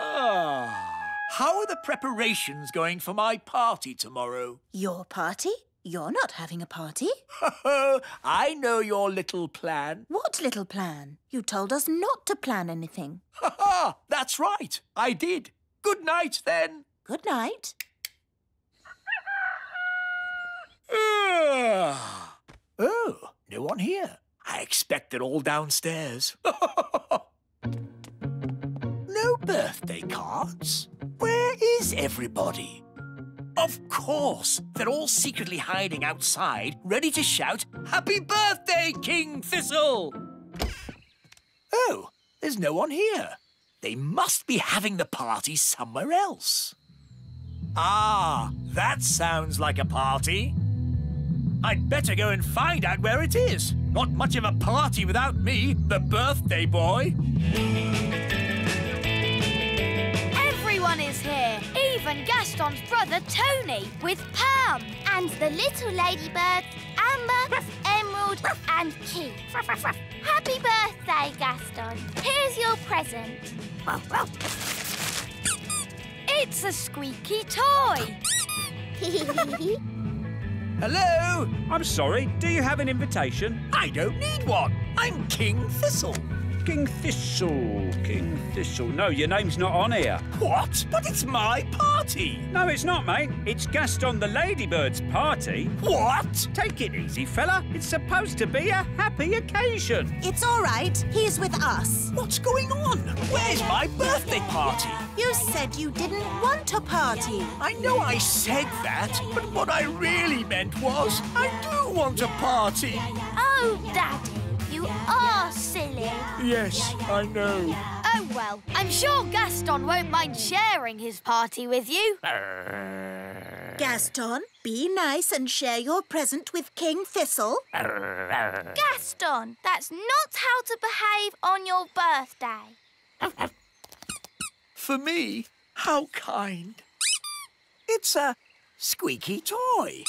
Ah. How are the preparations going for my party tomorrow? Your party? You're not having a party. Ho-ho! I know your little plan. What little plan? You told us not to plan anything. Ha-ha! That's right. I did. Good night, then. Good night. Oh, no one here. I expect they're all downstairs. No birthday cards. Where is everybody? Of course, they're all secretly hiding outside, ready to shout, Happy Birthday, King Thistle! Oh, there's no one here. They must be having the party somewhere else. Ah, that sounds like a party. I'd better go and find out where it is. Not much of a party without me, the birthday boy. Is here, even Gaston's brother Tony with Pam and the little ladybirds Amber, Emerald and Keith. Happy birthday, Gaston. Here's your present. It's a squeaky toy. Hello? I'm sorry, do you have an invitation? I don't need one. I'm King Thistle. King Thistle, King Thistle. No, your name's not on here. What? But it's my party. No, it's not, mate. It's Gaston the Ladybird's party. What? Take it easy, fella. It's supposed to be a happy occasion. It's all right. He's with us. What's going on? Where's my birthday party? You said you didn't want a party. I know I said that, but what I really meant was I do want a party. Oh, Daddy. You are silly. Yes, I know. Oh, well, I'm sure Gaston won't mind sharing his party with you. Gaston, be nice and share your present with King Thistle. Gaston, that's not how to behave on your birthday. For me, how kind. It's a squeaky toy.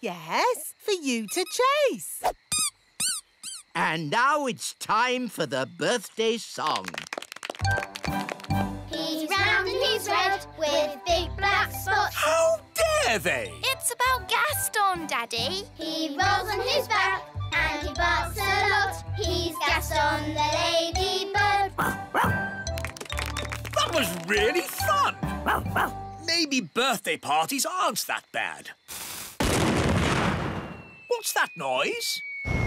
Yes, for you to chase. And now it's time for the birthday song. He's round and he's red with big black spots. How dare they? It's about Gaston, Daddy. He rolls on his back and he barks a lot. He's Gaston the Ladybird. That was really fun. Maybe birthday parties aren't that bad. What's that noise?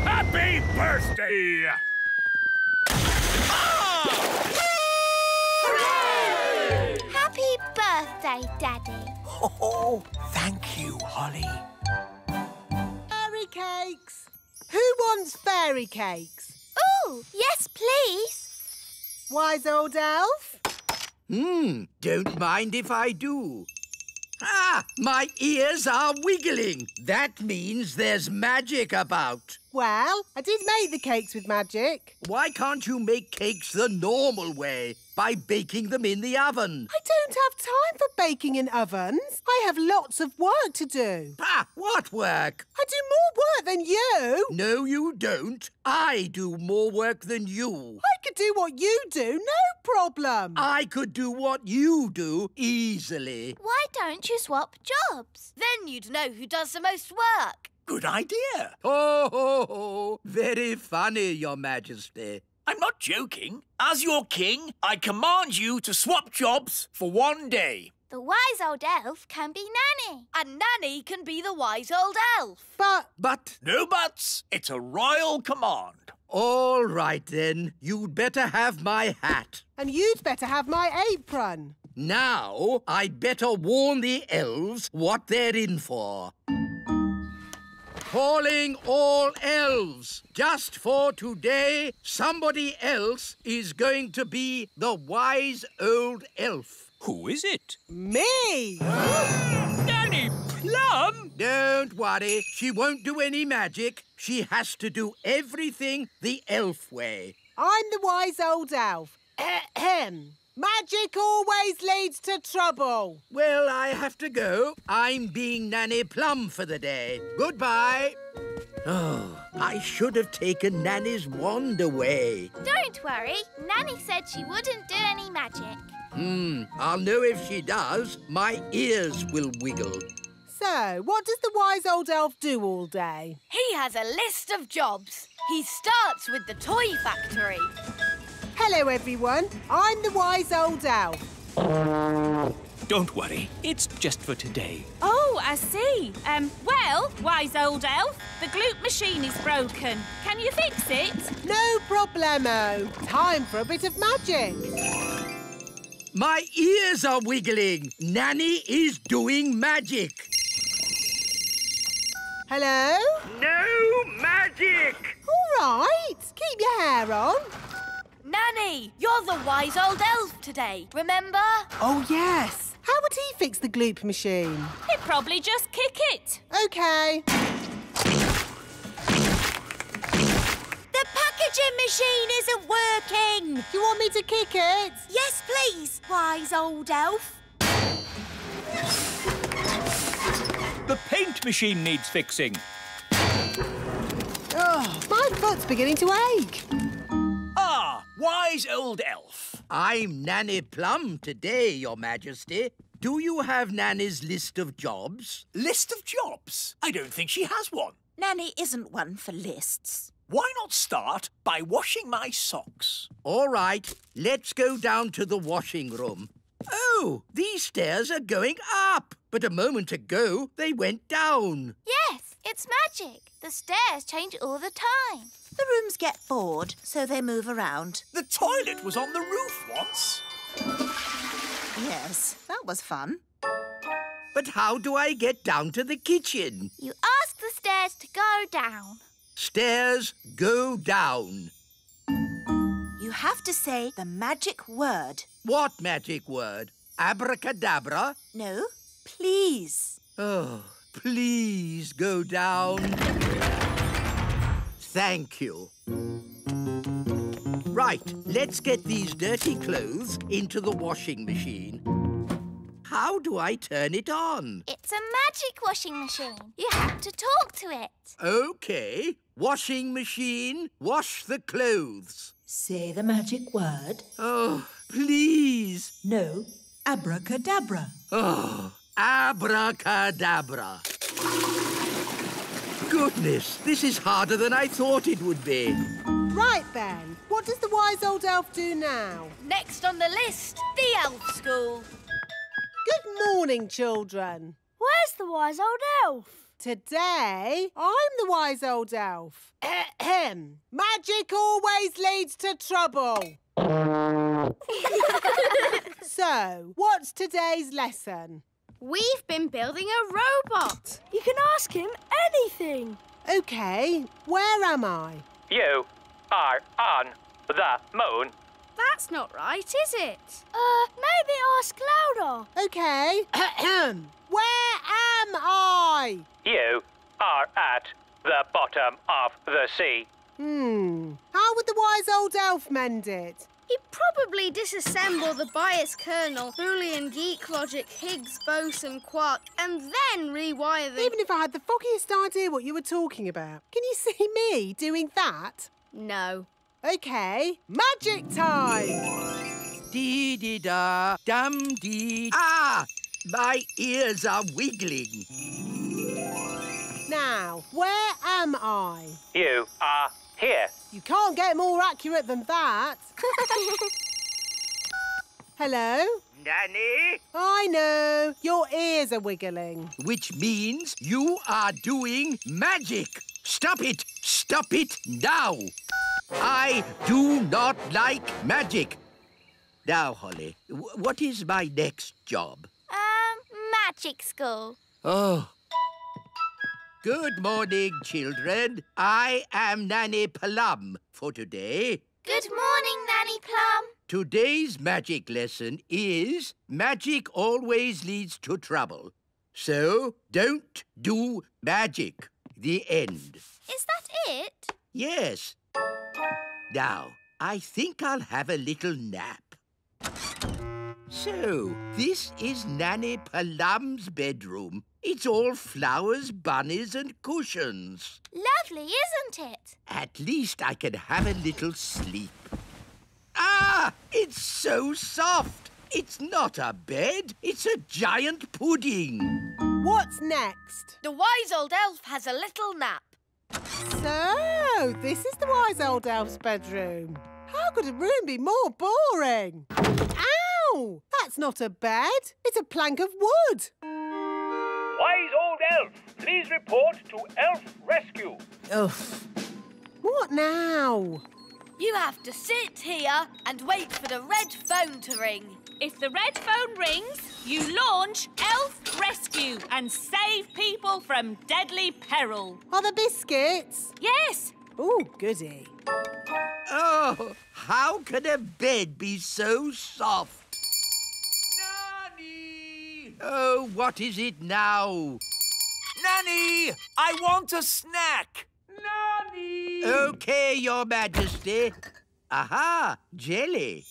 Happy birthday! Ah! Hooray! Happy birthday, Daddy. Oh, oh, thank you, Holly. Fairy cakes. Who wants fairy cakes? Oh, yes, please. Wise old elf. Hmm, don't mind if I do. Ah, my ears are wiggling. That means there's magic about. Well, I did make the cakes with magic. Why can't you make cakes the normal way? By baking them in the oven. I don't have time for baking in ovens. I have lots of work to do. Ah, what work? I do more work than you. No, you don't. I do more work than you. I can could do what you do, no problem. I could do what you do easily. Why don't you swap jobs? Then you'd know who does the most work. Good idea. Ho, ho, ho. Very funny, Your Majesty. I'm not joking. As your king, I command you to swap jobs for one day. The wise old elf can be Nanny. And Nanny can be the wise old elf. But... But... No buts. It's a royal command. All right, then. You'd better have my hat. And you'd better have my apron. Now, I'd better warn the elves what they're in for. Calling all elves. Just for today, somebody else is going to be the wise old elf. Who is it? Me! Nanny Plum! Don't worry. She won't do any magic. She has to do everything the elf way. I'm the wise old elf. Ahem. Magic always leads to trouble. Well, I have to go. I'm being Nanny Plum for the day. Goodbye. Oh, I should have taken Nanny's wand away. Don't worry. Nanny said she wouldn't do any magic. Hmm, I'll know if she does. My ears will wiggle. So, what does the wise old elf do all day? He has a list of jobs. He starts with the toy factory. Hello, everyone. I'm the wise old elf. Don't worry. It's just for today. Oh, I see. Um, well, wise old elf, the glute machine is broken. Can you fix it? No problemo. Time for a bit of magic. My ears are wiggling. Nanny is doing magic. Hello? No magic! All right. Keep your hair on. Nanny, you're the wise old elf today, remember? Oh, yes. How would he fix the gloop machine? He'd probably just kick it. OK. The packaging machine isn't working. You want me to kick it? Yes, please, wise old elf. The paint machine needs fixing. Oh, my foot's beginning to ache. Ah, wise old elf. I'm Nanny Plum today, Your Majesty. Do you have Nanny's list of jobs? List of jobs? I don't think she has one. Nanny isn't one for lists. Why not start by washing my socks? All right, let's go down to the washing room. Oh, these stairs are going up, but a moment ago they went down. Yes, it's magic. The stairs change all the time. The rooms get bored, so they move around. The toilet was on the roof once. Yes, that was fun. But how do I get down to the kitchen? You ask the stairs to go down. Stairs go down. You have to say the magic word. What magic word? Abracadabra? No, please. Oh, please go down. Thank you. Right, let's get these dirty clothes into the washing machine. How do I turn it on? It's a magic washing machine. You have to talk to it. OK. Washing machine, wash the clothes. Say the magic word. Oh, please. No, abracadabra. Oh, abracadabra. Goodness, this is harder than I thought it would be. Right, Ben, what does the wise old elf do now? Next on the list, the elf school. Good morning, children. Where's the wise old elf? Today, I'm the wise old elf. Ahem. Magic always leads to trouble. So, what's today's lesson? We've been building a robot. You can ask him anything. OK, where am I? You are on the moon. That's not right, is it? Uh, maybe ask louder. OK. Ahem. Where am I? You are at the bottom of the sea. Hmm. How would the wise old elf mend it? He'd probably disassemble the bias kernel, Boolean geek logic, Higgs boson quark, and then rewire the... Even if I had the foggiest idea what you were talking about, can you see me doing that? No. OK, magic time! Dee-dee-da, dum-dee. Ah! My ears are wiggling. Now, where am I? You are here. You can't get more accurate than that. Hello? Nanny? I know. Your ears are wiggling. Which means you are doing magic. Stop it. Stop it now. I do not like magic. Now, Holly, what is my next job? Um, magic school. Oh. Good morning, children. I am Nanny Plum for today. Good morning, Nanny Plum. Today's magic lesson is magic always leads to trouble. So don't do magic. The end. Is that it? Yes. Now, I think I'll have a little nap. So, this is Nanny Plum's bedroom. It's all flowers, bunnies and cushions. Lovely, isn't it? At least I can have a little sleep. Ah! It's so soft. It's not a bed. It's a giant pudding. What's next? The wise old elf has a little nap. So, this is the wise old elf's bedroom. How could a room be more boring? Ow! That's not a bed. It's a plank of wood. Wise old elf, please report to elf rescue. Ugh. What now? You have to sit here and wait for the red phone to ring. If the red phone rings, you launch elf rescue and save people from deadly peril. Are there biscuits? Yes. Oh, goody. Oh, how can a bed be so soft? Nanny! Oh, what is it now? Nanny! I want a snack! Nanny! OK, Your Majesty. Aha, jelly.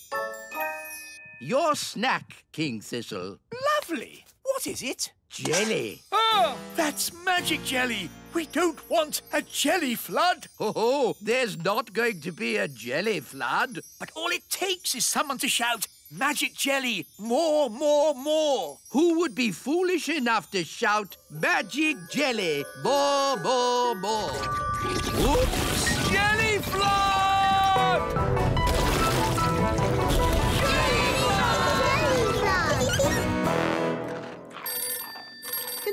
Your snack, King Thistle. Lovely. What is it? Jelly. Oh, that's magic jelly. We don't want a jelly flood. Oh, oh, there's not going to be a jelly flood. But all it takes is someone to shout, magic jelly, more, more, more. Who would be foolish enough to shout, magic jelly, more, more, more? Oops! Jelly flood!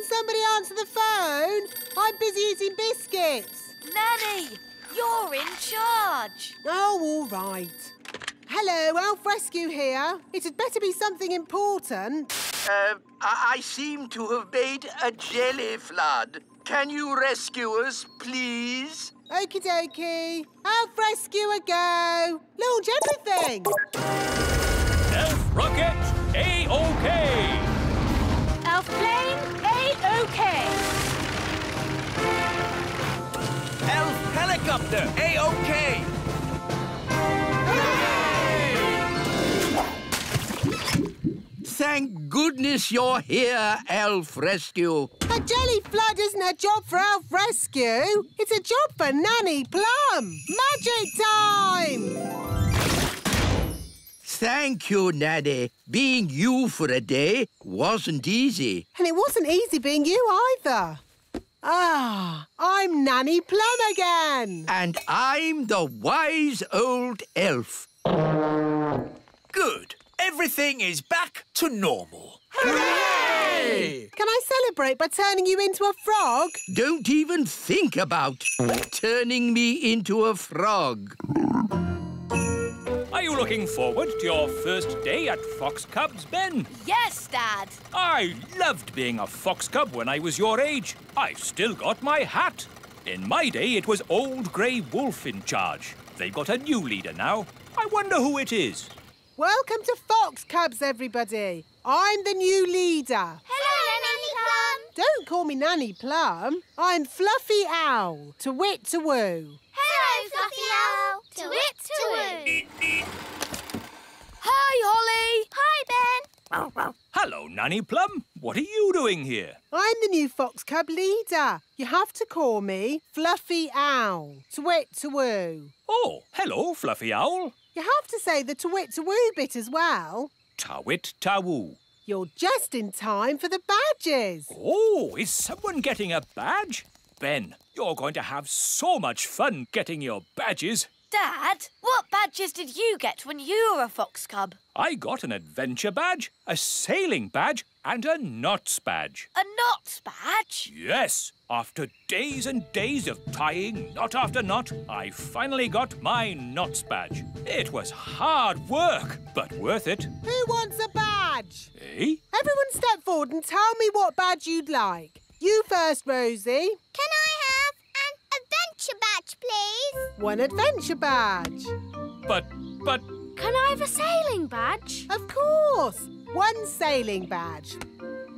Somebody answer the phone. I'm busy eating biscuits. Nanny, you're in charge. Oh, all right. Hello, Elf Rescue here. It had better be something important. Uh, I, I seem to have made a jelly flood. Can you rescue us, please? Okie dokie. Elf Rescue a go. Launch everything. Elf Rocket, A-OK. Elf Plane, A-OK. Elf Helicopter, A-OK. Hooray! Thank goodness you're here, Elf Rescue. A jelly flood isn't a job for Elf Rescue. It's a job for Nanny Plum. Magic time! Thank you, Nanny. Being you for a day wasn't easy. And it wasn't easy being you either. Ah, I'm Nanny Plum again. And I'm the wise old elf. Good. Everything is back to normal. Hooray! Can I celebrate by turning you into a frog? Don't even think about turning me into a frog. Are you looking forward to your first day at Fox Cub's, Ben? Yes, Dad. I loved being a fox cub when I was your age. I've still got my hat. In my day, it was Old Grey Wolf in charge. They've got a new leader now. I wonder who it is. Welcome to Fox Cubs, everybody. I'm the new leader. Hello, Nanny Plum. Don't call me Nanny Plum. I'm Fluffy Owl, to wit to woo. Hello, Fluffy Owl. To it, to it. Hi, Holly. Hi, Ben. Hello, Nanny Plum. What are you doing here? I'm the new Fox Cub leader. You have to call me Fluffy Owl. Twit-to-woo. Oh, hello, Fluffy Owl. You have to say the twit-to-woo bit as well. Ta-wit-ta-woo. You're just in time for the badges. Oh, is someone getting a badge? Ben, you're going to have so much fun getting your badges. Dad, what badges did you get when you were a fox cub? I got an adventure badge, a sailing badge and a knots badge. A knots badge? Yes. After days and days of tying knot after knot, I finally got my knots badge. It was hard work, but worth it. Who wants a badge? Eh? Everyone step forward and tell me what badge you'd like. You first, Rosie. Can I have an adventure badge, please? One adventure badge. But, but... Can I have a sailing badge? Of course. One sailing badge.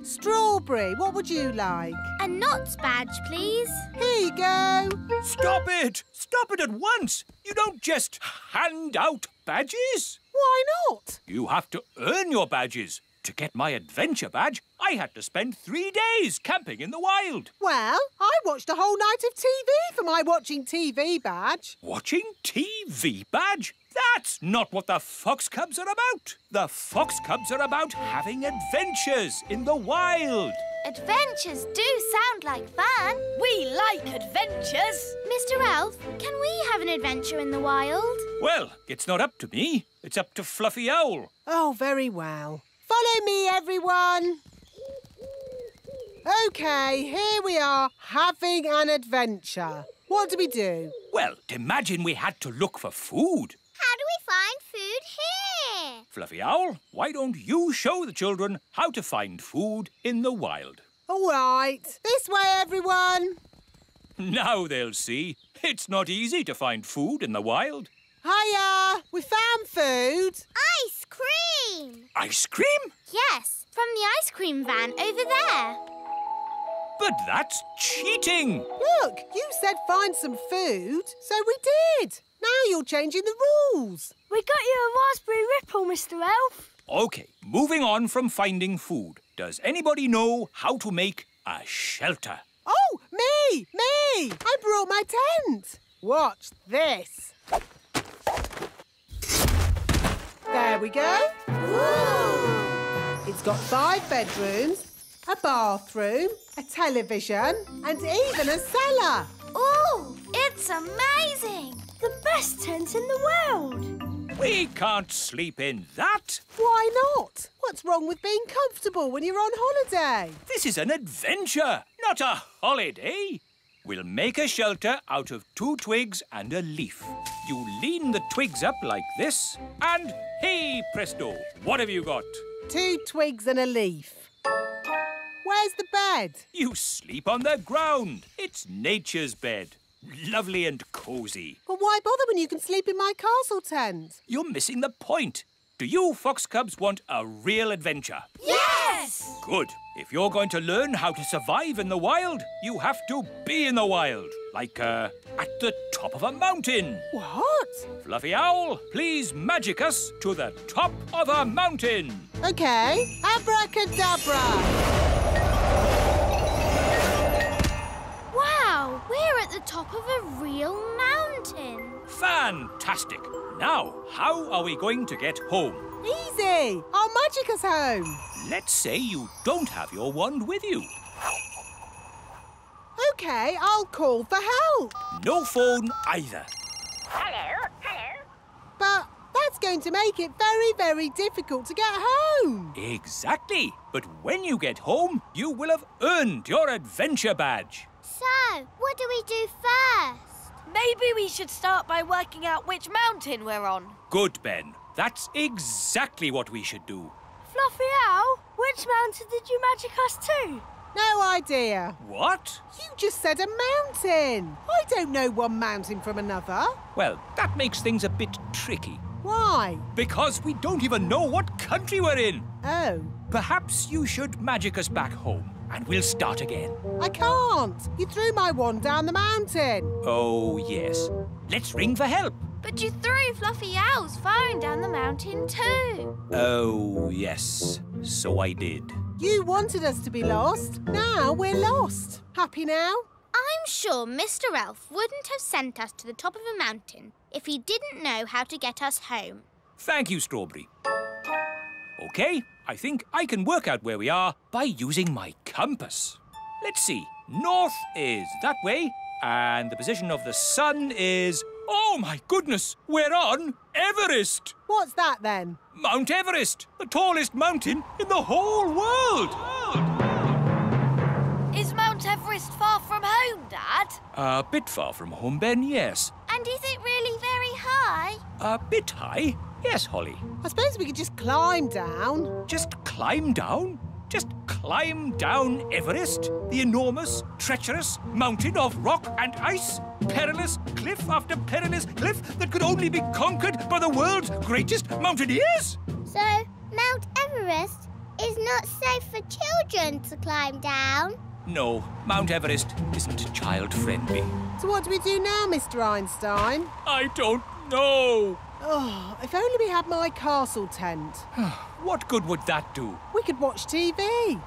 Strawberry, what would you like? A knots badge, please. Here you go. Stop it. Stop it at once. You don't just hand out badges. Why not? You have to earn your badges. To get my adventure badge, I had to spend three days camping in the wild. Well, I watched a whole night of T V for my watching T V badge. Watching T V badge? That's not what the Fox Cubs are about. The Fox Cubs are about having adventures in the wild. Adventures do sound like fun. We like adventures. Mister Elf, can we have an adventure in the wild? Well, it's not up to me. It's up to Fluffy Owl. Oh, very well. Follow me, everyone. OK, here we are, having an adventure. What do we do? Well, imagine we had to look for food. How do we find food here? Fluffy Owl, why don't you show the children how to find food in the wild? All right. This way, everyone. Now they'll see. It's not easy to find food in the wild. Hiya! We found food. Ice cream! Ice cream? Yes, from the ice cream van over there. But that's cheating! Look, you said find some food, so we did. Now you're changing the rules. We got you a raspberry ripple, Mister Elf. OK, moving on from finding food. Does anybody know how to make a shelter? Oh, me! Me! I brought my tent. Watch this. There we go. Ooh. It's got five bedrooms, a bathroom, a television, and even a cellar. Oh, it's amazing! The best tent in the world. We can't sleep in that. Why not? What's wrong with being comfortable when you're on holiday? This is an adventure, not a holiday. We'll make a shelter out of two twigs and a leaf. You lean the twigs up like this and, hey presto, what have you got? Two twigs and a leaf. Where's the bed? You sleep on the ground. It's nature's bed. Lovely and cosy. But why bother when you can sleep in my castle tent? You're missing the point. Do you Fox Cubs want a real adventure? Yes! Good. If you're going to learn how to survive in the wild, you have to be in the wild. Like, uh, at the top of a mountain. What? Fluffy Owl, please magic us to the top of a mountain. OK. Abracadabra. Wow, we're at the top of a real mountain. Fantastic. Now, how are we going to get home? Easy! I'll magic us home. Let's say you don't have your wand with you. OK, I'll call for help. No phone either. Hello, hello. But that's going to make it very, very difficult to get home. Exactly. But when you get home, you will have earned your adventure badge. So, what do we do first? Maybe we should start by working out which mountain we're on. Good, Ben. That's exactly what we should do. Fluffy Owl, which mountain did you magic us to? No idea. What? You just said a mountain. I don't know one mountain from another. Well, that makes things a bit tricky. Why? Because we don't even know what country we're in. Oh. Perhaps you should magic us back home. And we'll start again. I can't. You threw my wand down the mountain. Oh, yes. Let's ring for help. But you threw Fluffy Owl's phone down the mountain too. Oh, yes. So I did. You wanted us to be lost. Now we're lost. Happy now? I'm sure Mister Elf wouldn't have sent us to the top of a mountain if he didn't know how to get us home. Thank you, Strawberry. OK, I think I can work out where we are by using my compass. Let's see. North is that way, and the position of the sun is... Oh, my goodness! We're on Everest! What's that, then? Mount Everest, the tallest mountain in the whole world! Is Mount Everest far from home, Dad? A bit far from home, Ben, yes. And is it really very high? A bit high, yes, Holly. I suppose we could just climb down. Just climb down? Just climb down Everest, the enormous, treacherous mountain of rock and ice, perilous cliff after perilous cliff that could only be conquered by the world's greatest mountaineers? So, Mount Everest is not safe for children to climb down? No, Mount Everest isn't child-friendly. So what do we do now, Mister Einstein? I don't know. Oh, if only we had my castle tent. What good would that do? We could watch T V.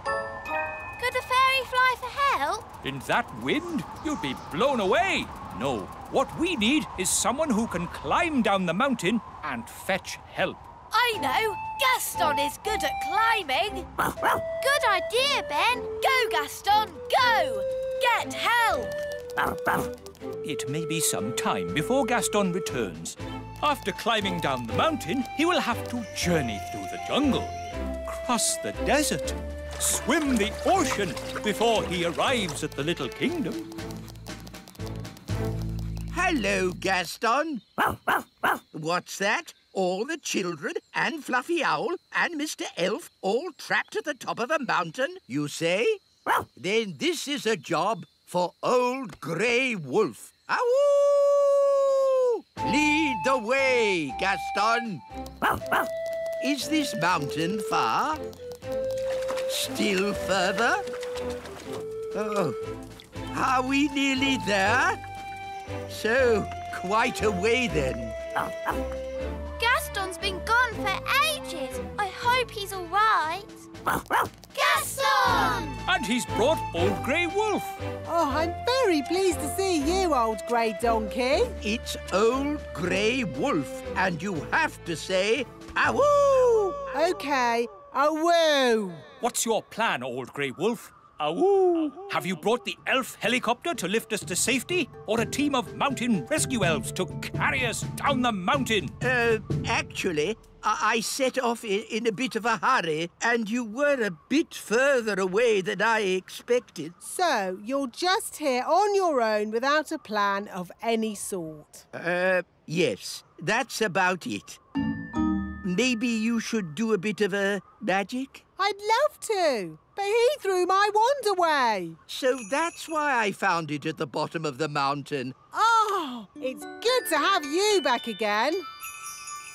Could a fairy fly for help? In that wind, you'd be blown away. No, what we need is someone who can climb down the mountain and fetch help. I know. Gaston is good at climbing. Good idea, Ben. Go, Gaston, go. Get help. It may be some time before Gaston returns. After climbing down the mountain, he will have to journey through the jungle, cross the desert, swim the ocean before he arrives at the little kingdom. Hello, Gaston. What's that? All the children and Fluffy Owl and Mister Elf all trapped at the top of a mountain, you say? Then this is a job for Old Grey Wolf. Ow! Lead the way, Gaston. Is this mountain far? Still further? Oh, are we nearly there? So, quite a way then. Gaston's been gone for ages. I hope he's all right. Gaston! And he's brought Old Grey Wolf. Oh, I'm very pleased to see you, Old Grey Donkey. It's Old Grey Wolf, and you have to say, awoo! OK, awoo. What's your plan, Old Grey Wolf? Awoo! Have you brought the elf helicopter to lift us to safety, or a team of mountain rescue elves to carry us down the mountain? Uh, actually, I set off in a bit of a hurry, and you were a bit further away than I expected. So, you're just here on your own without a plan of any sort? Uh, yes, that's about it. Maybe you should do a bit of a magic? I'd love to, but he threw my wand away. So that's why I found it at the bottom of the mountain. Oh, it's good to have you back again.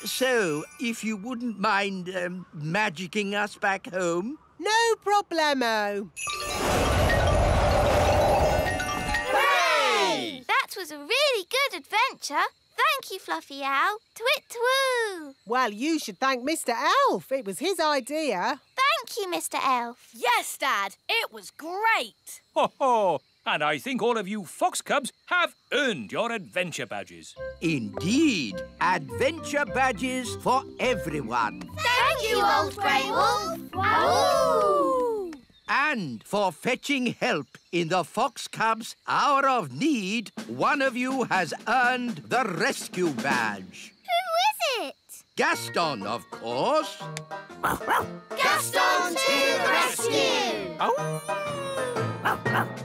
So, if you wouldn't mind um, magicking us back home? No problemo. Hooray! That was a really good adventure. Thank you, Fluffy Owl. Twit-twoo. Well, you should thank Mister Elf. It was his idea. Thank you, Mister Elf. Yes, Dad. It was great. Ho, ho. And I think all of you fox cubs have earned your adventure badges. Indeed. Adventure badges for everyone. Thank, Thank you, Old Grey Wolf. Wow. And for fetching help in the fox cubs' hour of need, one of you has earned the rescue badge. Who is it? Gaston, of course. Gaston to the rescue. Oh.